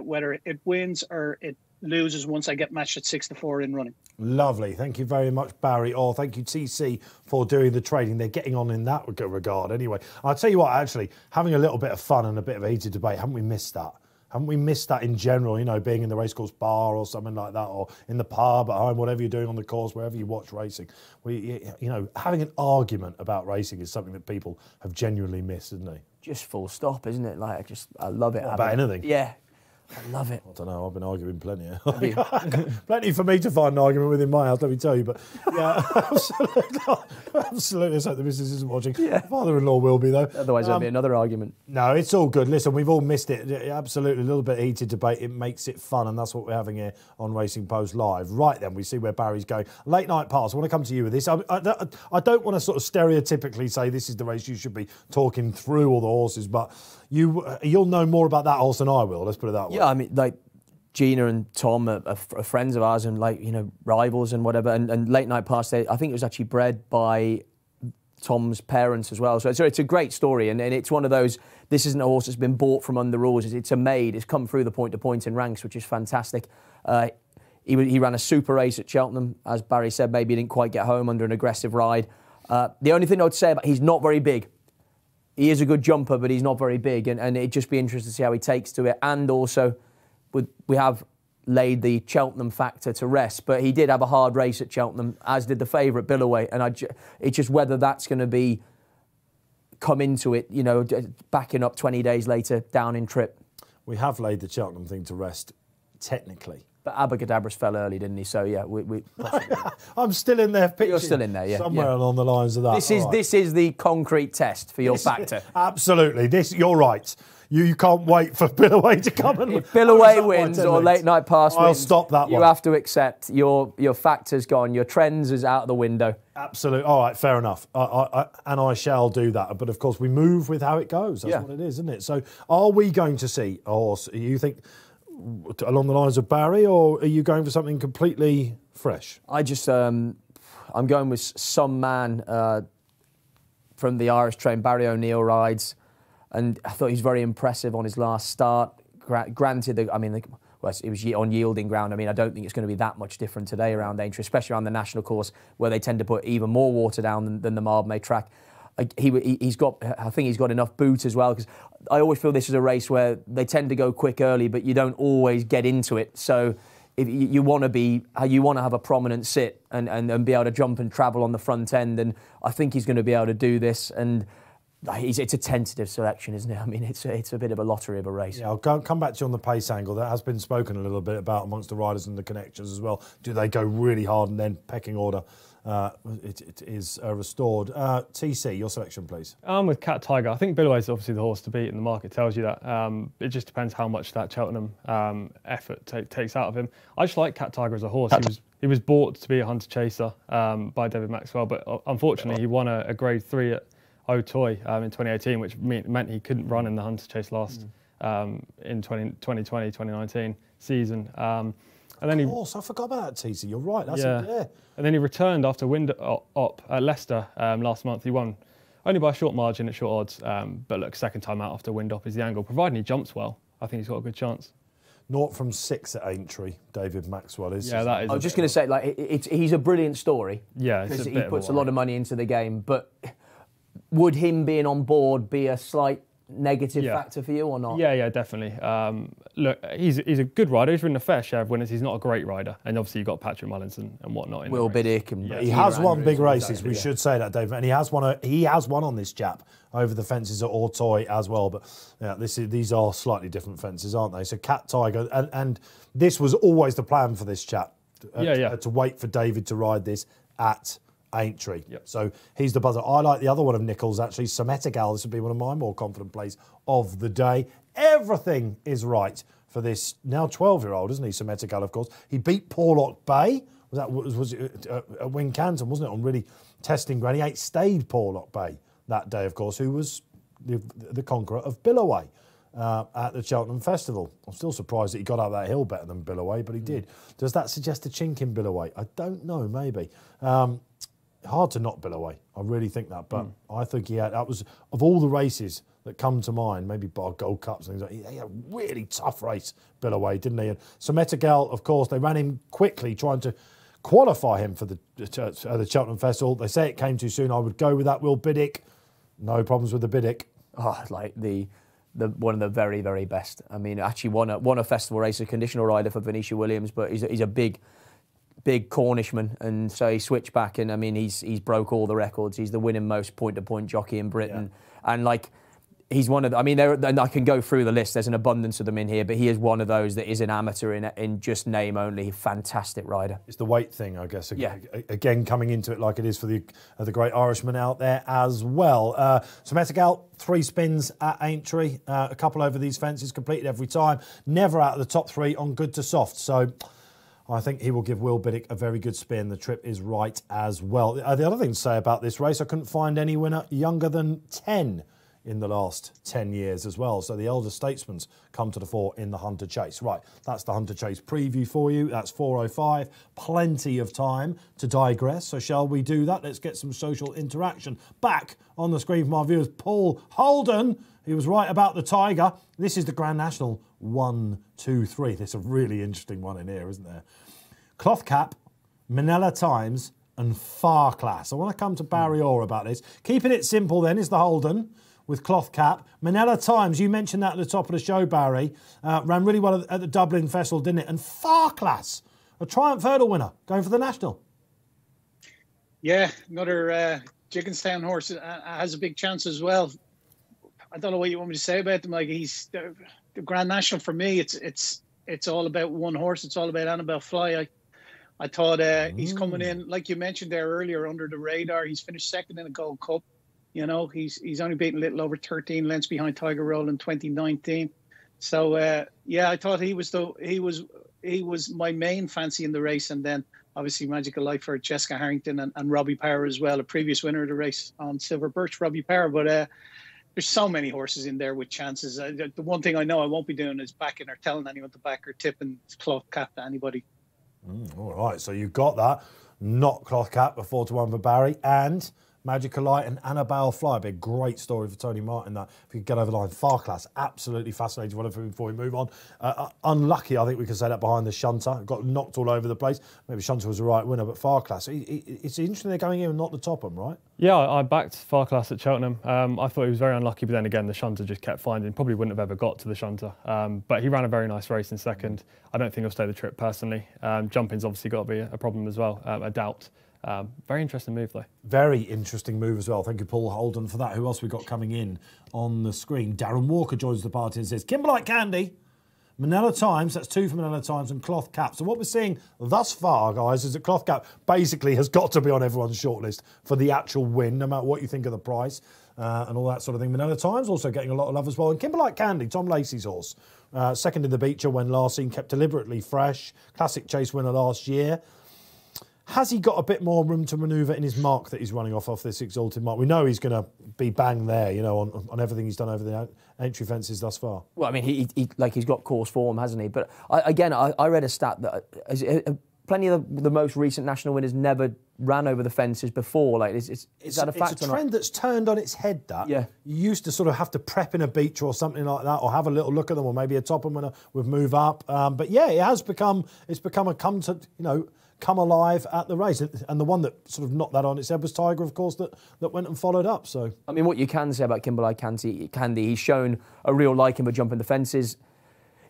whether it wins or it loses once I get matched at 6 to 4 in running. Lovely. Thank you very much, Barry. Or thank you, TC, for doing the trading. They're getting on in that regard anyway. I'll tell you what, actually, having a little bit of fun and a bit of a heated debate, haven't we missed that? Haven't we missed that in general, you know, being in the racecourse bar or something like that, or in the pub at home, whatever you're doing on the course, wherever you watch racing. You know, having an argument about racing is something that people have genuinely missed, isn't it? Just full stop, isn't it? Like, I love it. About anything. Yeah. I love it. I don't know, I've been arguing plenty. Plenty for me to find an argument within my house, let me tell you. But yeah, absolutely. It's like the business isn't watching. Yeah. Father-in-law will be, though. Otherwise, there'll be another argument. No, it's all good. Listen, we've all missed it. Absolutely, a little bit of heated debate. It makes it fun, and that's what we're having here on Racing Post Live. Right then, we see where Barry's going. Late night pass. I want to come to you with this. I don't want to sort of stereotypically say this is the race you should be talking through all the horses, but you'll know more about that horse than I will. Let's put it that way. Yeah, I mean, like, Gina and Tom are friends of ours and, like, you know, rivals and whatever. And late night pass, I think it was actually bred by Tom's parents as well. So it's a great story. And it's one of those, this isn't a horse that's been bought from under the rules. It's a maid. It's come through the point-to-point in ranks, which is fantastic. He ran a super race at Cheltenham. As Barry said, maybe he didn't quite get home under an aggressive ride. The only thing I would say about he's not very big. He is a good jumper, but he's not very big. And it'd just be interesting to see how he takes to it. And also, we have laid the Cheltenham factor to rest, but he did have a hard race at Cheltenham, as did the favourite, Billaway. And it's just whether that's going to be come into it, you know, backing up 20 days later down in trip. We have laid the Cheltenham thing to rest, technically. But Abracadabras fell early, didn't he? So, yeah, I'm still in there. You're still in there, yeah. Somewhere along the lines of that. This is the concrete test for your factor. Absolutely. You're right. You can't wait for Billaway to come and if Billaway wins or late night pass wins, I'll stop that one. You have to accept your factor's gone, your trends is out of the window. Absolutely. All right, fair enough. I shall do that. But of course, we move with how it goes. That's what it is, isn't it? So, are we going to see a horse? You think along the lines of Barry, or are you going for something completely fresh? I'm going with some man from the Irish train, Barry O'Neill rides, and I thought he was very impressive on his last start. Granted, it was on yielding ground. I mean, I don't think it's going to be that much different today around Aintree, especially around the national course where they tend to put even more water down than the Mildmay track. I think he's got enough boot as well, because I always feel this is a race where they tend to go quick early, but you don't always get into it. So if you want to have a prominent sit and be able to jump and travel on the front end, and I think he's going to be able to do this. And it's a tentative selection, isn't it? I mean, it's a bit of a lottery of a race. Yeah, I'll come back to you on the pace angle. That has been spoken a little bit about amongst the riders and the connections as well. Do they go really hard and then pecking order it is restored? TC, your selection, please. I'm with Cat Tiger. I think Billaway is obviously the horse to beat, and the market tells you that. It just depends how much that Cheltenham effort takes out of him. I just like Cat Tiger as a horse. He was bought to be a hunter chaser by David Maxwell, but unfortunately he won a Grade 3 at O'Toy in 2018, which meant he couldn't run in the Hunter Chase last in 2020-2019 season. Of course, I forgot about that, TC. You're right. That's it. And then he returned after wind-up at Leicester last month. He won only by a short margin at short odds, but look, second time out after wind-up is the angle. Providing he jumps well, I think he's got a good chance. 0 from 6 at Aintree, David Maxwell is. Yeah, that is. I was just going to say, like, he's a brilliant story. Yeah, because he puts a lot of money into the game, but. Would him being on board be a slight negative factor for you or not? Yeah, definitely. Look, he's a good rider. He's ridden a fair share of winners. He's not a great rider. And obviously you've got Patrick Mullins and whatnot. Will Biddick. He has won big races. We should say that, Dave. And he has won on this chap over the fences at Ortoy as well. But yeah, these are slightly different fences, aren't they? So Cat Tiger. And this was always the plan for this chap. To wait for David to ride this at Aintree. Yep. So he's the buzzer. I like the other one of Nichols, actually, Sometigal. This would be one of my more confident plays of the day. Everything is right for this now 12-year-old, isn't he? Sometigal, of course. He beat Porlock Bay. Was it at Wincanton, wasn't it, on really testing ground. He outstayed Porlock Bay that day, of course, who was the conqueror of Billaway at the Cheltenham Festival. I'm still surprised that he got up that hill better than Billaway, but he did. Does that suggest a chink in Billaway? I don't know, maybe. Hard to knock Billaway. I really think that, but I think that was of all the races that come to mind, maybe bar Gold Cups and things like that, he had a really tough race, Billaway, didn't he? And Sometigal, of course, they ran him quickly, trying to qualify him for the Cheltenham Festival. They say it came too soon. I would go with that. Will Biddick, no problems with the Biddick. Oh, like the one of the very, very best. I mean, actually won a festival race, a conditional rider for Venetia Williams, but he's a big Cornishman, and so he switched back, and I mean he's broke all the records. He's the winning most point-to-point jockey in Britain, and like he's one of the, I mean, and I can go through the list. There's an abundance of them in here, but he is one of those that is an amateur in just name only. Fantastic rider. It's the weight thing, I guess. Yeah. Again, coming into it like it is for the great Irishman out there as well. So Metagal, 3 spins at Aintree, a couple over these fences, completed every time. Never out of the top 3 on good to soft. So I think he will give Will Biddick a very good spin. The trip is right as well. The other thing to say about this race, I couldn't find any winner younger than 10 in the last 10 years as well. So the elder statesmen's come to the fore in the Hunter Chase. Right, that's the Hunter Chase preview for you. That's 4:05. Plenty of time to digress. So shall we do that? Let's get some social interaction back on the screen from our viewers. Paul Holden, he was right about the Tiger. This is the Grand National 1, 2, 3. There's a really interesting one in here, isn't there? Clothcap, Manila Times, and Farclass. I want to come to Barry Orr about this. Keeping it simple then is the Holden with Clothcap. Manila Times, you mentioned that at the top of the show, Barry. Ran really well at the Dublin Festival, didn't it? And Farclass, a Triumph Hurdle winner, going for the National. Yeah, another Jiggenstown horse has a big chance as well. I don't know what you want me to say about them. Like, he's the Grand National for me. It's all about one horse. It's all about Annabelle Fly. I thought he's coming in, like you mentioned there earlier, under the radar. He's finished second in the Gold Cup. You know, he's only beaten a little over 13 lengths behind Tiger Roll in 2019. So yeah, I thought he was my main fancy in the race, and then obviously Magical Life for Jessica Harrington and Robbie Power as well, a previous winner of the race on Silver Birch, Robbie Power. But there's so many horses in there with chances. The one thing I know I won't be doing is backing or telling anyone to back or tipping Clothcap to anybody. All right, so you've got that. Not Clothcap, a 4-1 for Barry, and Magical Light and Annabelle Fly. Be a great story for Tony Martin, that, if you could get over the line. Farclass, absolutely fascinating one of them before we move on. Unlucky, I think we can say that, behind the Shunter. Got knocked all over the place. Maybe Shunter was the right winner, but Farclass, it's interesting they're going in and not the Topham, right? Yeah, I backed Farclass at Cheltenham. I thought he was very unlucky, but then again, the Shunter just kept finding. Probably wouldn't have ever got to the Shunter. But he ran a very nice race in second. I don't think he'll stay the trip, personally. Jumping's obviously got to be a problem as well, a doubt. Very interesting move, though. Very interesting move as well. Thank you, Paul Holden, for that. Who else we got coming in on the screen? Darren Walker joins the party and says, Kimberlite Candy, Manila Times, that's 2 for Manila Times, and Clothcap. So what we're seeing thus far, guys, is that Clothcap basically has got to be on everyone's shortlist for the actual win, no matter what you think of the price and all that sort of thing. Manila Times also getting a lot of love as well. And Kimberlite Candy, Tom Lacey's horse, second in the Becher when last seen, kept deliberately fresh, classic chase winner last year. Has he got a bit more room to manoeuvre in his mark that he's running off this exalted mark? We know he's going to be bang there, you know, on everything he's done over the entry fences thus far. Well, I mean, he's got course form, hasn't he? But I read a stat that plenty of the most recent national winners never ran over the fences before. Like, is that a fact? It's a trend that's turned on its head, that. Yeah. You used to sort of have to prep in a Beach or something like that, or have a little look at them, or maybe a Topham winner would move up. But yeah, it's become a come to, you know, come alive at the race. And the one that sort of knocked that on its head was Tiger, of course, that went and followed up. So I mean, what you can say about Kimberlite Candy, he's shown a real liking for jumping the fences.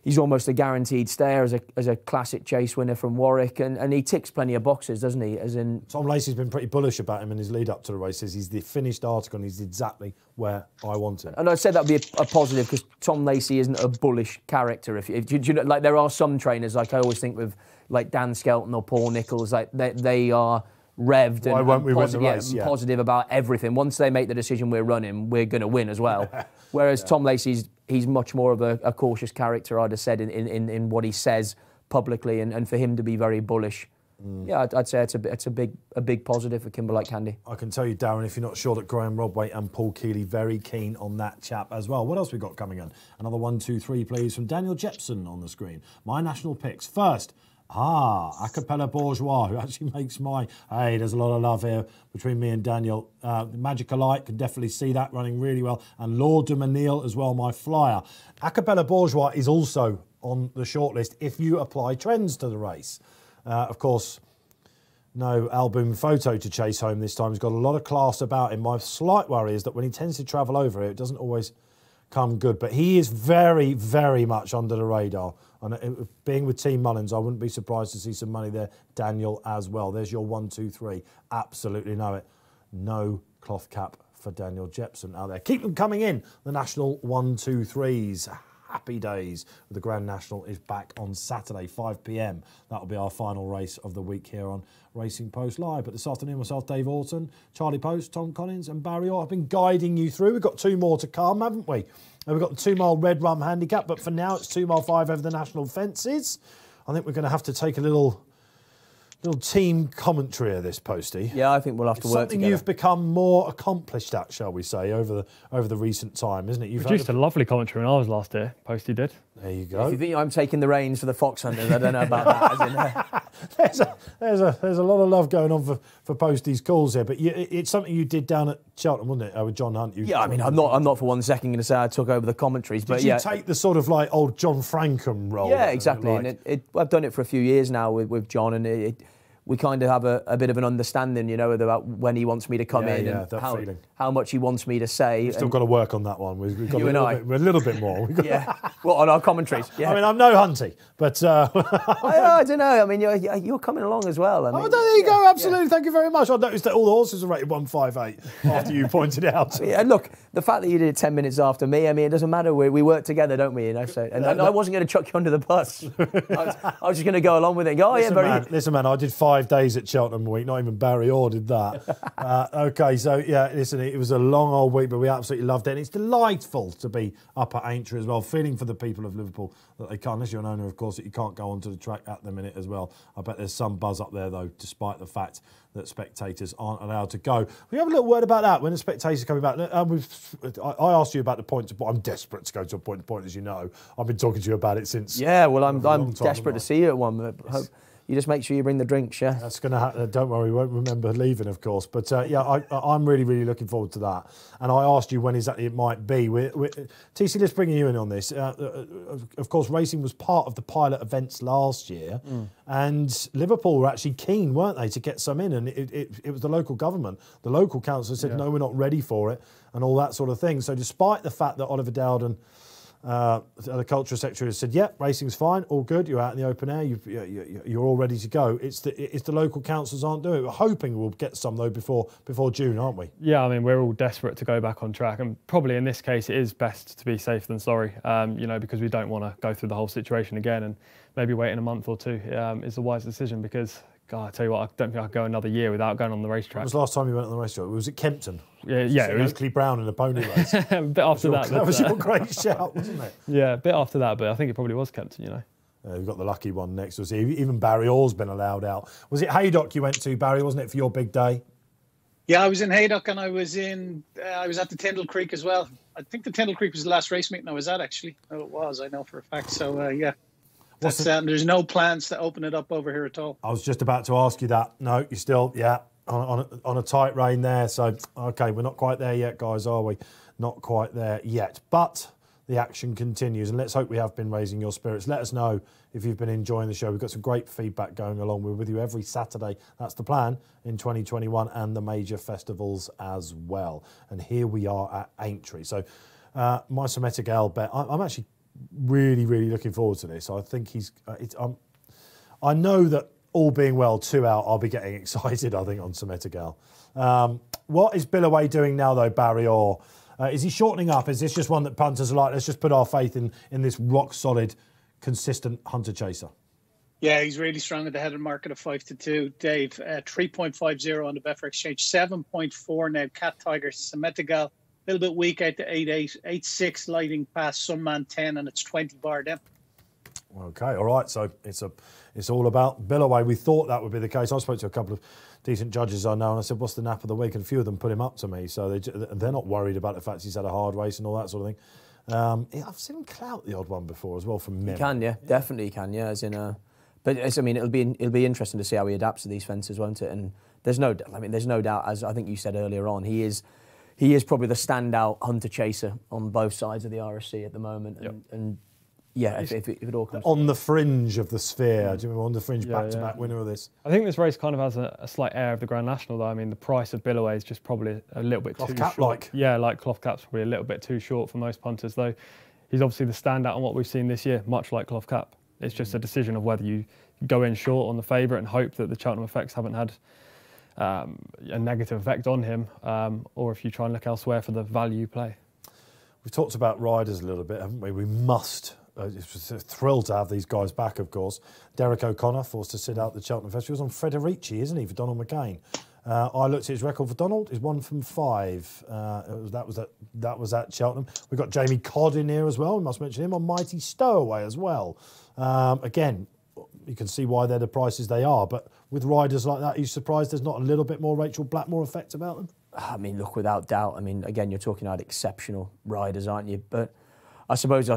He's almost a guaranteed stayer as a classic chase winner from Warwick, and he ticks plenty of boxes, doesn't he? As in, Tom Lacey's been pretty bullish about him in his lead up to the races. He's the finished article, and he's exactly where I want him. And I'd say that'd be a positive, because Tom Lacey isn't a bullish character. If you know, like, there are some trainers, like I always think with, like, Dan Skelton or Paul Nichols, like they are revved and positive about everything. Once they make the decision we're running, we're going to win as well. Whereas Tom Lacey's, he's much more of a cautious character, I'd have said, in what he says publicly, and for him to be very bullish, yeah, I'd say it's a big positive for Kimberlite Candy. I can tell you, Darren, if you're not sure, that Graham Rodway and Paul Keeley very keen on that chap as well. What else we got coming in? Another 1, 2, 3, please, from Daniel Jepson on the screen. My national picks first. Acapella Bourgeois, who actually makes my... Hey, there's a lot of love here between me and Daniel. Magical Light, can definitely see that running really well. And Lord de Menil as well, my flyer. Acapella Bourgeois is also on the shortlist if you apply trends to the race. Of course, no album photo to chase home this time. He's got a lot of class about him. My slight worry is that when he tends to travel over it, it doesn't always come good. But he is very, very much under the radar. And being with Team Mullins, I wouldn't be surprised to see some money there. Daniel as well. There's your 1, 2, 3. Absolutely know it. No Clothcap for Daniel Jepson out there. Keep them coming in. The National 1, 2, 3s. Happy days. The Grand National is back on Saturday, 5 p.m. That will be our final race of the week here on Racing Post Live. But this afternoon, myself, Dave Orton, Charlie Post, Tom Collins and Barry Orr have been guiding you through. We've got 2 more to come, haven't we? And we've got the 2-mile Red Rum Handicap, but for now it's 2-mile 5 over the national fences. I think we're going to have to take a little team commentary of this, Posty. Yeah, I think we'll have to work together. Something you've become more accomplished at, shall we say, over the recent time, isn't it? You've produced a lovely commentary when I was last here. Posty did. There you go. If you think I'm taking the reins for the Fox Hunters, I don't know about that. There's a lot of love going on for Posty's calls here, but it's something you did down at Cheltenham, wasn't it, with John Hunt? Yeah, I mean, I'm not for one second going to say I took over the commentaries, but yeah. Did you take the sort of like old John Frankham role? Yeah, exactly. Like... And I've done it for a few years now with John, and we kind of have a bit of an understanding, you know, about when he wants me to come in and how much he wants me to say. We've still got to work on that one. We've got a little bit more. Yeah, well, on our commentaries. Yeah. I mean, I'm no Hunty, but... I don't know. I mean, you're coming along as well. I mean, there you go. Absolutely. Yeah. Thank you very much. I noticed that all the horses are rated 158 after you pointed out. I mean, look, the fact that you did it 10 minutes after me, I mean, it doesn't matter. We work together, don't we? You know, so, and I wasn't going to chuck you under the bus. I was just going to go along with it and go, listen, man, I did 5 days at Cheltenham week. Not even Barry Orr did that. OK, so, yeah, listen, it was a long old week, but we absolutely loved it. And it's delightful to be up at Aintree as well, feeling for the people of Liverpool that they can't, unless you're an owner, of course, that you can't go onto the track at the minute as well. I bet there's some buzz up there, though, despite the fact that spectators aren't allowed to go. We have a little word about that when the spectators are coming back. I asked you about the point to point. I'm desperate to go to a point to point, as you know. I've been talking to you about it since... Yeah, well, I'm desperate to see you at one. Yes. You just make sure you bring the drinks, yeah? That's going to happen. Don't worry, we won't remember leaving, of course. But, yeah, I'm really, really looking forward to that. And I asked you when exactly it might be. TC, let's bring you in on this. Of course, racing was part of the pilot events last year. Mm. And Liverpool were actually keen, weren't they, to get some in. And it was the local government. The local council said, no, we're not ready for it and all that sort of thing. So despite the fact that Oliver Dowden... the cultural secretary has said, "Yep, racing's fine, all good. You're out in the open air. You're all ready to go." It's the local councils aren't doing it. We're hoping we'll get some though before June, aren't we? Yeah, I mean we're all desperate to go back on track, and probably in this case it is best to be safe than sorry. You know, because we don't want to go through the whole situation again, and maybe waiting a month or two is the wise decision because. God, I tell you what, I don't think I could go another year without going on the racetrack. When was the last time you went on the racetrack? Was it Kempton? Yeah. It was Oakley Brown in a pony race. A bit after that. That was your great shout, wasn't it? Yeah, a bit after that, but I think it probably was Kempton, you know. We've got the lucky one next to us. Even Barry Orr's been allowed out. Was it Haydock you went to, Barry, wasn't it, for your big day? Yeah, I was in Haydock and I was at the Tyndall Creek as well. I think the Tyndall Creek was the last race meeting I was at, actually. Oh, it was, I know for a fact. So, yeah. There's no plans to open it up over here at all. I was just about to ask you that. No, you're still, on a tight rein there. So, OK, we're not quite there yet, guys, are we? Not quite there yet. But the action continues, and let's hope we have been raising your spirits. Let us know if you've been enjoying the show. We've got some great feedback going along. We're with you every Saturday. That's the plan in 2021 and the major festivals as well. And here we are at Aintree. So my Semitic Albert, I'm actually... really, really looking forward to this. I think he's... I know that all being well, 2 out, I'll be getting excited, I think, on Semitic Al. What is Billaway doing now, though, Barry Orr? Is he shortening up? Is this just one that punters are like, let's just put our faith in this rock-solid, consistent Hunter Chaser? Yeah, he's really strong at the headed market of 5-2. Dave, 3.50 on the Betfair Exchange, 7.4 now, Cat Tiger, Semitic Al. A little bit weak out to 8.8, 8.6 Lighting Pass, Sunman 10, and it's 20 bar depth. Okay, all right. So it's all about Billaway. We thought that would be the case. I spoke to a couple of decent judges I know, and I said, "What's the nap of the week?" And a few of them put him up to me. So they're not worried about the fact he's had a hard race and all that sort of thing. I've seen him clout the odd one before as well from me. He can, yeah, definitely he can, yeah. As in, but I mean, it'll be interesting to see how he adapts to these fences, won't it? And there's no doubt, as I think you said earlier on, he is. He is probably the standout Hunter Chaser on both sides of the RSC at the moment. Yep. And yeah, if it all comes... On the fringe of the sphere. Mm. Do you remember on the fringe back-to-back winner of this? I think this race kind of has a slight air of the Grand National, though. I mean, the price of Billaway is just probably a little bit too short. Cloth cap, like? Yeah, like Cloth Cap's probably a little bit too short for most punters, though. He's obviously the standout on what we've seen this year, much like Cloth Cap. It's just a decision of whether you go in short on the favourite and hope that the Cheltenham effects haven't had... a negative effect on him, or if you try and look elsewhere for the value play. We've talked about riders a little bit, haven't we? We must. It's a thrill to have these guys back, of course. Derek O'Connor forced to sit out the Cheltenham Festival. He was on Federici, isn't he, for Donald McCain? I looked at his record for Donald. He's 1 from 5. That was at Cheltenham. We've got Jamie Codd in here as well. We must mention him on Mighty Stowaway as well. Again, you can see why they're the prices they are. But with riders like that, are you surprised there's not a little bit more Rachel Blackmore effect about them? I mean, look, without doubt. I mean, again, you're talking about exceptional riders, aren't you? But I suppose,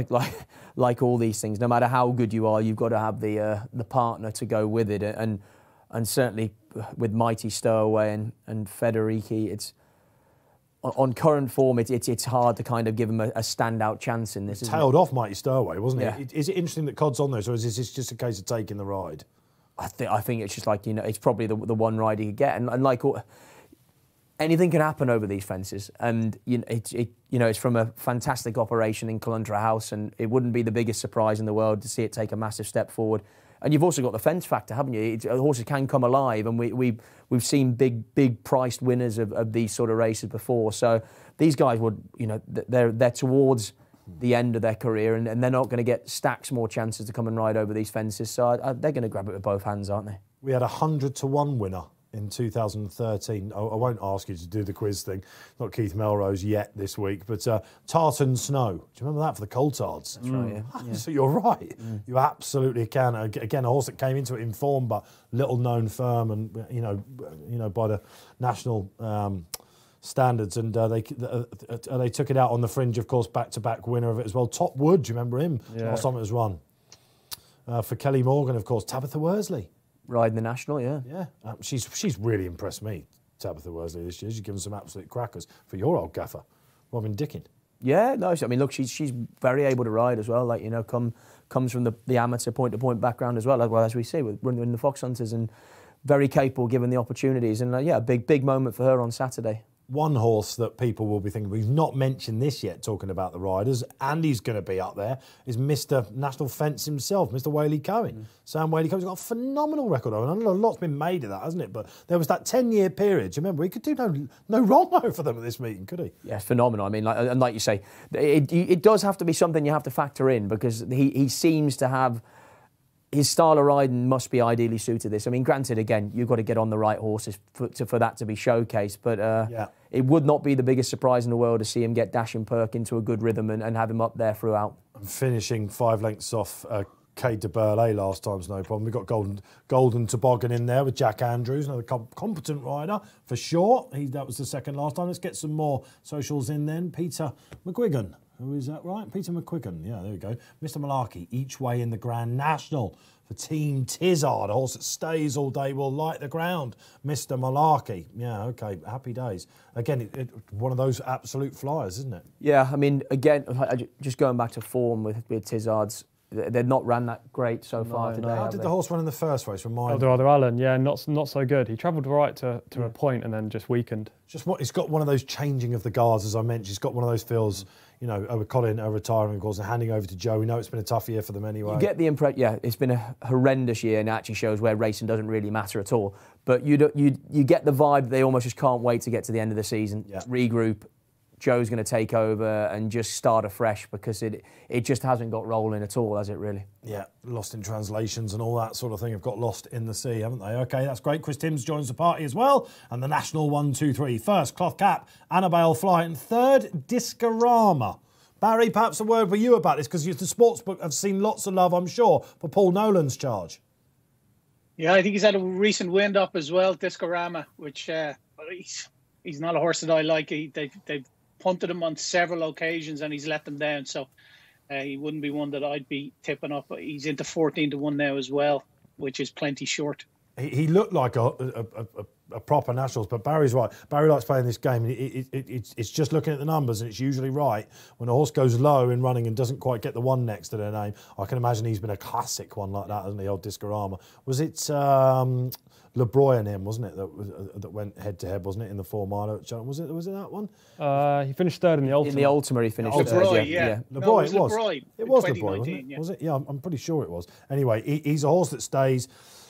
like all these things, no matter how good you are, you've got to have the partner to go with it. And certainly with Mighty Stowaway and Federici, it's on current form. It's hard to kind of give him a standout chance in this. Tailed off Mighty Stowaway, wasn't it? Yeah. Is it interesting that Codd's on those, or is this just a case of taking the ride? I think it's just, like, you know, it's probably the one ride he could get, and like all. Anything can happen over these fences, and you know, it's from a fantastic operation in Callundra House, and it wouldn't be the biggest surprise in the world to see it take a massive step forward. And you've also got the fence factor, haven't you? Horses can come alive, and we've seen big priced winners of these sort of races before. So these guys would, you know, they're towards the end of their career, and they're not going to get stacks more chances to come and ride over these fences. So they're going to grab it with both hands, aren't they? We had a 100 to 1 winner in 2013. I won't ask you to do the quiz thing. Not Keith Melrose yet this week, but Tartan Snow. Do you remember that for the Coulthards? That's right, yeah. So you're right. Mm. You absolutely can. Again, a horse that came into it informed, but little-known firm, and you know, by the national standards, and they took it out on the fringe. Of course, back-to-back winner of it as well. Top Wood, do you remember him? Yeah. Last time it was run for Kelly Morgan, of course. Tabitha Worsley. Riding the National, yeah. Yeah, she's really impressed me, Tabitha Worsley, this year. She's given some absolute crackers for your old gaffer, Robin Dickin. Yeah, no, I mean, look, she's very able to ride as well. Like, you know, comes from the amateur point-to-point background as well, as we see with running the Fox Hunters, and very capable given the opportunities. And, yeah, a big moment for her on Saturday. One horse that people will be thinking, we've not mentioned this yet, talking about the riders, and he's going to be up there, is Mr. National Fence himself, Mr. Whaley-Cohen. Mm. Sam Whaley-Cohen's got a phenomenal record. I know a lot's been made of that, hasn't it? But there was that 10-year period. Do you remember? He could do no wrong for them at this meeting, could he? Yeah, phenomenal. I mean, like you say, it does have to be something you have to factor in, because he seems to have... His style of riding must be ideally suited to this. I mean, granted, again, you've got to get on the right horses for that to be showcased, but it would not be the biggest surprise in the world to see him get Dash and Perk into a good rhythm and have him up there throughout. I'm finishing 5 lengths off Cade de Burleigh last time's no problem. We've got Golden Toboggan in there with Jack Andrews, another competent rider for sure. That was the second last time. Let's get some more socials in then. Peter McGuigan. Who is that, right? Peter McQuiggan. Yeah, there we go. Mr. Malarkey, each way in the Grand National for Team Tizard. A horse that stays all day will light the ground. Mr. Malarkey. Yeah, OK, happy days. Again, one of those absolute flyers, isn't it? Yeah, I mean, again, just going back to form with Tizards, they've not ran that great so far today. How did the horse run in the first race? Eldorado Allen, yeah, not so good. He travelled right to a point and then just weakened. He's got one of those changing of the guards, as I mentioned. He's got one of those feels, you know, with Colin retiring, of course, and handing over to Joe. We know it's been a tough year for them anyway. You get the impression, yeah, it's been a horrendous year, and it actually shows where racing doesn't really matter at all. But you get the vibe that they almost just can't wait to get to the end of the season, regroup. Joe's going to take over and just start afresh, because it just hasn't got rolling at all, has it, really? Yeah, lost in translations and all that sort of thing have got lost in the sea, haven't they? OK, that's great. Chris Timms joins the party as well. And the National 1, 2, 3. First, Cloth Cap, Annabelle Fly. And third, Discorama. Barry, perhaps a word for you about this, because the sportsbook have seen lots of love, I'm sure, for Paul Nolan's charge. Yeah, I think he's had a recent wind up as well, Discorama, which he's not a horse that I like. They've punted him on several occasions and he's let them down, so he wouldn't be one that I'd be tipping up. He's into 14 to 1 now as well, which is plenty short. He looked like a proper Nationals, but Barry's right. Barry likes playing this game. It's just looking at the numbers, and it's usually right. When a horse goes low in running and doesn't quite get the one next to their name, I can imagine he's been a classic one like that, hasn't he, old Discorama? Was it LeBroy and him, wasn't it, that went head-to-head, wasn't it, in the 4-miler? Was it that one? He finished third in the Ultima. In the Ultima, he finished third. LeBroy, yeah. LeBroy, no, it was. It was LeBroy, wasn't it? Yeah, I'm pretty sure it was. Anyway, he's a horse that stays...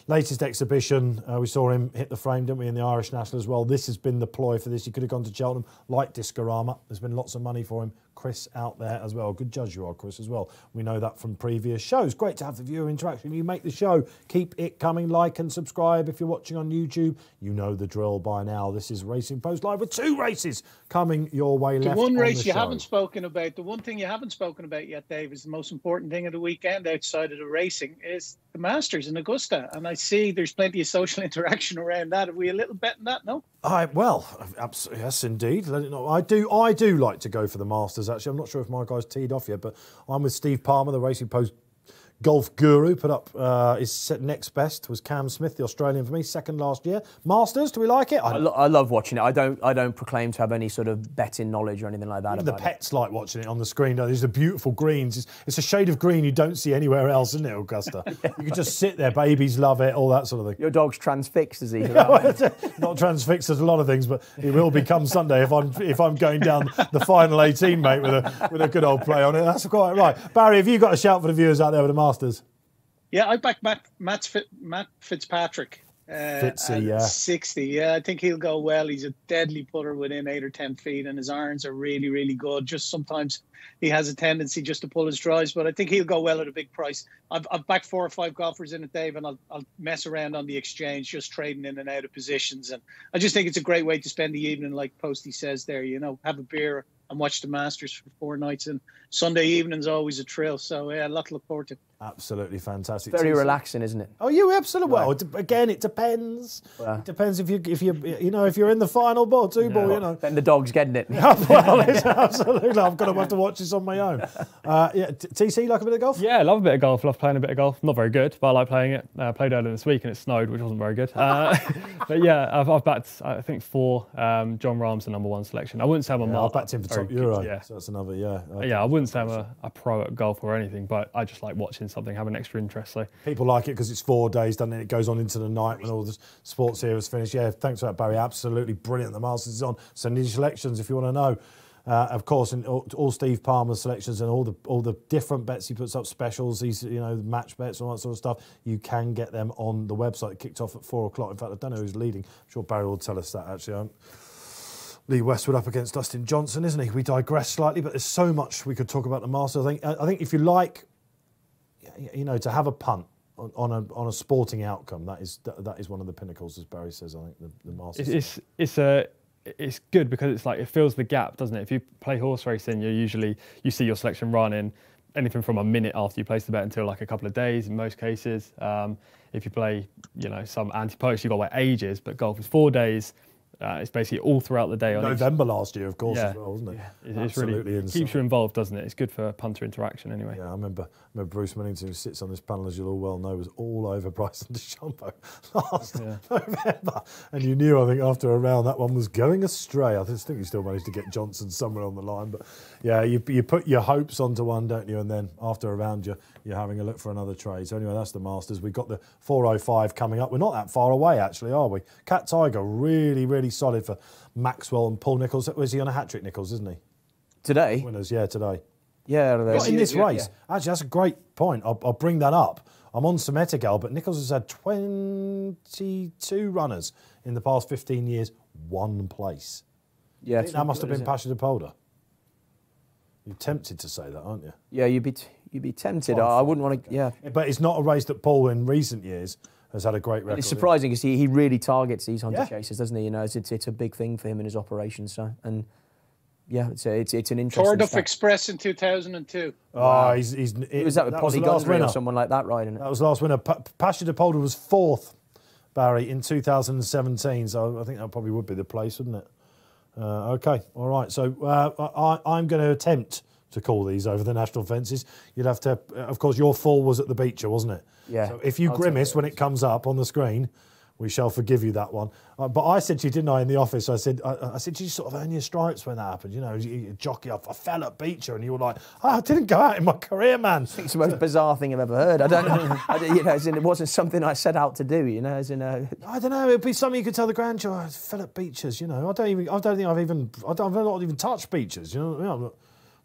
Latest exhibition, we saw him hit the frame, didn't we, in the Irish National as well. This has been the ploy for this. He could have gone to Cheltenham, like Discorama. There's been lots of money for him. Chris out there as well. Good judge you are, Chris, as well. We know that from previous shows. Great to have the viewer interaction. You make the show. Keep it coming. Like and subscribe if you're watching on YouTube. You know the drill by now. This is Racing Post Live with two races coming your way. The one race you haven't spoken about, the one thing you haven't spoken about yet, Dave, is the most important thing of the weekend outside of the racing is the Masters in Augusta. And I see there's plenty of social interaction around that. Are we a little bet on that, no? Well, absolutely, yes, indeed. I do like to go for the Masters. Actually, I'm not sure if my guy's teed off yet, but I'm with Steve Palmer, the Racing Post golf guru. Put up his next best was Cam Smith, the Australian, for me, second last year. Masters, do we like it? I love watching it. I don't proclaim to have any sort of betting knowledge or anything like that. Even the pets like watching it on the screen. These are beautiful greens. It's a shade of green you don't see anywhere else, isn't it, Augusta? Yeah, you can just sit there. Babies love it, all that sort of thing. Your dog's transfixed, is he? Not transfixed as a lot of things, but he will become Sunday if I'm going down the final 18, mate, with a good old play on it. That's quite right. Barry, have you got a shout for the viewers out there with a Masters? Yeah, I back Matt Fitzpatrick. Fitzy, yeah. 60, yeah. I think he'll go well. He's a deadly putter within 8 or 10 feet, and his irons are really, really good. Just sometimes he has a tendency just to pull his drives, but I think he'll go well at a big price. I've backed 4 or 5 golfers in it, Dave, and I'll mess around on the exchange, just trading in and out of positions. And I just think it's a great way to spend the evening, like Posty says there, you know, have a beer and watch the Masters for 4 nights, and Sunday evening's always a thrill. So yeah, a lot to look forward to. Absolutely fantastic. Very relaxing, isn't it? Oh, you absolutely. Well, again, it depends. Well, it depends if you're in the final ball, 2 ball, you know. Then the dog's getting it. Well, it's absolutely. I've got to have to watch this on my own. Yeah, TC, like a bit of golf? Yeah, I love a bit of golf. Love playing a bit of golf. Not very good, but I like playing it. I played earlier this week and it snowed, which wasn't very good. But yeah, I've backed, I think, 4. John Rahm's the number 1 selection. I wouldn't say I'm a mark. I backed him for top Euro. Yeah, so that's another. Yeah. Yeah, I wouldn't say I'm a pro at golf or anything, but I just like watching something, have an extra interest. So people like it because it's 4 days, doesn't it? It goes on into the night when all the sports here is finished. Yeah, thanks for that, Barry. Absolutely brilliant. The Masters is on. Send in your selections if you want to know. Of course, and all Steve Palmer's selections and all the different bets he puts up, specials, these, you know, match bets, all that sort of stuff. You can get them on the website. It kicked off at 4 o'clock. In fact, I don't know who's leading. I'm sure Barry will tell us that actually. Lee Westwood up against Dustin Johnson, isn't he? We digress slightly, but there's so much we could talk about the Masters. I think if you like, you know, to have a punt on a sporting outcome, that is one of the pinnacles, as Barry says. I think the Masters. It's good because it's like it fills the gap, doesn't it? If you play horse racing, you see your selection run in anything from a minute after you place the bet until like a couple of days in most cases. If you play, you know, some anti-post, you've got to wait ages. But golf is 4 days. It's basically all throughout the day. November last year, of course, as well, wasn't it? Yeah, it's absolutely really, it keeps you involved, doesn't it? It's good for punter interaction anyway. Yeah, I remember Bruce Millington, who sits on this panel, as you'll all well know, was all over Bryson DeChambeau last November. And you knew, I think, after a round that one was going astray. I just think you still managed to get Johnson somewhere on the line. But yeah, you put your hopes onto one, don't you? And then after a round, you're having a look for another trade. So anyway, that's the Masters. We've got the 4:05 coming up. We're not that far away, actually, are we? Cat Tiger, really, really solid for Maxwell and Paul Nicholls. Was he on a hat-trick, Nicholls, isn't he? Today? Winners, yeah, today. Yeah. Not in this race. Yeah. Actually, that's a great point. I'll bring that up. I'm on Symmetrical, but Nicholls has had 22 runners in the past 15 years, 1 place. Yeah. That must have been Pasha de Polder. You're tempted to say that, aren't you? Yeah, you'd be tempted. I wouldn't want to, yeah. But it's not a race that Paul, in recent years, has had a great record. It's surprising because he really targets these Hunter Chases, doesn't he? You know, it's a big thing for him in his operations. So, and yeah, it's an interesting. Torduff Express in 2002. Wow. Oh, he was that with Posse Godfrey or someone like that riding it? That was last winner. Pasha de Polder was 4th, Barry, in 2017. So I think that probably would be the place, wouldn't it? Okay, all right. So I'm going to attempt to call these over the national fences. You'd have to, of course, your fall was at the Becher, wasn't it? Yeah. So if you grimace when it comes up on the screen, we shall forgive you that one. But I said to you, didn't I, in the office, I said, you sort of earn your stripes when that happened. You know, you jockey up, I fell at Becher, and you were like, oh, I didn't go out in my career, man. It's the most bizarre thing I've ever heard. I don't know, you know, as in, it wasn't something I set out to do, you know, as in. I don't know, it'd be something you could tell the grandchildren, I fell at Becher's, you know. I don't think I've even touched Becher's, you know what I mean?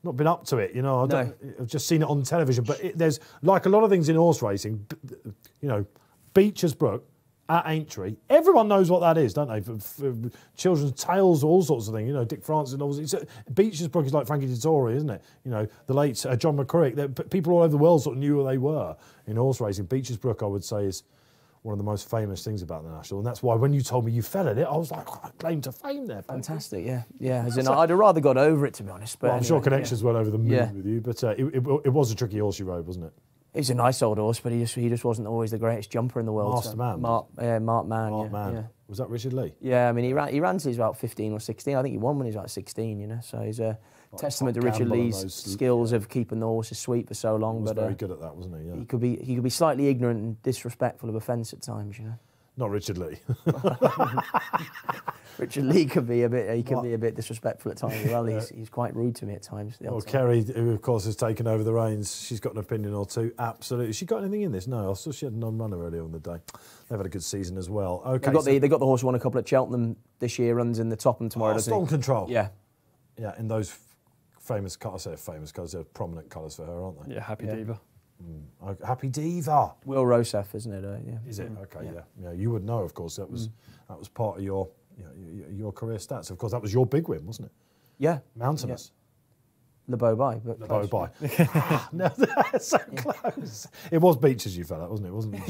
Not been up to it, you know. I've just seen it on television. But there's, like a lot of things in horse racing, you know, Beecher's Brook at Aintree. Everyone knows what that is, don't they? For children's tales, all sorts of things. You know, Dick Francis novels. Beecher's Brook is like Frankie Dettori, isn't it? You know, the late John McCrick. People all over the world sort of knew who they were in horse racing. Beecher's Brook, I would say, is one of the most famous things about the National, and that's why when you told me you fell at it, I was like, oh, claim to fame there. Baby. Fantastic, yeah. Yeah, as in, I'd have rather got over it, to be honest. But well, anyway, I'm sure connections went over the moon with you, but it was a tricky horse you rode, wasn't it? He's a nice old horse, but he just wasn't always the greatest jumper in the world. Master Man? Mark Mann, yeah. Was that Richard Lee? Yeah, I mean, he ran till he was about 15 or 16. I think he won when he was like 16, you know, so he's a testament to Richard Lee's skills of keeping the horses sweet for so long. He was very good at that, wasn't he? Yeah. He could be slightly ignorant and disrespectful of offence at times, you know. Not Richard Lee. Richard Lee could be a bit. He can be a bit disrespectful at times. Well, he's quite rude to me at times. Well, Kerry, who of course has taken over the reins, she's got an opinion or two. Absolutely. She got anything in this? No. I saw she had a non-runner earlier on the day. They've had a good season as well. Okay. They got the horse who won a couple at Cheltenham this year. Runs in the Topham tomorrow. Storm Control. Yeah. Yeah, in those famous colours, I say famous colours, they're prominent colours for her, aren't they? Yeah, Happy Diva. Mm. Happy Diva. Will Rousseff, isn't it? Yeah. Is it? Okay, yeah. You would know, of course. That was part of your career stats. Of course, that was your big win, wasn't it? Yeah. Mountainous. Yeah. Le Beau Bye. Le Beau Bye. No, that's so close. It was Beecher's you fell out, wasn't it?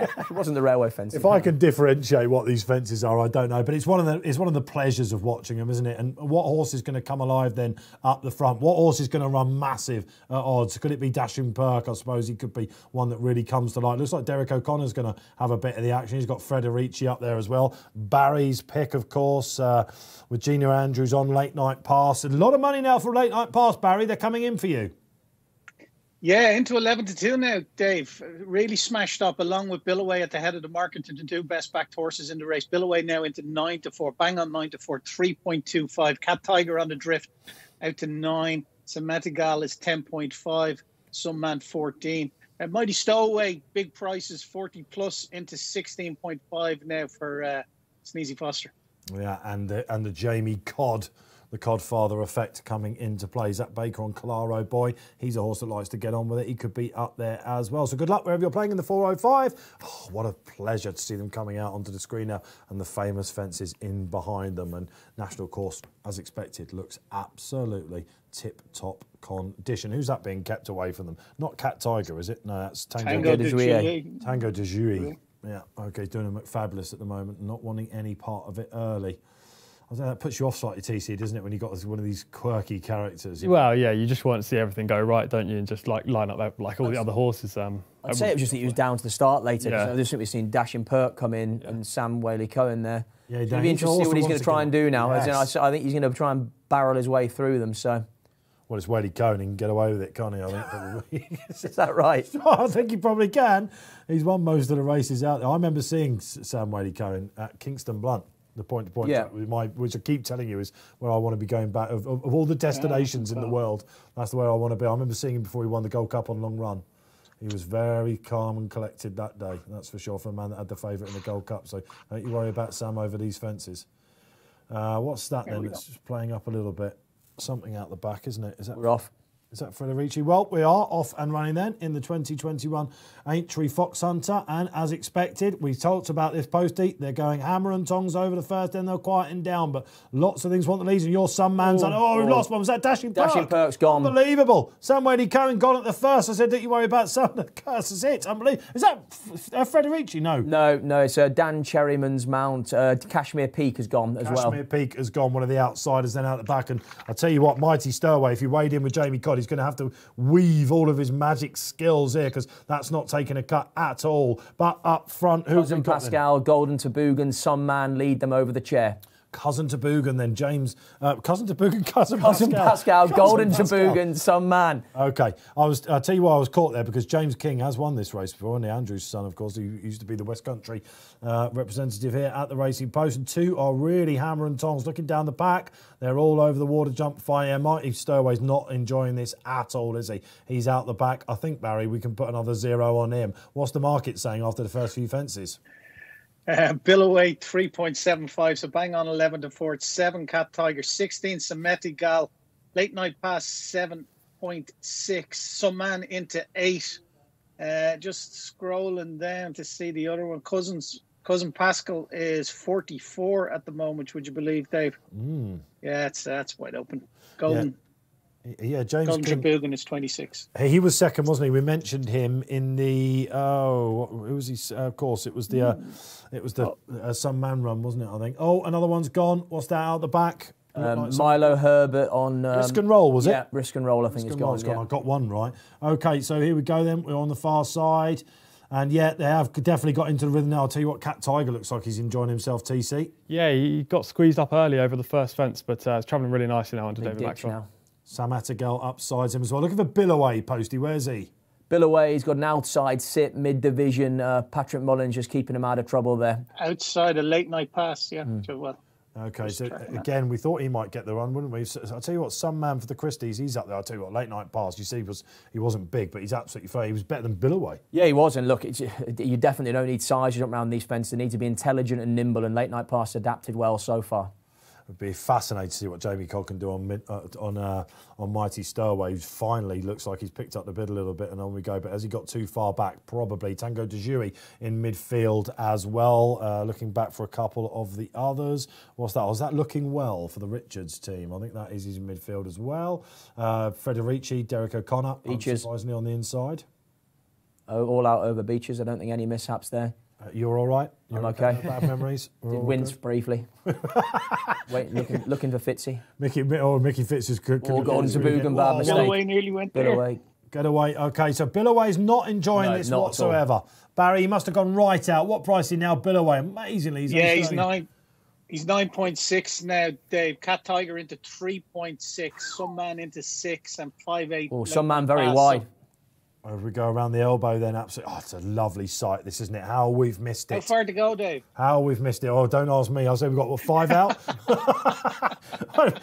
It wasn't the railway fence. If I can differentiate what these fences are, I don't know. But it's one of the pleasures of watching them, isn't it? And what horse is going to come alive then up the front? What horse is going to run massive at odds? Could it be Dashing Perk? I suppose he could be one that really comes to light. Looks like Derek O'Connor's going to have a bit of the action. He's got Frederici up there as well. Barry's pick, of course, with Gina Andrews on Late Night Pass. A lot of money now for Late Night Pass. Barry, they're coming in for you. Yeah, into 11-2 now, Dave. Really smashed up along with Billaway at the head of the market to the two best backed horses in the race. Billaway now into 9-4, Bang On 9-4, 3.25. Cat Tiger on the drift out to 9. Samatigal is 10.5. Some Man 14. And Mighty Stowaway, big prices 40 plus into 16.5 now for Sneezy Foster. Yeah, and the Jamie Codd. The Codfather effect coming into play. Zach Baker on Claro Boy. He's a horse that likes to get on with it. He could be up there as well. So good luck wherever you're playing in the 405. Oh, what a pleasure to see them coming out onto the screen now, and the famous fences in behind them. And National course, as expected, looks absolutely tip-top condition. Who's that being kept away from them? Not Cat Tiger, is it? No, that's Tango de Jouy. Tango de Jouy. Yeah, okay, doing him fabulous at the moment. Not wanting any part of it early. I don't know, that puts you off slightly, TC, doesn't it, when you've got one of these quirky characters? You know? Well, yeah, you just want to see everything go right, don't you, and just like line up that, like all the other horses. I'd say it was just that he was down to the start later. Yeah. I've simply seen Dashing Perk come in and Sam Whaley-Cohen there. Yeah, it'll be interesting to see what he's going to try and do now. Yes. I think he's going to try and barrel his way through them, so... Well, it's Whaley-Cohen, he can get away with it, can't he, I think, probably. Is that right? I think he probably can. He's won most of the races out there. I remember seeing Sam Whaley-Cohen at Kingston Blunt. The point-to-point, which I keep telling you is where I want to be going back. Of all the destinations in the world, that's the way I want to be. I remember seeing him before he won the Gold Cup on Long Run. He was very calm and collected that day, that's for sure, for a man that had the favourite in the Gold Cup. So don't you worry about Sam over these fences. What's that then? It's just playing up a little bit. Something out the back, isn't it? We're off. Is that Frederici? Well, we are off and running then in the 2021 Aintree Fox Hunter. And as expected, we talked about this postie. They're going hammer and tongs over the first, then they'll quieten down. But lots of things want the leads. And your son man's like, oh, we've lost one. Was that Dashing Perk? Dashing Perk's gone. Unbelievable. Sam Whaley-Cohen gone at the first. I said, don't you worry about Sam. The curse is it. Unbelievable. Is that Frederici? No. No. It's Dan Cherryman's mount. Kashmir Peak has gone as well. Kashmir Peak has gone. One of the outsiders then out the back. And I'll tell you what, Mighty Stowaway, if you weighed in with Jamie Codd, he's going to have to weave all of his magic skills here because that's not taking a cut at all. But up front, who's in Pascal, Golden Toboggan, Some Man lead them over the chair. Cousin Toboggan, then James. Cousin Toboggan, Cousin Pascal, Golden Toboggan, Some Man. Okay, I'll tell you why I was caught there, because James King has won this race before, and Andrew's son, of course, who used to be the West Country representative here at the Racing Post. And two are really hammer and tongs, looking down the pack. They're all over the water jump fire. Mighty Stowaway's not enjoying this at all, is he? He's out the back. I think, Barry, we can put another zero on him. What's the market saying after the first few fences? Billaway 3.75, so Bang On 11-4, 7 Cat Tiger 16, Sametigal Late Night Pass 7.6, Some Man into 8, Just scrolling down to see the other one. Cousin Pascal is 44 at the moment. Would you believe, Dave? Mm. Yeah, that's wide open. Golden. Yeah. Yeah, James Trebugan is 26. He was second, wasn't he? We mentioned him in the who was he? Of course, it was the Some Man run, wasn't it? I think. Oh, another one's gone. What's that out the back? Milo Herbert on Risk and Roll, was it? Yeah, Risk and Roll. I think it's gone. Yeah. I got one right. Okay, so here we go. Then we're on the far side. And yeah, they have definitely got into the rhythm now. I'll tell you what, Cat Tiger looks like he's enjoying himself, TC. Yeah, he got squeezed up early over the first fence, but it's travelling really nicely now under David Maxwell. Sam Attergall upsides him as well. Looking for Billaway, Posty. Where's he? Billaway, he's got an outside sit, mid-division. Patrick Mullins just keeping him out of trouble there. Outside a late-night pass, yeah. Mm. Okay, so again, we thought he might get the run, wouldn't we? So, I'll tell you what, Some Man for the Christies, he's up there. I'll tell you what, late-night pass, you see, he wasn't big, but he's absolutely fair. He was better than Billaway. Yeah, he was, and look, you definitely don't need size. You don't round these fences. You need to be intelligent and nimble, and late-night pass adapted well so far. It'd be fascinating to see what Jamie Codd can do on Mighty Stirway, who finally looks like he's picked up the bid a little bit, and on we go. But has he got too far back? Probably. Tango de Jouy in midfield as well, looking back for a couple of the others. What's that? Was that Looking Well for the Richards team? I think that is his midfield as well. Federici, Derek O'Connor, unsurprisingly on the inside. Oh, all out over Beaches. I don't think any mishaps there. You're all right? I'm okay. Bad memories? Wins briefly. Wait, looking for Fitzy. Mickey Fitz is good. Or Gordon Zabugan, bad mistake. Billaway nearly went there. Billaway. Get away. Okay, so Billaway's not enjoying this not whatsoever. Barry, he must have gone right out. What price is he now? Billaway, amazingly. He's 9.6 now, Dave. Cat Tiger into 3.6. Some Man into 6 and 5.8. Oh, Some Man very wide. If we go around the elbow then, absolutely. Oh, it's a lovely sight, this, isn't it? How we've missed it. How far to go, Dave? How we've missed it. Oh, don't ask me. I say we've got, what, 5 out?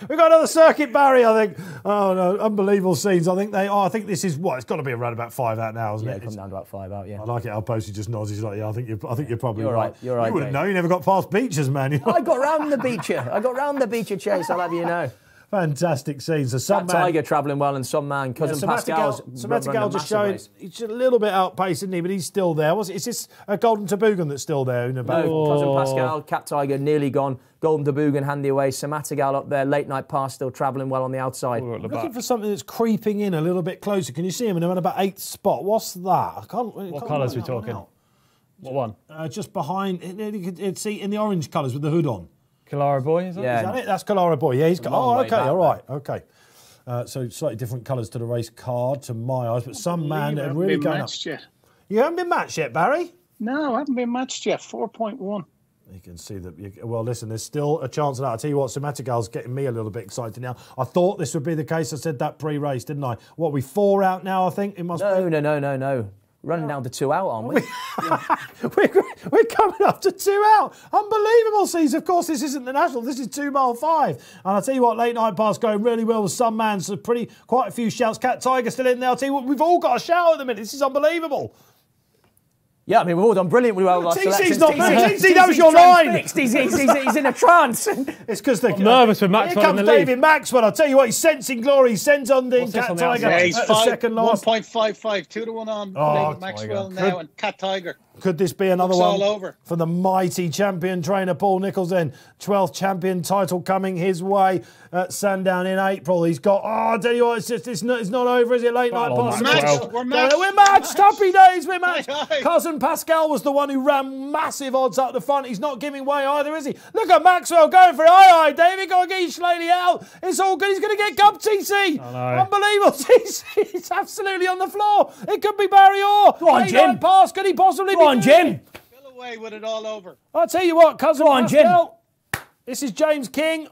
We've got another circuit, Barry, I think. Oh, no, unbelievable scenes. I think this is, what, it's got to be around about 5 out now, isn't it? Yeah, come down to about 5 out, yeah. I like it how Posty just nods. He's like, yeah, I think you're probably right. You're right, you wouldn't know. You never got past Beecher's, man. I got round the Beecher. I got round the Beecher Chase, I'll have you know. Fantastic scenes. So Some Man, Tiger travelling well, and Some Man, Cousin Pascal's. Some Attergall just showing, he's a little bit outpaced, isn't he? But he's still there. Is this a Golden Toboggan that's still there? No, Cousin Pascal, Cat Tiger nearly gone. Golden Toboggan handy away. Some Attergall up there. Late Night Pass still travelling well on the outside. We're looking for something that's creeping in a little bit closer. Can you see him in about 8th spot? What's that? What colours are we talking? What one? Just behind, see, in the orange colours with the hood on. Kalara Boy, is that? Yeah. Is that it? That's Kalara Boy. Yeah, he's got. Oh, okay, all right, okay. So slightly different colours to the race card, to my eyes, but Some Man have really gone up. You haven't been matched yet, Barry? No, I haven't been matched yet. 4.1. You can see that. Well, listen, there's still a chance of that. I'll tell you what, Somatagall's getting me a little bit excited now. I thought this would be the case. I said that pre-race, didn't I? What, we 4 out now, I think? It must be. No. Running down to 2 out, aren't we? We're coming up to 2 out. Unbelievable scenes. Of course, this isn't the National. This is 2 mile 5. And I'll tell you what, late night pass going really well with Some Man. So quite a few shouts. Cat Tiger still in there. I'll tell you what, we've all got a shout at the minute. This is unbelievable. Yeah, I mean, we've all done brilliantly well last selections. TC knows your line. He's in a trance. It's because they're nervous with Maxwell in the lead. Here comes David Maxwell. I'll tell you what, he's sensing glory. He sends on the Cat Tiger. Yeah, he's 1.55, 2 to 1 on David Maxwell now, and Cat Tiger. Could this be another one all over for the mighty champion trainer Paul Nicholls then? 12th champion title coming his way at Sandown in April. He's got, I tell you what, it's not over, is it? Late night pass. We're matched. Happy days, we're matched. Cousin Pascal was the one who ran massive odds up the front. He's not giving way either, is he? Look at Maxwell going for it. Aye, David, go and get your Schlaley out. It's all good. He's going to get gubbed, TC. Oh, no. Unbelievable, TC. It's absolutely on the floor. It could be Barry Orr. Go on, Jim. Pass. Could he possibly be? Go on, Jim. Billaway with it all over. I'll tell you what, Cousin Pascal. Jim. This is James King.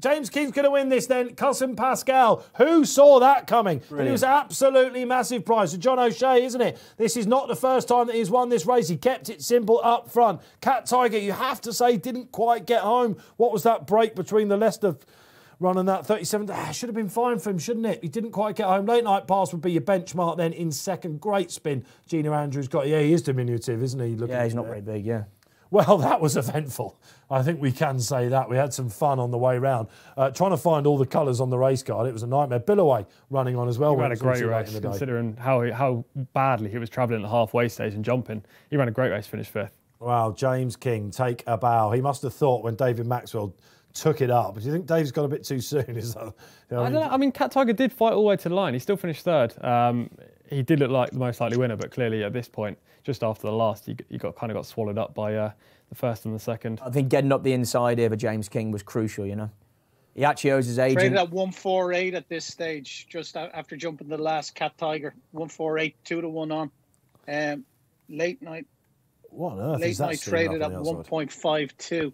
James King's going to win this then. Cousin Pascal. Who saw that coming? Brilliant. But it was an absolutely massive prize. So John O'Shea, isn't it? This is not the first time that he's won this race. He kept it simple up front. Cat Tiger, you have to say, didn't quite get home. What was that break between the Leicester run and that 37? Should have been fine for him, shouldn't it? He didn't quite get home. Late night pass would be your benchmark then in second. Great spin. Gina Andrews got, yeah, he is diminutive, isn't he? Looking, yeah, he's not very big, yeah. Well, that was eventful. I think we can say that. We had some fun on the way round. Trying to find all the colours on the race card, it was a nightmare. Billaway running on as well. He ran a great race, considering how badly he was travelling at the halfway stage and jumping. He ran a great race, finished fifth. Wow, James King, take a bow. He must have thought when David Maxwell took it up. Do you think Dave's got a bit too soon? Is that, you know, I don't know. I mean, Cat Tiger did fight all the way to the line. He still finished third. He did look like the most likely winner, but clearly at this point, just after the last, he kind of got swallowed up by the first and the second. I think getting up the inside here for James King was crucial, you know. He actually owes his agent. Traded at 148 at this stage, just after jumping the last Cat Tiger. 148, 2-1 on. Late night. What on earth? Late night traded at 1.52,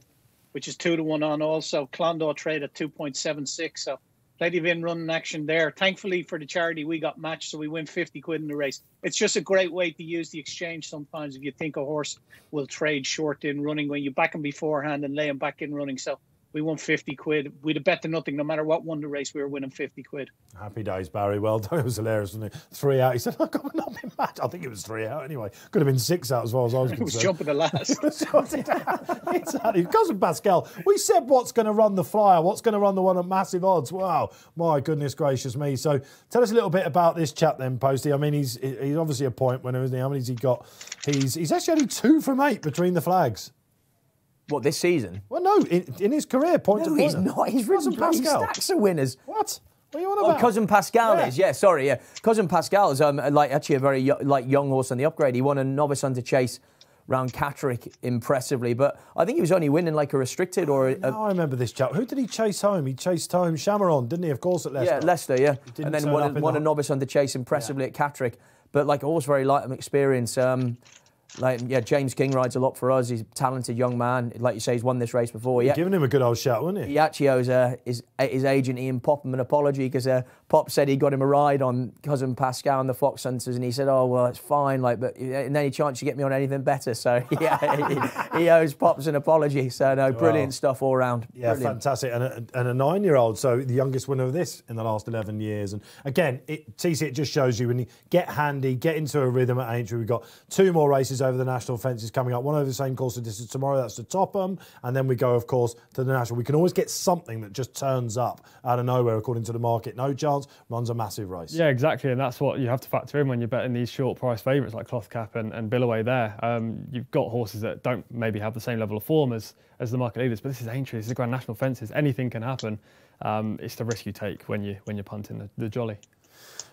which is 2-1 on also. Clondor traded at 2.76, so plenty of in-running action there. Thankfully for the charity, we got matched, so we win 50 quid in the race. It's just a great way to use the exchange sometimes if you think a horse will trade short in running when you back him beforehand and lay him back in running. So we won 50 quid. We'd have bet to nothing. No matter what won the race, we were winning 50 quid. Happy days, Barry. Well done. It was hilarious, wasn't it? 3 out. He said, I've not been mad. I think it was 3 out anyway. Could have been 6 out as far as I was concerned. It was jumping the last. Exactly. Cousin Pascal, we said what's going to run the flyer, what's going to run the one at massive odds. Wow. My goodness gracious me. So tell us a little bit about this chap then, Posty. I mean, he's obviously a point winner, isn't he? How many's he got? He's actually only 2 from 8 between the flags. What, this season? Well, no, in his career, point to point. No, he's not. He's Cousin Pascal. Stacks of winners. What? What are you on about? Oh, Cousin Pascal is, yeah, sorry, yeah. Cousin Pascal is actually a very young horse on the upgrade. He won a novice Hunter Chase round Catterick impressively, but I think he was only winning like a restricted or a... No, I remember this chap. Who did he chase home? He chased home Chamaron, didn't he? Of course, at Leicester. Yeah, Leicester, yeah. And then won a novice Hunter Chase impressively at Catterick, but like always very light on experience. Yeah, James King rides a lot for us. He's a talented young man. Like you say, he's won this race before. You're giving him a good old shout, weren't you? He actually owes his agent, Ian Popham, an apology because Pop said he got him a ride on Cousin Pascal and the Fox Hunters, and he said, oh, well, it's fine, like, but any chance you get me on anything better? So, yeah, he owes Pops an apology. So, no, brilliant stuff all round. Yeah, brilliant. Fantastic. And a 9-year-old, so the youngest winner of this in the last 11 years. And, again, TC, it just shows you when you get handy, get into a rhythm at Aintree. We've got 2 more races over the national fences coming up, one over the same course of distance tomorrow, that's to Topham, and then we go, of course, to the national. We can always get something that just turns up out of nowhere, according to the market. No chance, runs a massive race. Yeah, exactly, and that's what you have to factor in when you're betting these short price favourites like Clothcap and Billaway there. You've got horses that don't maybe have the same level of form as the market leaders, but this is Aintree, this is the Grand National fences, anything can happen. It's the risk you take when you're punting the jolly.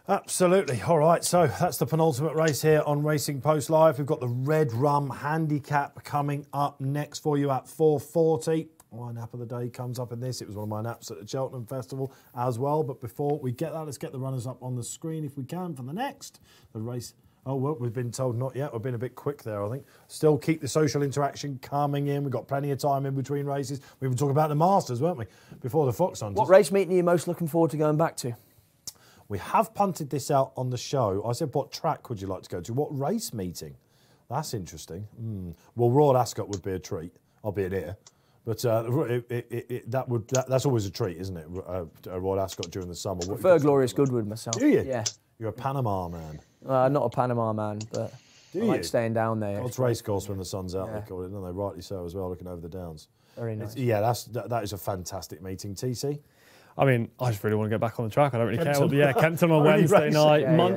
Absolutely. All right, so that's the penultimate race here on Racing Post Live. We've got the Red Rum Handicap coming up next for you at 4:40. My nap of the day comes up in this. It was one of my naps at the Cheltenham Festival as well. But before we get that, let's get the runners up on the screen if we can for the next. The race... Oh, well, we've been told not yet. We've been a bit quick there, I think. Still keep the social interaction coming in. We've got plenty of time in between races. We were talking about the Masters, weren't we, before the Fox Hunters. What race meeting are you most looking forward to going back to? We have punted this out on the show. I said, what track would you like to go to? What race meeting? That's interesting. Well, Royal Ascot would be a treat. I'll be in here. But that's always a treat, isn't it? Royal Ascot during the summer. I prefer Glorious Goodwood myself. Do you? Yeah. You're a Panama man. Not a Panama man, but I like staying down there. It's racecourse when the sun's out, they call it, don't they? Rightly so as well, looking over the downs. Very nice. Yeah, that is a fantastic meeting, TC. I mean, I just really want to get back on the track. I don't really care. Yeah, Kempton on Wednesday night,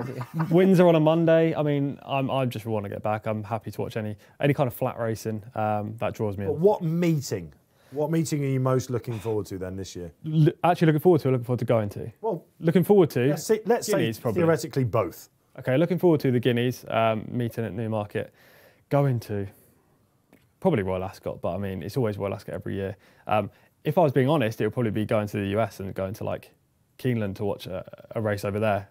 Windsor on a Monday. I mean, I just want to get back. I'm happy to watch any kind of flat racing that draws me in. What meeting? What meeting are you most looking forward to then this year? Actually, looking forward to, or looking forward to going to? Well, looking forward to. Let's Guineas, say probably. Theoretically both. Okay, looking forward to the Guineas meeting at Newmarket. Going to probably Royal Ascot, but I mean, it's always Royal Ascot every year. If I was being honest, it would probably be going to the US and going to like Keeneland to watch a race over there.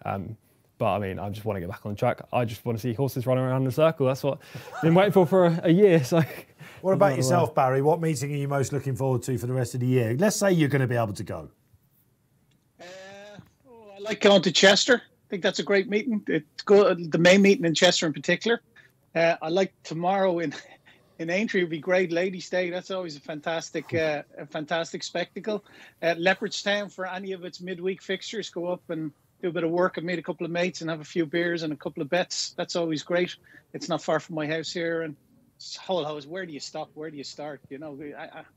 But I mean, I just want to get back on track. I just want to see horses running around in a circle. That's what I've been waiting for a year. So, what about yourself, Barry? What meeting are you most looking forward to for the rest of the year? Let's say you're going to be able to go. I like going to Chester. I think that's a great meeting. It's good. The main meeting in Chester in particular. I like tomorrow in. In Aintree would be great. Ladies' Day, that's always a fantastic spectacle. Leopardstown, for any of its midweek fixtures, go up and do a bit of work and meet a couple of mates and have a few beers and a couple of bets. That's always great. It's not far from my house here, and whole house. Where do you stop? Where do you start? You know,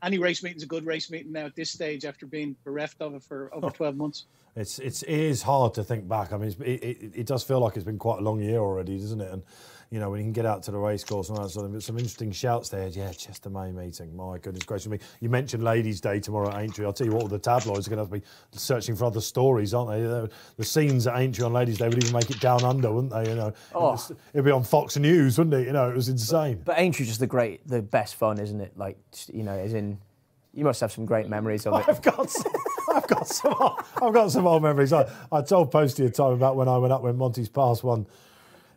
any race meeting's a good race meeting now at this stage after being bereft of it for over 12 months. It is hard to think back. I mean, it does feel like it's been quite a long year already, doesn't it? And, you know, when you can get out to the race course and all that sort of thing. But some interesting shouts there. Yeah, Chester May meeting. My goodness gracious me. You mentioned Ladies' Day tomorrow at Aintree. I'll tell you what, all the tabloids are going to have to be searching for other stories, aren't they? The scenes at Aintree on Ladies' Day would even make it down under, wouldn't they? You know, it'd be on Fox News, wouldn't it? You know, it was insane. But Aintree's just the best fun, isn't it? Like, you know, as in, you must have some great memories of it. I've got some old memories. I told Posty a time about when I went up when Monty's Pass won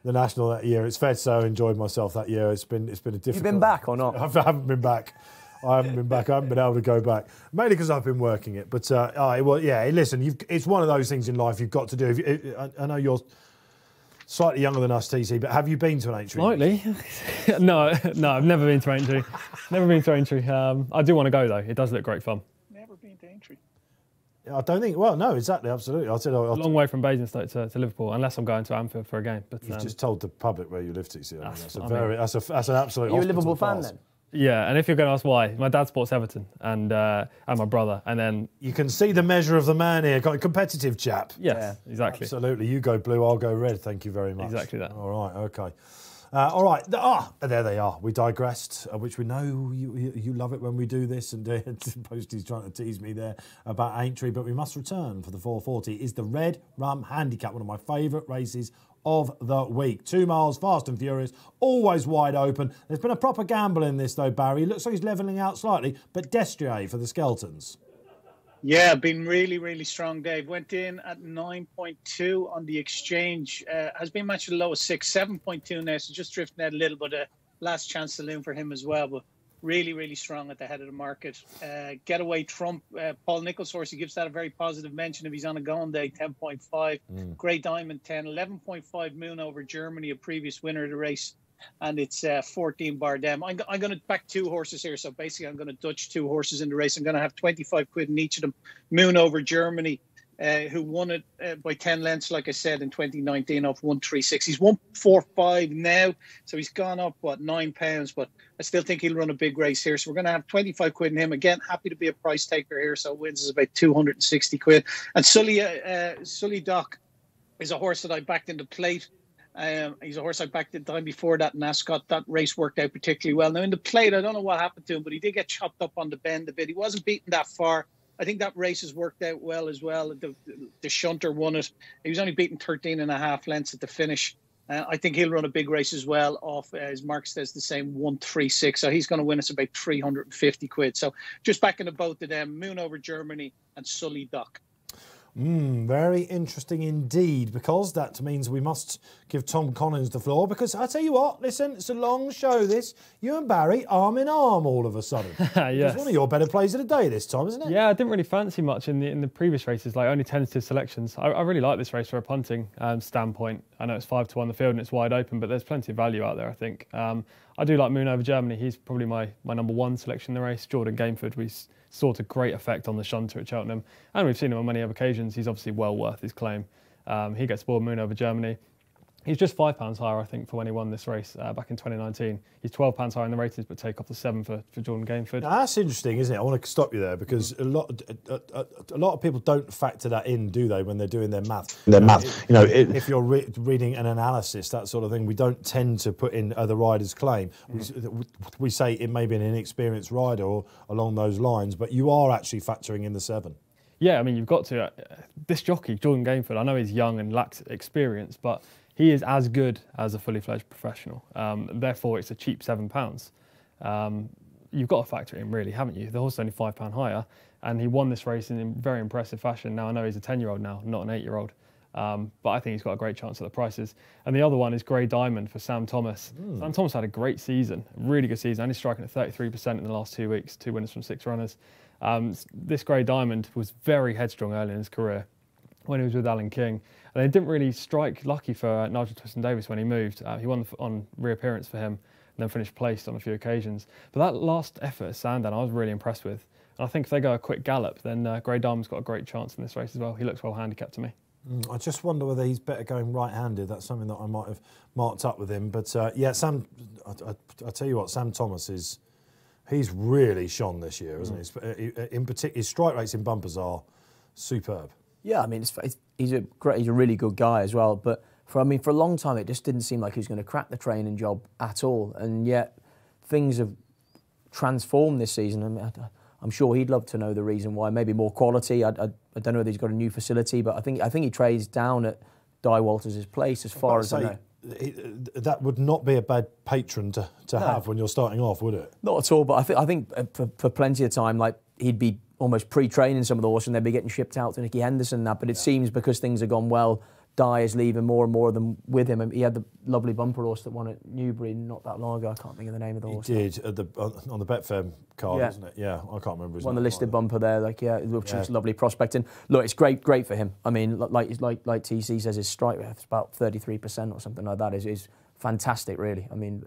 the National that year. It's fair to say I enjoyed myself that year. It's been a difficult... You've been back or not? I haven't been back. I haven't been back. I haven't been able to go back. Mainly because I've been working it. But, well, yeah, listen, it's one of those things in life you've got to do. I know you're slightly younger than us, TC, but have you been to an Aintree? Slightly. No, I've never been to Aintree. Never been to Aintree. I do want to go, though. It does look great fun. Never been to Aintree. I don't think... Well, no, exactly, absolutely. I'll long way from Basingstoke to Liverpool, unless I'm going to Anfield for a game. But you've just told the public where you live, TC. That's an absolute... Are you a Liverpool fan, then? Yeah, and if you're going to ask why, my dad supports Everton and my brother, and then... You can see the measure of the man here. Got a competitive chap. Yes, yeah, exactly. Absolutely. You go blue, I'll go red. Thank you very much. Exactly that. All right, OK. All right. Ah, there they are. We digressed, which we know you love it when we do this. And Posty's trying to tease me there about Aintree. But we must return for the 440. Is the Red Rum Handicap, one of my favourite races of the week. 2 miles, fast and furious, always wide open. There's been a proper gamble in this, though, Barry. Looks like he's levelling out slightly, but Destrier for the Skeltons. Yeah, been really, really strong, Dave. Went in at 9.2 on the exchange. Has been matched at the lowest 6, 7.2 now, so just drifting out a little bit. Last chance saloon for him as well, but really, really strong at the head of the market. Getaway Trump, Paul Nichols' horse, he gives that a very positive mention if he's on a going day, 10.5. Grey Diamond, 10. 11.5 Moon over Germany, a previous winner of the race. And it's 14 Bardem. I'm going to back two horses here. So basically, I'm going to Dutch two horses in the race. I'm going to have 25 quid in each of them. Moon over Germany, who won it by 10 lengths, like I said, in 2019 off 136. He's 145 now. So he's gone up, what, £9. But I still think he'll run a big race here. So we're going to have 25 quid in him. Again, happy to be a price taker here. So wins is about 260 quid. And Sully Dock is a horse that I backed into plate. He's a horse I backed the time before that in Ascot. That race worked out particularly well. Now, in the plate, I don't know what happened to him, but he did get chopped up on the bend a bit. He wasn't beaten that far. I think that race has worked out well as well. The shunter won it. He was only beaten 13.5 lengths at the finish. I think he'll run a big race as well off, as Mark says, the same 136. So he's going to win us about 350 quid. So just backing the both of them, Moon over Germany and Sully Dock. Very interesting indeed, because that means we must give Tom Collins the floor, because I tell you what, listen, it's a long show this. You and Barry arm in arm all of a sudden. Yes. It's one of your better plays of the day this time, isn't it? Yeah, I didn't really fancy much in the previous races, like only tentative selections. I really like this race for a punting standpoint. I know it's 5 to 1 the field and it's wide open, but there's plenty of value out there, I think. I do like Moon over Germany. He's probably my #1 selection in the race. Jordan Gameford, we saw a great effect on the shunter at Cheltenham, and we've seen him on many other occasions. He's obviously well worth his claim. He gets aboard Moon over Germany. He's just £5 higher, I think, for when he won this race back in 2019. Hehe's £12 higher in the ratings, but take off the 7 for Jordan Gameford. Now, that's interesting, isn't it? I want to stop you there, because a lot of people don't factor that in, do they, when they're doing their math? If you're reading an analysis, that sort of thing, we don't tend to put in the rider's claim. We say it may be an inexperienced rider or along those lines, but you are actually factoring in the 7. Yeah, I mean, you've got to. This jockey, Jordan Gameford, I know he's young and lacks experience, but he is as good as a fully-fledged professional. Therefore, it's a cheap £7. You've got to factor it in, really, haven't you? The horse is only £5 higher, and he won this race in a very impressive fashion. Now, I know he's a 10-year-old now, not an 8-year-old, but I think he's got a great chance at the prices. And the other one is Grey Diamond for Sam Thomas. Sam Thomas had a great season, a really good season, only striking at 33% in the last 2 weeks, 2 winners from 6 runners. This Grey Diamond was very headstrong early in his career when he was with Alan King. And they didn't really strike lucky for Nigel Twiston-Davies when he moved. He won on reappearance for him and then finished placed on a few occasions. But that last effort at Sandown, I was really impressed with. And I think if they go a quick gallop, then Grey Diamond's got a great chance in this race as well. He looks well handicapped to me. I just wonder whether he's better going right-handed. That's something that I might have marked up with him. But yeah, Sam, I tell you what, Sam Thomas is, he's really shone this year, isn't he? In particular, his strike rates in bumpers are superb. Yeah, I mean, he's a really good guy as well. But for, I mean, for a long time, it just didn't seem like he was going to crack the training job at all. And yet, things have transformed this season. I mean, I'm sure he'd love to know the reason why. Maybe more quality. I don't know whether he's got a new facility, but I think he trades down at Di Walters' place, as far as I know. That would not be a bad patron to have when you're starting off, would it? Not at all. But I think for plenty of time, like, he'd be almost pre-training some of the horses, and they'd be getting shipped out to Nicky Henderson and that. But it seems because things have gone well, Di is leaving more and more of them with him. And he had the lovely bumper horse that won at Newbury not that long ago. I can't think of the name of the horse. He did, at the, on the Betfair card, wasn't it? Yeah, I can't remember his name. Won the listed bumper there, like, yeah, which was lovely prospecting. Look, it's great for him. I mean, like TC says, his strike rate is about 33% or something like that. Is fantastic, really. I mean,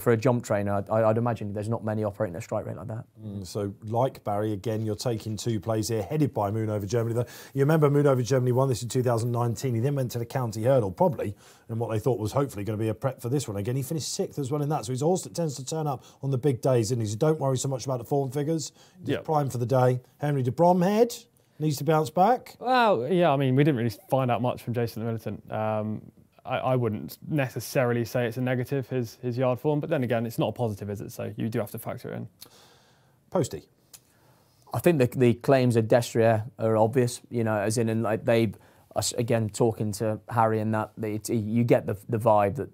for a jump trainer, I'd imagine there's not many operating at a strike rate like that. So, like Barry, again, you're taking two plays here, headed by Moon Over Germany. You remember Moon Over Germany won this in 2019. He then went to the County Hurdle, probably, and what they thought was hopefully going to be a prep for this one. Again, he finished 6th as well in that. So, he's a horse that tends to turn up on the big days, isn't he? So, don't worry so much about the form figures. He's prime for the day. Henry de Bromhead needs to bounce back. Well, yeah, I mean, we didn't really find out much from Jason the Militant. I wouldn't necessarily say it's a negative, his yard form, but then again, it's not a positive, is it? So you do have to factor it in. Posty. I think the claims of Destrier are obvious, you know, as in, and like they, again, talking to Harry and that, you get the vibe that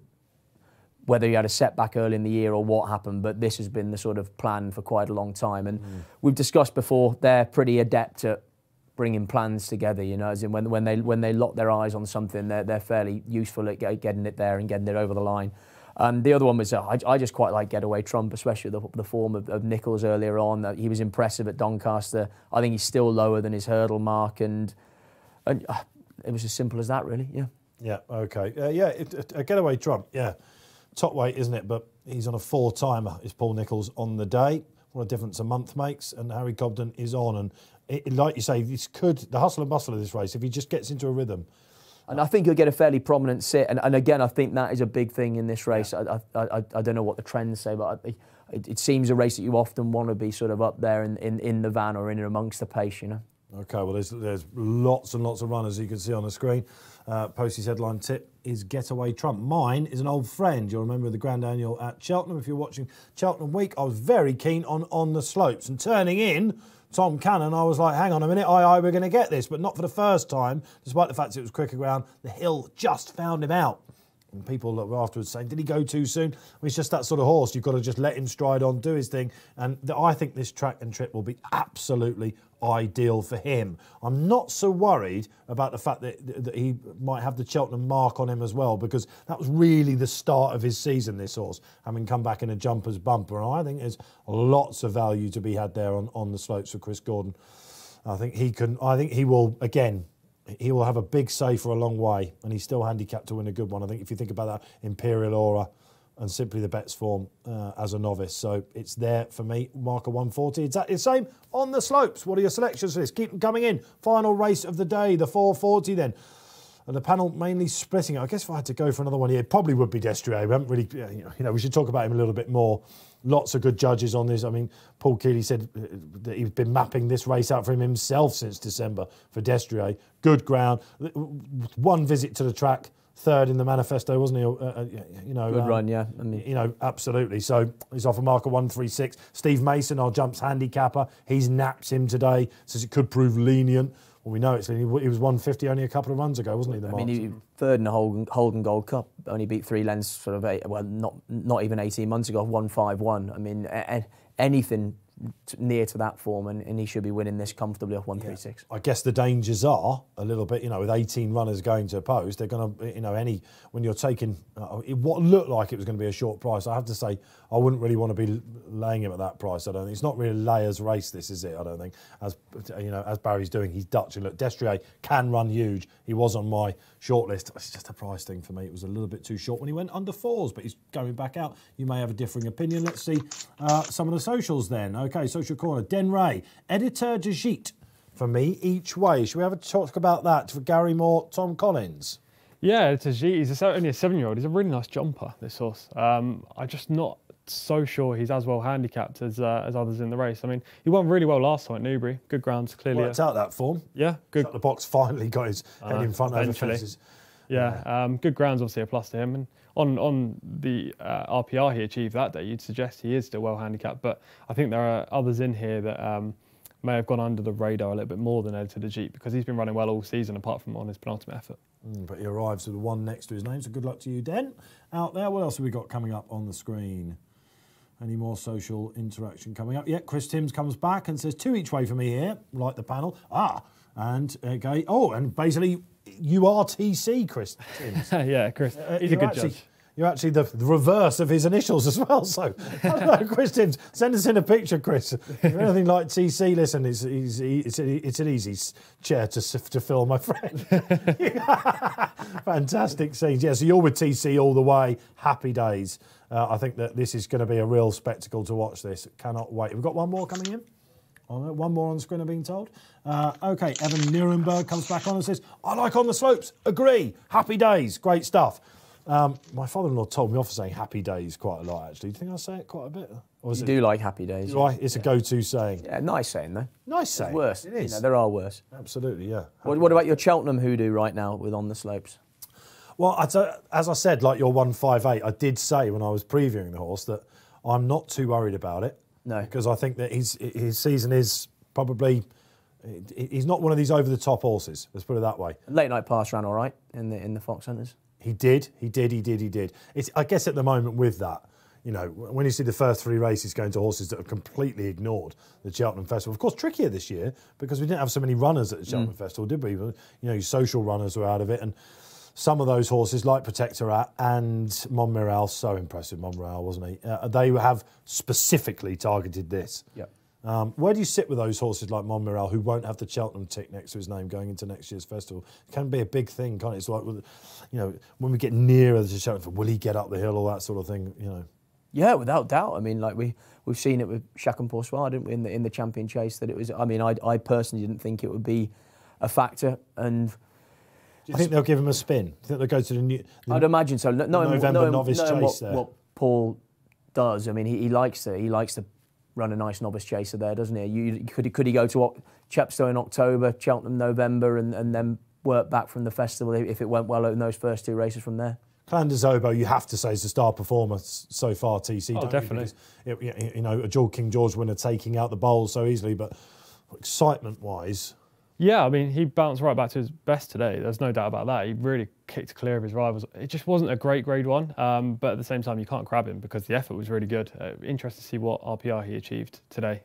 whether you had a setback early in the year or what happened, but this has been the sort of plan for quite a long time. And we've discussed before, they're pretty adept at bringing plans together, you know, as in when they lock their eyes on something, they're fairly useful at getting it there and getting it over the line. The other one was, I just quite like Getaway Trump, especially the form of Nichols earlier on. He was impressive at Doncaster. I think he's still lower than his hurdle mark, and it was as simple as that, really, yeah. Yeah, okay. Getaway Trump, yeah. Top weight, isn't it? But he's on a 4-timer, is Paul Nichols on the day. What a difference a month makes, and Harry Cobden is on, and like you say, this could, the hustle and bustle of this race, if he just gets into a rhythm. And I think he'll get a fairly prominent sit. And again, I think that is a big thing in this race. Yeah. I don't know what the trends say, but it seems a race that you often want to be sort of up there in the van or in amongst the pace, you know. OK, well, there's lots and lots of runners you can see on the screen. Posty's headline tip is Getaway Trump. Mine is an old friend. You'll remember the Grand Annual at Cheltenham. If you're watching Cheltenham Week, I was very keen on the slopes. And turning in, Tom Cannon, I was like, hang on a minute, we're going to get this. But not for the first time, despite the fact it was quicker ground. The hill just found him out. And people that were afterwards saying, did he go too soon? Well, he's just that sort of horse. You've got to just let him stride on, do his thing. And I think this track and trip will be absolutely ideal for him. I'm not so worried about the fact that he might have the Cheltenham mark on him as well, because that was really the start of his season, this horse, having come back in a jumper's bumper. And I think there's lots of value to be had there on the slopes for Chris Gordon. I think he will, again, he will have a big say for a long way, and he's still handicapped to win a good one. I think if you think about that Imperial Aura and Simply the Bet's form as a novice. So it's there for me, marker 140. Exactly the same on the slopes. What are your selections for this? Keep them coming in. Final race of the day, the 440 then. And the panel mainly splitting it. I guess if I had to go for another one here, it probably would be Destrier. We haven't really, you know, we should talk about him a little bit more. Lots of good judges on this. I mean, Paul Keeley said that he's been mapping this race out for him himself since December for Destrier. Good ground. One visit to the track, 3rd in the manifesto, wasn't he? You know, good run, yeah. I mean, you know, absolutely. So he's off a marker 136. Steve Mason, our jumps handicapper, he's naps him today. Says it could prove lenient. Well, we know it's lenient. He was 150 only a couple of runs ago, wasn't he? I mean, he 3rd in the Holden Gold Cup. Only beat 3 lengths, sort of not even 18 months ago. 151. I mean, anything near to that form, and he should be winning this comfortably off 136. I guess the dangers are a little bit, you know, with 18 runners going to a post, they're going to, you know, when you're taking what looked like it was going to be a short price, I have to say, I wouldn't really want to be laying him at that price. I don't think it's not really layers race. This is it. I don't think, as you know, as Barry's doing, he's Dutch, and look, Destrier can run huge. He was on my shortlist. It's just a price thing for me. It was a little bit too short when he went under 4s, but he's going back out. You may have a differing opinion. Let's see some of the socials then. Okay, social corner. Den Ray, Editor Dajit, for me each way. Should we have a talk about that for Gary Moore, Tom Collins? Yeah, it's only a 7-year-old. He's a really nice jumper, this horse. I'm just not so sure he's as well handicapped as others in the race. I mean, he won really well last time at Newbury. Good grounds, clearly. Worked out that form. Yeah, good. The box finally got his head in front over fences. Yeah, good grounds, obviously a plus to him. And on the RPR he achieved that day, you'd suggest he is still well handicapped. But I think there are others in here that may have gone under the radar a little bit more than Editor the Jeep, because he's been running well all season apart from on his penultimate effort. But he arrives with the one next to his name, so good luck to you, Den, out there. What else have we got coming up on the screen? Any more social interaction coming up? Yeah, Chris Timms comes back and says, 2 each way for me here, like the panel. Ah, and okay. Oh, and basically URTC, Chris Timms. Yeah, Chris, he's a good judge. You're actually the reverse of his initials as well. So, I don't know, Chris Timms, send us in a picture, Chris. If you're anything like TC, listen, it's an easy chair to fill, my friend. Fantastic scenes. Yeah, so you're with TC all the way. Happy days. I think that this is going to be a real spectacle to watch this. Cannot wait. We've got one more coming in. One more on screen, I'm being told. Okay, Evan Nuremberg comes back on and says, I like on the slopes. Agree. Happy days. Great stuff. My father-in-law told me off for saying happy days quite a lot, actually. Do you think I say it quite a bit? Or is you do like happy days. Right, it's a go-to saying. Yeah, nice saying, though. Nice saying. It's worse. It is. You know, there are worse. Absolutely, yeah. What about your Cheltenham hoodoo right now with On the Slopes? Well, as I said, like your 158, I did say when I was previewing the horse that I'm not too worried about it. No. Because I think that his season is probably... He's not one of these over-the-top horses, let's put it that way. Late-night pass ran all right in the Fox Hunters. He did. It's, I guess at the moment with that, you know, when you see the first 3 races going to horses that have completely ignored the Cheltenham Festival, of course trickier this year because we didn't have so many runners at the Cheltenham Festival, did we? You know, social runners were out of it, and some of those horses like Protectorat and Montmirail, so impressive Montmirail, wasn't he? They have specifically targeted this. Yeah. Where do you sit with those horses like Montmirail, who won't have the Cheltenham tick next to his name going into next year's festival? It can be a big thing, can't it? It's like, you know, when we get nearer to Cheltenham, will he get up the hill, all that sort of thing, you know? Yeah, without doubt. I mean, like we've seen it with Shaq and Poursoir, didn't we, in the Champion Chase? That it was. I mean, I personally didn't think it would be a factor, and. Do you think they'll give him a spin? Do you think they'll go to the new? I'd imagine so. No, November Novice Chase. There, what Paul does. I mean, he likes to run a nice novice chaser there, doesn't he? Could he go to Chepstow in October, Cheltenham November, and then work back from the festival if it went well in those first 2 races from there? Flanders Oboe, you have to say, is the star performer so far, TC. Oh, definitely. You know, a dual King George winner taking out the bowl so easily, but excitement-wise... Yeah, I mean, he bounced right back to his best today. There's no doubt about that. He really kicked clear of his rivals. It just wasn't a great grade one, but at the same time, you can't grab him because the effort was really good. Interested to see what RPR he achieved today,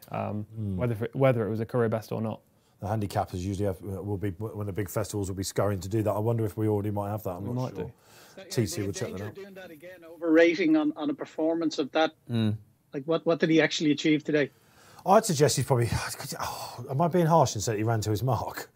whether it was a career best or not. The handicappers usually will be when the big festivals will be scurrying to do that. I wonder if we already might have that. I'm not sure. TC will check that out. Doing that again, overrating on a performance of that. Like, what did he actually achieve today? I'd suggest he's probably... Oh, am I being harsh and said he ran to his mark?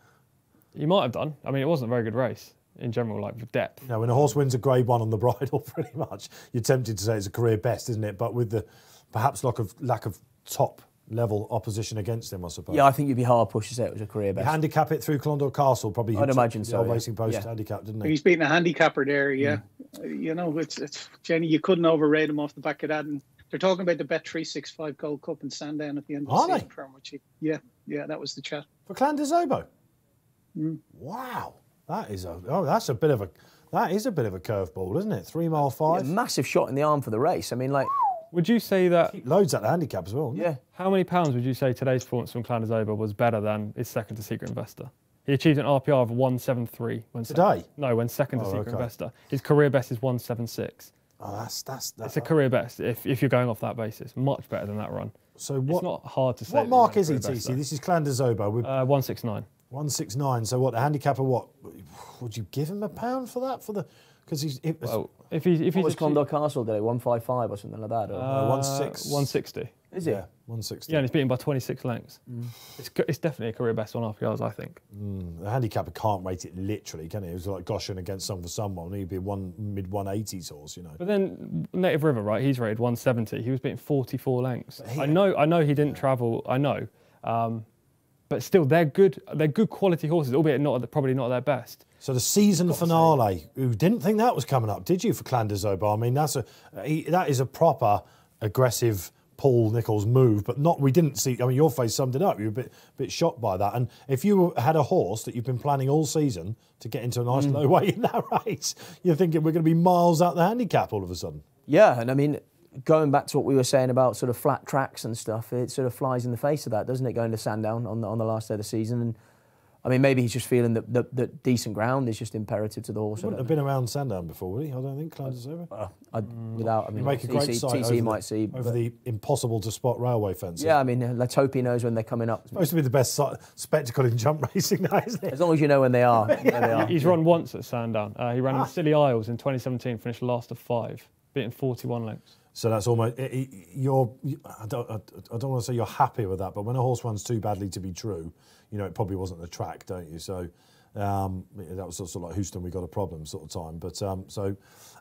He might have done. I mean, it wasn't a very good race in general, like with depth. You know, when a horse wins a grade one on the bridle, pretty much, you're tempted to say it's a career best, isn't it? But with the perhaps lack of top-level opposition against him, I suppose. Yeah, I think you'd be hard-pushed to say it was a career best. You handicap it through Clondalk Castle, probably. I'd imagine so, yeah. Racing Post handicap, didn't he? He's beaten a handicapper there, yeah. You know, it's Jenny, you couldn't overrate him off the back of that. And they're talking about the Bet365 Gold Cup in Sandown at the end of the season. From which yeah, that was the chat. For Flanders Oboe. Wow, that is a bit of a curveball, isn't it? 3-mile 5. Yeah, massive shot in the arm for the race. I mean, like, would you say that loads at the handicap as well? Yeah. How many pounds would you say today's performance from Flanders Oboe was better than his second to Secret Investor? He achieved an RPR of 173 when today. When second to Secret Investor. His career best is 176. Oh, that's a career best if you're going off that basis. Much better than that run. So it's not hard to say. What mark is he, TC? This is Flanders Oboe. 169. 169. So what, the handicapper? What would you give him £1 for that? For the because he's if he was Clondalk Castle today, 155 or something like that. 160. Is it? Yeah, 160. Yeah, and he's beaten by 26 lengths. It's definitely a career best on RPRs, I think. The handicapper can't rate it literally, can he? It was like Goshen against Some for Someone. He'd be mid-180s horse, you know. But then Native River, right? He's rated 170. He was beaten 44 lengths. I know he didn't travel. I know. But still, they're good. They're good quality horses, albeit not probably not at their best. So the season finale. Who didn't think that was coming up? Did you for Clanders Obar? I mean, that's that is a proper aggressive Paul Nicholls move, but not. We didn't see. I mean, your face summed it up. You were a bit shocked by that. And if you had a horse that you've been planning all season to get into a nice low weight in that race, you're thinking we're going to be miles out the handicap all of a sudden. Yeah, and I mean, going back to what we were saying about sort of flat tracks and stuff, it sort of flies in the face of that, doesn't it? Going to Sandown on the last day of the season, and I mean, maybe he's just feeling that decent ground is just imperative to the horse. He wouldn't have been around Sandown before, would he? I don't think Clyde's over. Without, I mean, TC might see over the impossible to spot railway fence. Yeah, I mean, Latopi knows when they're coming up. It's supposed to be the best spectacle in jump racing, now, isn't it? As long as you know when they are. He's run once at Sandown. He ran in Scilly Isles in 2017, finished last of 5, beating 41 lengths. So that's almost I don't want to say you're happy with that, but when a horse runs too badly to be true, you know it probably wasn't the track, don't you? So that was sort of like Houston, we got a problem sort of time. But so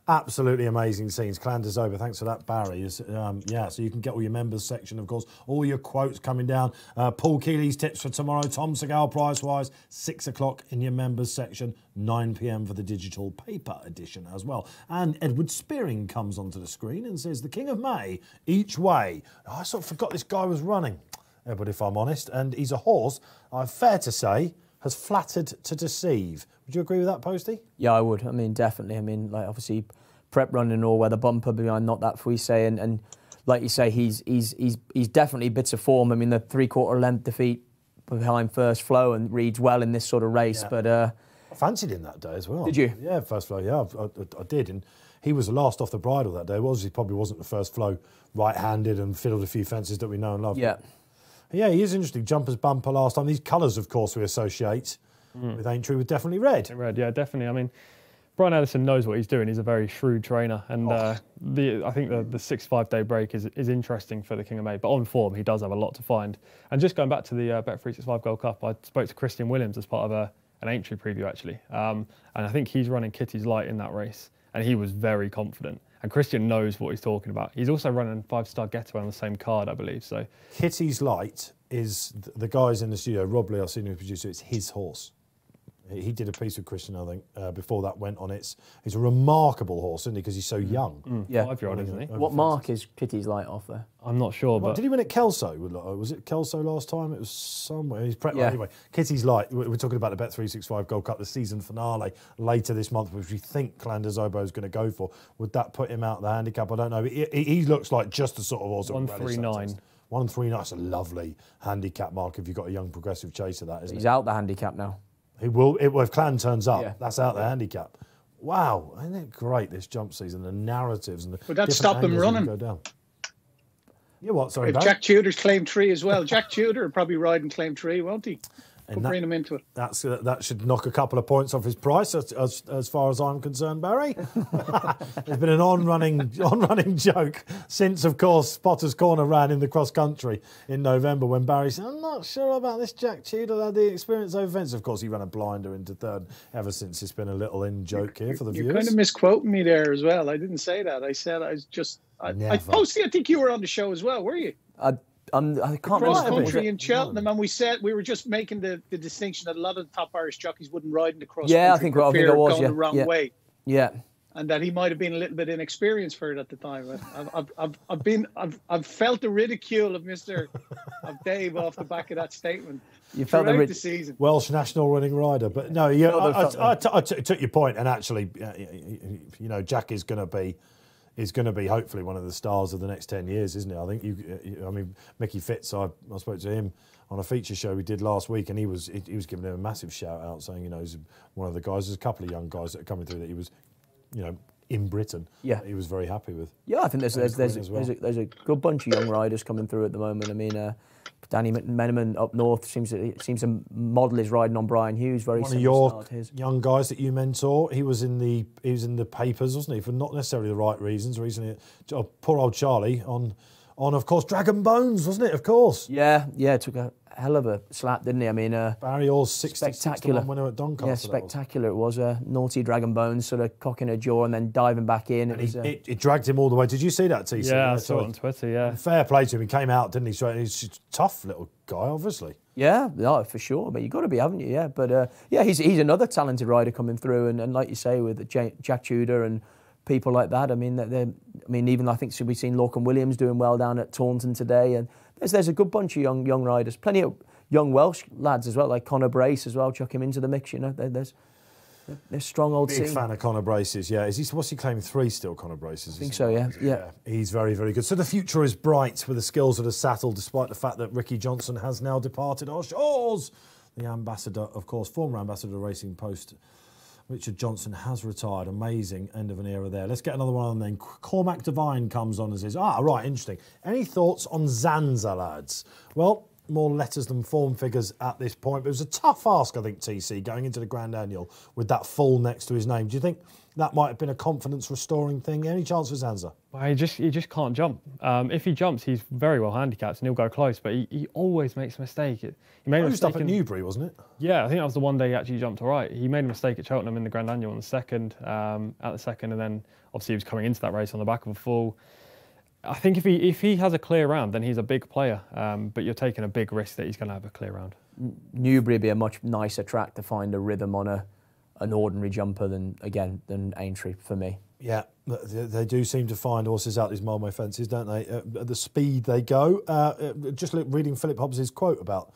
absolutely amazing scenes. Clanders over. Thanks for that, Barry. Yeah, so you can get all your members section, of course, all your quotes coming down. Paul Keeley's tips for tomorrow. Tom Segal price-wise, 6 o'clock in your members section. 9 p.m. for the digital paper edition as well. And Edward Spearing comes onto the screen and says, the King of May, each way. Oh, I sort of forgot this guy was running, Edward, if I'm honest. And he's a horse, I'm fair to say, has flattered to deceive. Would you agree with that, Posty? Yeah, I would. I mean, definitely. I mean, like, obviously, prep running and all, where the Bumper behind Not That Fuissé, and like you say, he's definitely bits of form. I mean, the three-quarter length defeat behind First Flow and reads well in this sort of race, but... I fancied him that day as well. Did you? Yeah, First Flow, yeah, I did. And he was the last off the bridle that day. Well, he probably wasn't the First Flow right-handed and fiddled a few fences that we know and love. Yeah. Yeah, he is interesting. Jumper's Bumper last time. These colours, of course, we associate with Aintree with definitely red. Red, yeah, definitely. I mean, Brian Allison knows what he's doing. He's a very shrewd trainer. And I think the 6-5-day break is interesting for the King of May. But on form, he does have a lot to find. And just going back to the Bet365 Gold Cup, I spoke to Christian Williams as part of an Aintree preview, actually. And I think he's running Kitty's Light in that race. And he was very confident. And Christian knows what he's talking about. He's also running 5-Star Getaway on the same card, I believe. So Kitty's Light is the guys in the studio. Rob Lee, our senior producer, it's his horse. He did a piece with Christian, I think, before that went on. It's a remarkable horse, isn't he? Because he's so young. Yeah, 5-year-old, isn't he? What mark is Kitty's Light off there? I'm not sure, but did he win at Kelso? Was it Kelso last time? It was somewhere. He's prepped. Yeah. Anyway, Kitty's Light. We're talking about the Bet365 Gold Cup, the season finale later this month, which we think Clanders Oboe is going to go for. Would that put him out of the handicap? I don't know. He looks like just the sort of horse. 139. 139. That's a lovely handicap mark if you've got a young progressive chaser. That isn't. He's out the handicap now. Well, if Clan turns up, that's out the handicap. Wow, isn't it great, this jump season, the narratives and the... Would that stop them running? Go down. Yeah, what, sorry, Barry? Jack Tudor's claimed 3 as well. Jack Tudor will probably ride and claim 3, won't he? We'll bring him into it. That should knock a couple of points off his price, as far as I'm concerned, Barry. There's been an on-running joke since, of course, Potter's Corner ran in the cross country in November when Barry said, I'm not sure about this Jack Tudor, had the experience over fence. Of course, he ran a blinder into third ever since. It's been a little in-joke here for the viewers. You're kind of misquoting me there as well. I didn't say that. I said I was just... Posty, I think you were on the show as well, were you? I can't remember. Cross country in Cheltenham, and we said we were just making the distinction that a lot of the top Irish jockeys wouldn't ride in the cross country. Yeah, I think it was going the wrong way. Yeah, and that he might have been a little bit inexperienced for it at the time. I've felt the ridicule of Dave off the back of that statement. You felt the season. Welsh national running rider, but no, yeah, I took your point, and actually, you know, Jack is going to be. Is going to be hopefully one of the stars of the next 10 years, isn't it? I think I mean, Mickey Fitz, I spoke to him on a feature show we did last week, and he was giving him a massive shout out, saying, you know, he's one of the guys. There's a couple of young guys that are coming through that he was, you know, in Britain. Yeah, that he was very happy with. Yeah, I think there's a good bunch of young riders coming through at the moment. I mean, Danny McMenamin up north seems to model his riding on Brian Hughes. Very one of your young guys that you mentor. He was in the papers, wasn't he, for not necessarily the right reasons recently. Oh, poor old Charlie on of course Dragon Bones, wasn't it? Of course. Yeah, took a hell of a slap, didn't he? I mean, Barry Orr's 66-to-1 winner at Doncaster. Yeah, spectacular it was. Naughty Dragon Bones sort of cocking her jaw and then diving back in. It dragged him all the way. Did you see that, TC? Yeah, I saw it on Twitter, yeah. And fair play to him. He came out, didn't he? He's a tough little guy, obviously. Yeah, no, for sure. But you've got to be, haven't you? Yeah, but yeah, he's another talented rider coming through, and like you say, with Jack Tudor and people like that. I mean, even I think we've seen Lorcan Williams doing well down at Taunton today, and there's a good bunch of young riders, plenty of young Welsh lads as well, like Connor Brace as well. Chuck him into the mix, you know. There's strong old team. Big fan of Connor Brace's, yeah. What's he claiming, 3 still, Connor Brace's? I think so, yeah. Yeah. He's very, very good. So the future is bright with the skills that are saddled, despite the fact that Ricky Johnson has now departed our shores. The ambassador, of course, former ambassador of Racing Post, Richard Johnson, has retired. Amazing. End of an era there. Let's get another one on then. Cormac Devine comes on as his... Ah, right, interesting. Any thoughts on Zanza, lads? Well... more letters than form figures at this point, but it was a tough ask, I think, TC, going into the Grand Annual with that full next to his name. Do you think that might have been a confidence-restoring thing? Any chance for Zanza? Well, he just can't jump. If he jumps, he's very well handicapped and he'll go close, but he always makes a mistake. He made a mistake up at Newbury, wasn't it? Yeah, I think that was the one day he actually jumped all right. He made a mistake at Cheltenham in the Grand Annual on the second, and then obviously he was coming into that race on the back of a fall. I think if he has a clear round, then he's a big player, but you're taking a big risk that he's going to have a clear round. Newbury would be a much nicer track to find a rhythm on an ordinary jumper than Aintree for me. Yeah, they do seem to find horses out these mile-away fences, don't they? At the speed they go. Just reading Philip Hobbs's quote about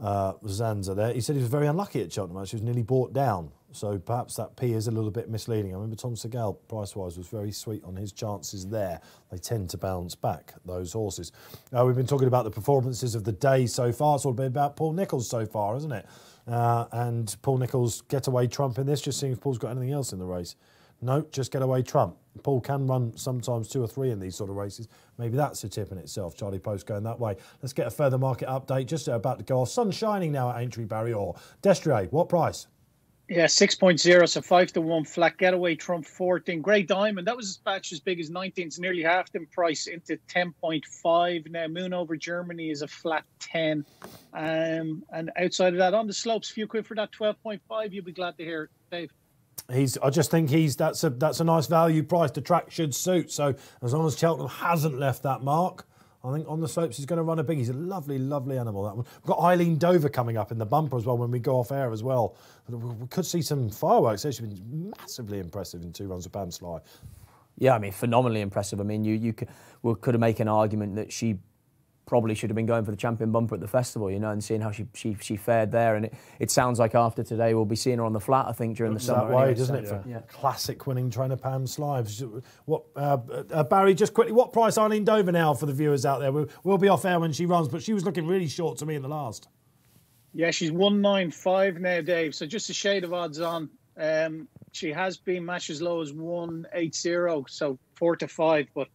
Zanza there, he said he was very unlucky at Cheltenham. He was nearly bought down. So perhaps that P is a little bit misleading. I remember Tom Segal, price-wise, was very sweet on his chances there. They tend to bounce back, those horses. We've been talking about the performances of the day so far. It's all been about Paul Nicholls so far, isn't it? And Paul Nicholls' getaway trump in this, just seeing if Paul's got anything else in the race. No, just getaway trump. Paul can run sometimes 2 or 3 in these sort of races. Maybe that's a tip in itself, Charlie Post going that way. Let's get a further market update. Just about to go off. Sun shining now at Aintree Barrier. Destrier, what price? Yeah, 6.0, so 5 to 1 flat. Getaway trump 14. Grey Diamond, that was his batch as big as 19. It's nearly half the price into 10.5. Now, Moon Over Germany is a flat 10. And outside of that, on the slopes, few quid for that 12.5. You'll be glad to hear it, Dave. I just think that's a nice value price. The track should suit. So as long as Cheltenham hasn't left that mark, I think on the slopes he's going to run a big. He's a lovely, lovely animal, that one. We've got Eileen Dover coming up in the bumper as well when we go off air as well. We could see some fireworks. She's been massively impressive in 2 runs with Pam Sly. Yeah, I mean, phenomenally impressive. I mean, we could make an argument that she probably should have been going for the champion bumper at the festival, you know, and seeing how she fared there. And it sounds like after today we'll be seeing her on the flat, I think, during the summer. That way, doesn't it? Yeah. Classic winning trainer Pam Sly. What, Barry, just quickly, what price Eileen Dover now for the viewers out there? We'll be off air when she runs, but she was looking really short to me in the last. Yeah, she's 195 now, Dave, so just a shade of odds on. She has been matched as low as 180, so 4 to 5, but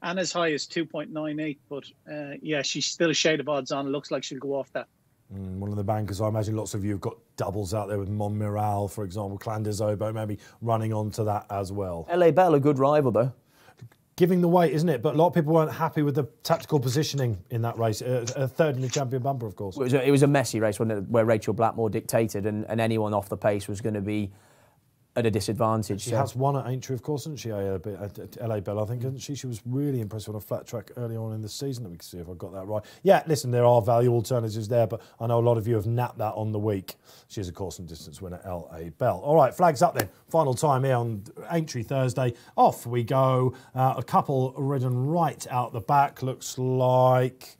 and as high as 2.98, but yeah, she's still a shade of odds on. It looks like she'll go off that. One of the bankers, I imagine lots of you have got doubles out there with Montmirail, for example, Clanders Oboe, maybe running onto that as well. L.A. Bell, a good rival, though. Giving the weight, isn't it? But a lot of people weren't happy with the tactical positioning in that race. A third in the champion bumper, of course. It was a messy race, wasn't it, where Rachel Blackmore dictated and anyone off the pace was going to be at a disadvantage. She has won at Aintree, of course, isn't she? L.A. Bell, I think, isn't she? She was really impressive on a flat track early on in the season. Let me see if I've got that right. Yeah, listen, there are value alternatives there, but I know a lot of you have napped that on the week. She is, of course, and distance winner, L.A. Bell. All right, flags up then. Final time here on Aintree Thursday. Off we go. A couple ridden right out the back. Looks like...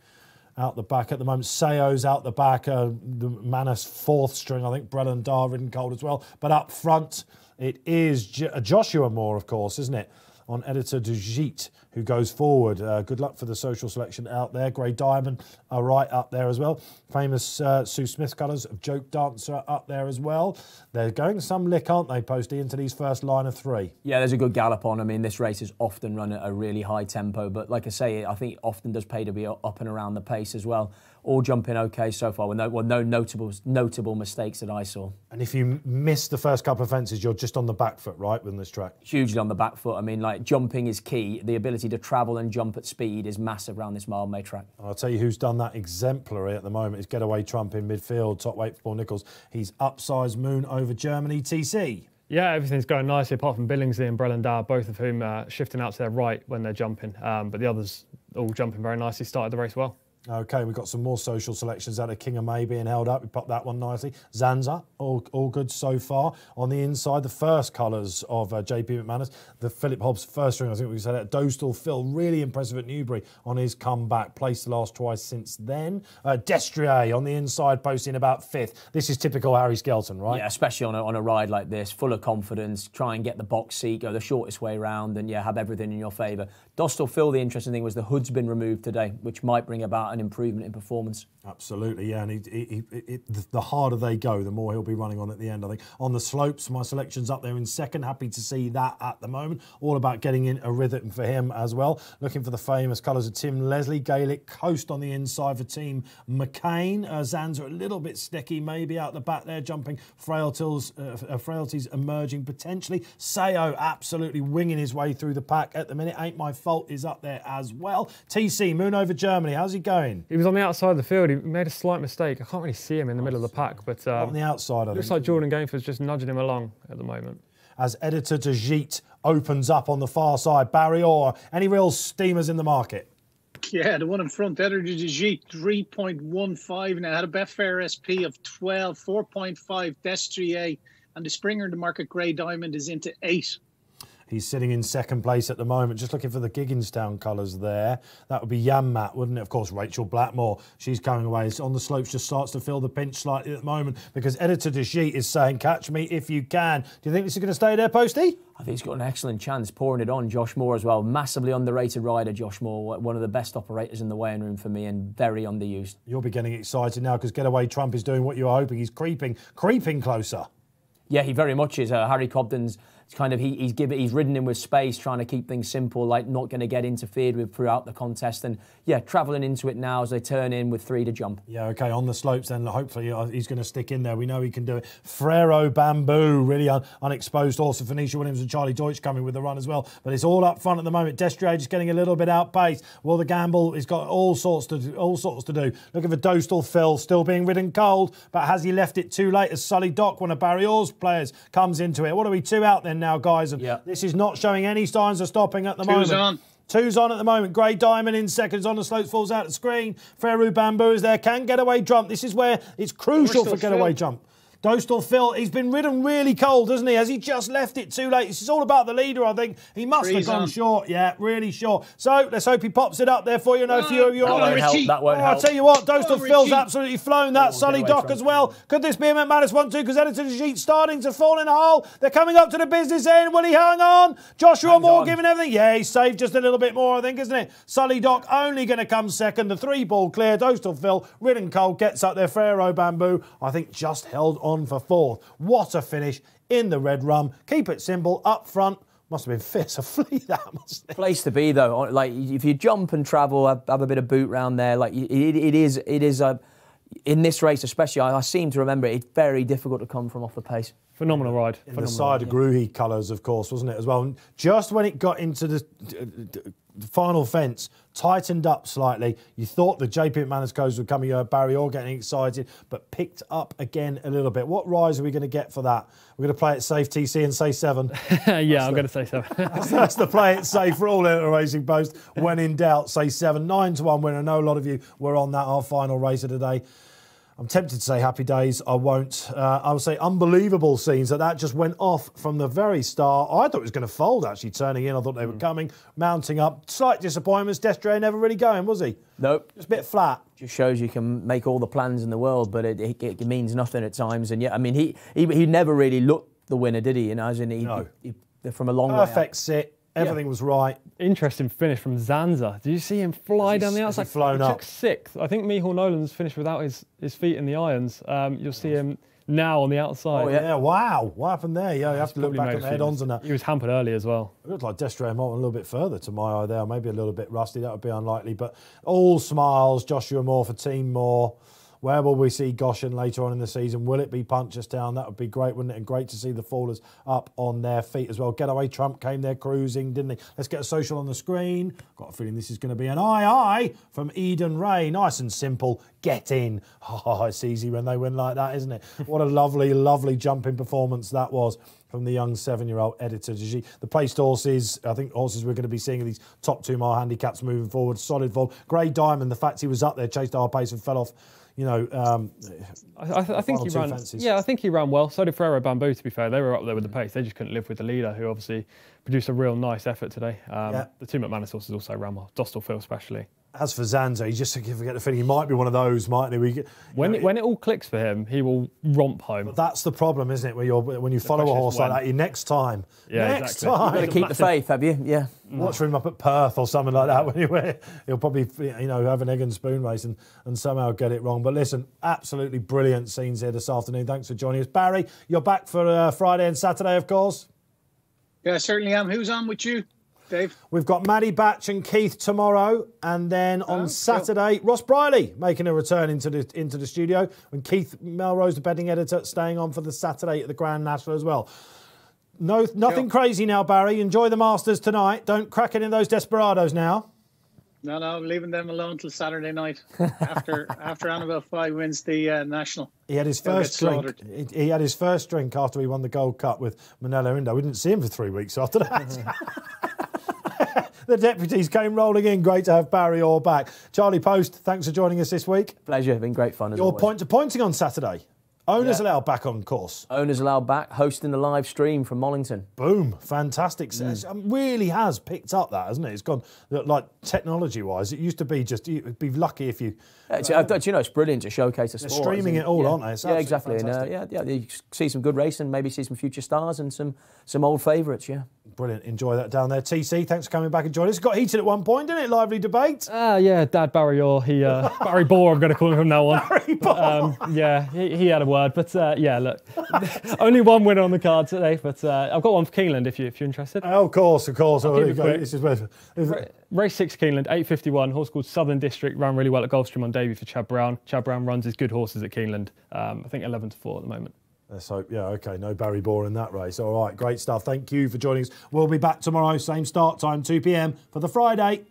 out the back at the moment. Seo's out the back. The Manus 4th string. I think Brelan Dar ridden cold as well. But up front... it is Joshua Moore, of course, isn't it? On Editor Dujit, who goes forward. Good luck for the social selection out there. Grey Diamond are right up there as well. Famous Sue Smith colours of Joke Dancer up there as well. They're going some lick, aren't they, Posty, into these first line of 3? Yeah, there's a good gallop on. I mean, this race is often run at a really high tempo, but like I say, I think it often does pay to be up and around the pace as well. All jumping okay so far, with no notable mistakes that I saw. And if you miss the first couple of fences, you're just on the back foot, right, with this track? Hugely on the back foot. I mean, like, jumping is key. The ability to travel and jump at speed is massive around this mile-away track. I'll tell you who's done that exemplary at the moment is Getaway Trump in midfield, top weight for Paul Nicholls. He's upsized Moon Over Germany. TC? Yeah, everything's going nicely, apart from Billingsley and Brelan Dar, both of whom are shifting out to their right when they're jumping, but the others all jumping very nicely, started the race well. Okay, we've got some more social selections out of King of May being held up. We popped that one nicely. Zanza, all good so far. On the inside, the first colours of JP McManus, the Philip Hobbs first ring, I think we said that. Dostal Phil, really impressive at Newbury on his comeback. Placed the last twice since then. Destrier on the inside, posting about fifth. This is typical Harry Skelton, right? Yeah, especially on a ride like this, full of confidence. Try and get the box seat, go the shortest way round, and yeah, have everything in your favour. Dostal Phil, the interesting thing was the hood's been removed today, which might bring about an improvement in performance. Absolutely, yeah, and the harder they go, the more he'll be running on at the end, I think. On the slopes, my selection's up there in second. Happy to see that at the moment. All about getting in a rhythm for him as well. Looking for the famous colours of Tim Leslie. Gaelic Coast on the inside for Team McCain. Zanza a little bit sticky, maybe out the back there, jumping frailties emerging potentially. Sayo absolutely winging his way through the pack at the minute. Ain't My Fault is up there as well. TC, Moon Over Germany, how's he going? He was on the outside of the field. He made a slight mistake. I can't really see him in the middle of the pack, but on the outside, I think. Looks like Jordan Gainford's just nudging him along at the moment. As Editor Dajit opens up on the far side, Barry Orr, any real steamers in the market? Yeah, the one in front, Editor Dajit, 3.15, and it had a Betfair SP of 12, 4.5 Destrier, and the Springer in the market, Grey Diamond, is into 8. He's sitting in second place at the moment. Just looking for the Gigginstown colours there. That would be Yanmat, wouldn't it? Of course, Rachel Blackmore. She's going away. On the slopes, just starts to feel the pinch slightly at the moment because Editor Dajit is saying, catch me if you can. Do you think this is going to stay there, Posty? I think he's got an excellent chance, pouring it on Josh Moore as well. Massively underrated rider, Josh Moore. One of the best operators in the weighing room for me and very underused. You'll be getting excited now because Getaway Trump is doing what you were hoping. He's creeping closer. Yeah, he very much is. Harry Cobden's kind of, he's ridden him with space, trying to keep things simple, like not going to get interfered with throughout the contest. And yeah, travelling into it now as they turn in with 3 to jump. Yeah, okay, on the slopes then, hopefully he's going to stick in there. We know he can do it. Frero Bamboo, really unexposed horse. Phoenicia Williams and Charlie Deutsch coming with the run as well. But it's all up front at the moment. Destrier just getting a little bit outpaced. Well, the Gamble, he's got all sorts to do. Looking for Dostal Phil, still being ridden cold, but has he left it too late as Sully Dock, one of Barry Orr's players, comes into it? What are we, 2 out then now, guys? And yeah, this is not showing any signs of stopping at the moment. Two's on at the moment. Grey Diamond in seconds on the slopes, falls out of the screen. Frero Bamboo is there. Can Getaway Jump? This is where it's crucial for Getaway Jump. Dostal Phil, he's been ridden really cold, hasn't he? Has he just left it too late? This is all about the leader, I think. He must have gone short. Yeah, really short. So let's hope he pops it up there for you. No, few of you on it. I'll tell you what, Dostal Phil's absolutely flown that. Sully Dock as well. Could this be a McManus 1-2? Because Editor Dajit starting to fall in a hole. They're coming up to the business end. Will he hang on? Joshua Moore giving everything. Yeah, he's saved just a little bit more, I think, isn't it? Sully Dock only going to come second. The 3 ball clear. Dostal Phil, ridden cold, gets up there. Frero Bamboo, I think, just held on for 4th. What a finish in the red rum. Keep it simple up front. Must have been fit to flee that, mustn't it? Place to be though. Like if you jump and travel, have a bit of boot round there. Like it is in this race especially. I seem to remember it's very difficult to come from off the pace. Phenomenal ride. Phenomenal the side of Gruhi colours, of course, wasn't it as well? And just when it got into the final fence, tightened up slightly. You thought the JP McManus codes would come. You heard Barry Orr getting excited, but picked up again a little bit. What rise are we going to get for that? We're going to play it safe, TC, and say 7. Yeah, I'm going to say 7. That's the play it safe rule at a Racing Post. When in doubt, say 7. 9 to 1 winner. I know a lot of you were on that, our final race of the day. I'm tempted to say happy days. I won't. I'll say unbelievable scenes that just went off from the very start. I thought it was going to fold, actually, turning in. I thought they were coming, mounting up. Slight disappointments. Destrier never really going, was he? Nope. Just a bit flat. Just shows you can make all the plans in the world, but it means nothing at times. And, yeah, I mean, he never really looked the winner, did he? You know, as in he from a long way out. Perfect sit. Everything was right. Interesting finish from Zanza. Did you see him fly down the outside? He flown up. Took 6th. I think Michal Nolan's finished without his feet in the irons. You'll see him now on the outside. Oh, yeah. Wow. What happened there? Yeah, you have to look back at the head-ons and that. He was hampered early as well. It looked like Destrier Morton a little bit further to my eye there. Maybe a little bit rusty. That would be unlikely. But all smiles, Joshua Moore for Team Moore. Where will we see Goshen later on in the season? Will it be Punchestown? That would be great, wouldn't it? And great to see the fallers up on their feet as well. Getaway Trump came there cruising, didn't he? Let's get a social on the screen. Got a feeling this is going to be an aye-aye from Eden Ray. Nice and simple. Get in. Oh, it's easy when they win like that, isn't it? What a lovely, lovely jumping performance that was. from the young 7-year-old editor. The placed horses, I think horses we're going to be seeing in these top 2 mile handicaps moving forward. Solid form. Grey Diamond, the fact he was up there, chased our pace and fell off. You know, I think he ran. Fences. Yeah, I think he ran well. So did Ferrero Bamboo. To be fair, they were up there with the pace. They just couldn't live with the leader, who obviously produced a real nice effort today. The two McManus horses also ran well. Dostal Phil especially. As for Zanzo, he just forget the feeling. He might be one of those, mightn't he? When it all clicks for him, he will romp home. But that's the problem, isn't it? When you follow a horse like that, next time. You've got to keep the faith, have you? Yeah. Watch for him up at Perth or something like that. He'll probably, you know, have an egg and spoon race and somehow get it wrong. But listen, absolutely brilliant scenes here this afternoon. Thanks for joining us, Barry. You're back for Friday and Saturday, of course. Yeah, I certainly am. Who's on with you, Dave? We've got Maddie Batch and Keith tomorrow, and then on Saturday, Ross Briley making a return into the studio, and Keith Melrose, the betting editor, staying on for the Saturday at the Grand National as well. Nothing crazy now, Barry. Enjoy the Masters tonight. Don't crack any of those desperados now. No, no, I'm leaving them alone till Saturday night. After Annabelle Fye wins the National, he had his first drink after he won the Gold Cup with Manolo Indo. We didn't see him for 3 weeks after that. The deputies came rolling in. Great to have Barry Orr back. Charlie Post, thanks for joining us this week. Pleasure. It's been great fun. As always. Point-to-pointing on Saturday. Owners allowed back on course. Owners allowed back, hosting the live stream from Mollington. Boom, fantastic. It really has picked up that, hasn't it? It's gone, like, technology-wise. It used to be just, you'd be lucky if you... you know, it's brilliant to showcase the sport. They're streaming it all, aren't they? It's exactly. And, you see some good racing, maybe see some future stars and some old favourites, yeah. Brilliant. Enjoy that down there. TC, thanks for coming back and joining us. It got heated at one point, didn't it? Lively debate. Yeah, Dad Barry Orr. Barry Bohr, I'm going to call him from now on. Barry Bohr. He had a word. But, yeah, look, only one winner on the card today. But I've got one for Keeneland if you're interested. Oh, of course. Race 6 Keeneland, 8.51. Horse called Southern District. Ran really well at Gulfstream on debut for Chad Brown. Chad Brown runs his good horses at Keeneland. I think 11-4 at the moment. Let's hope, yeah, okay, no Barry Bohr in that race. All right, great stuff. Thank you for joining us. We'll be back tomorrow, same start time, 2 p.m. for the Friday.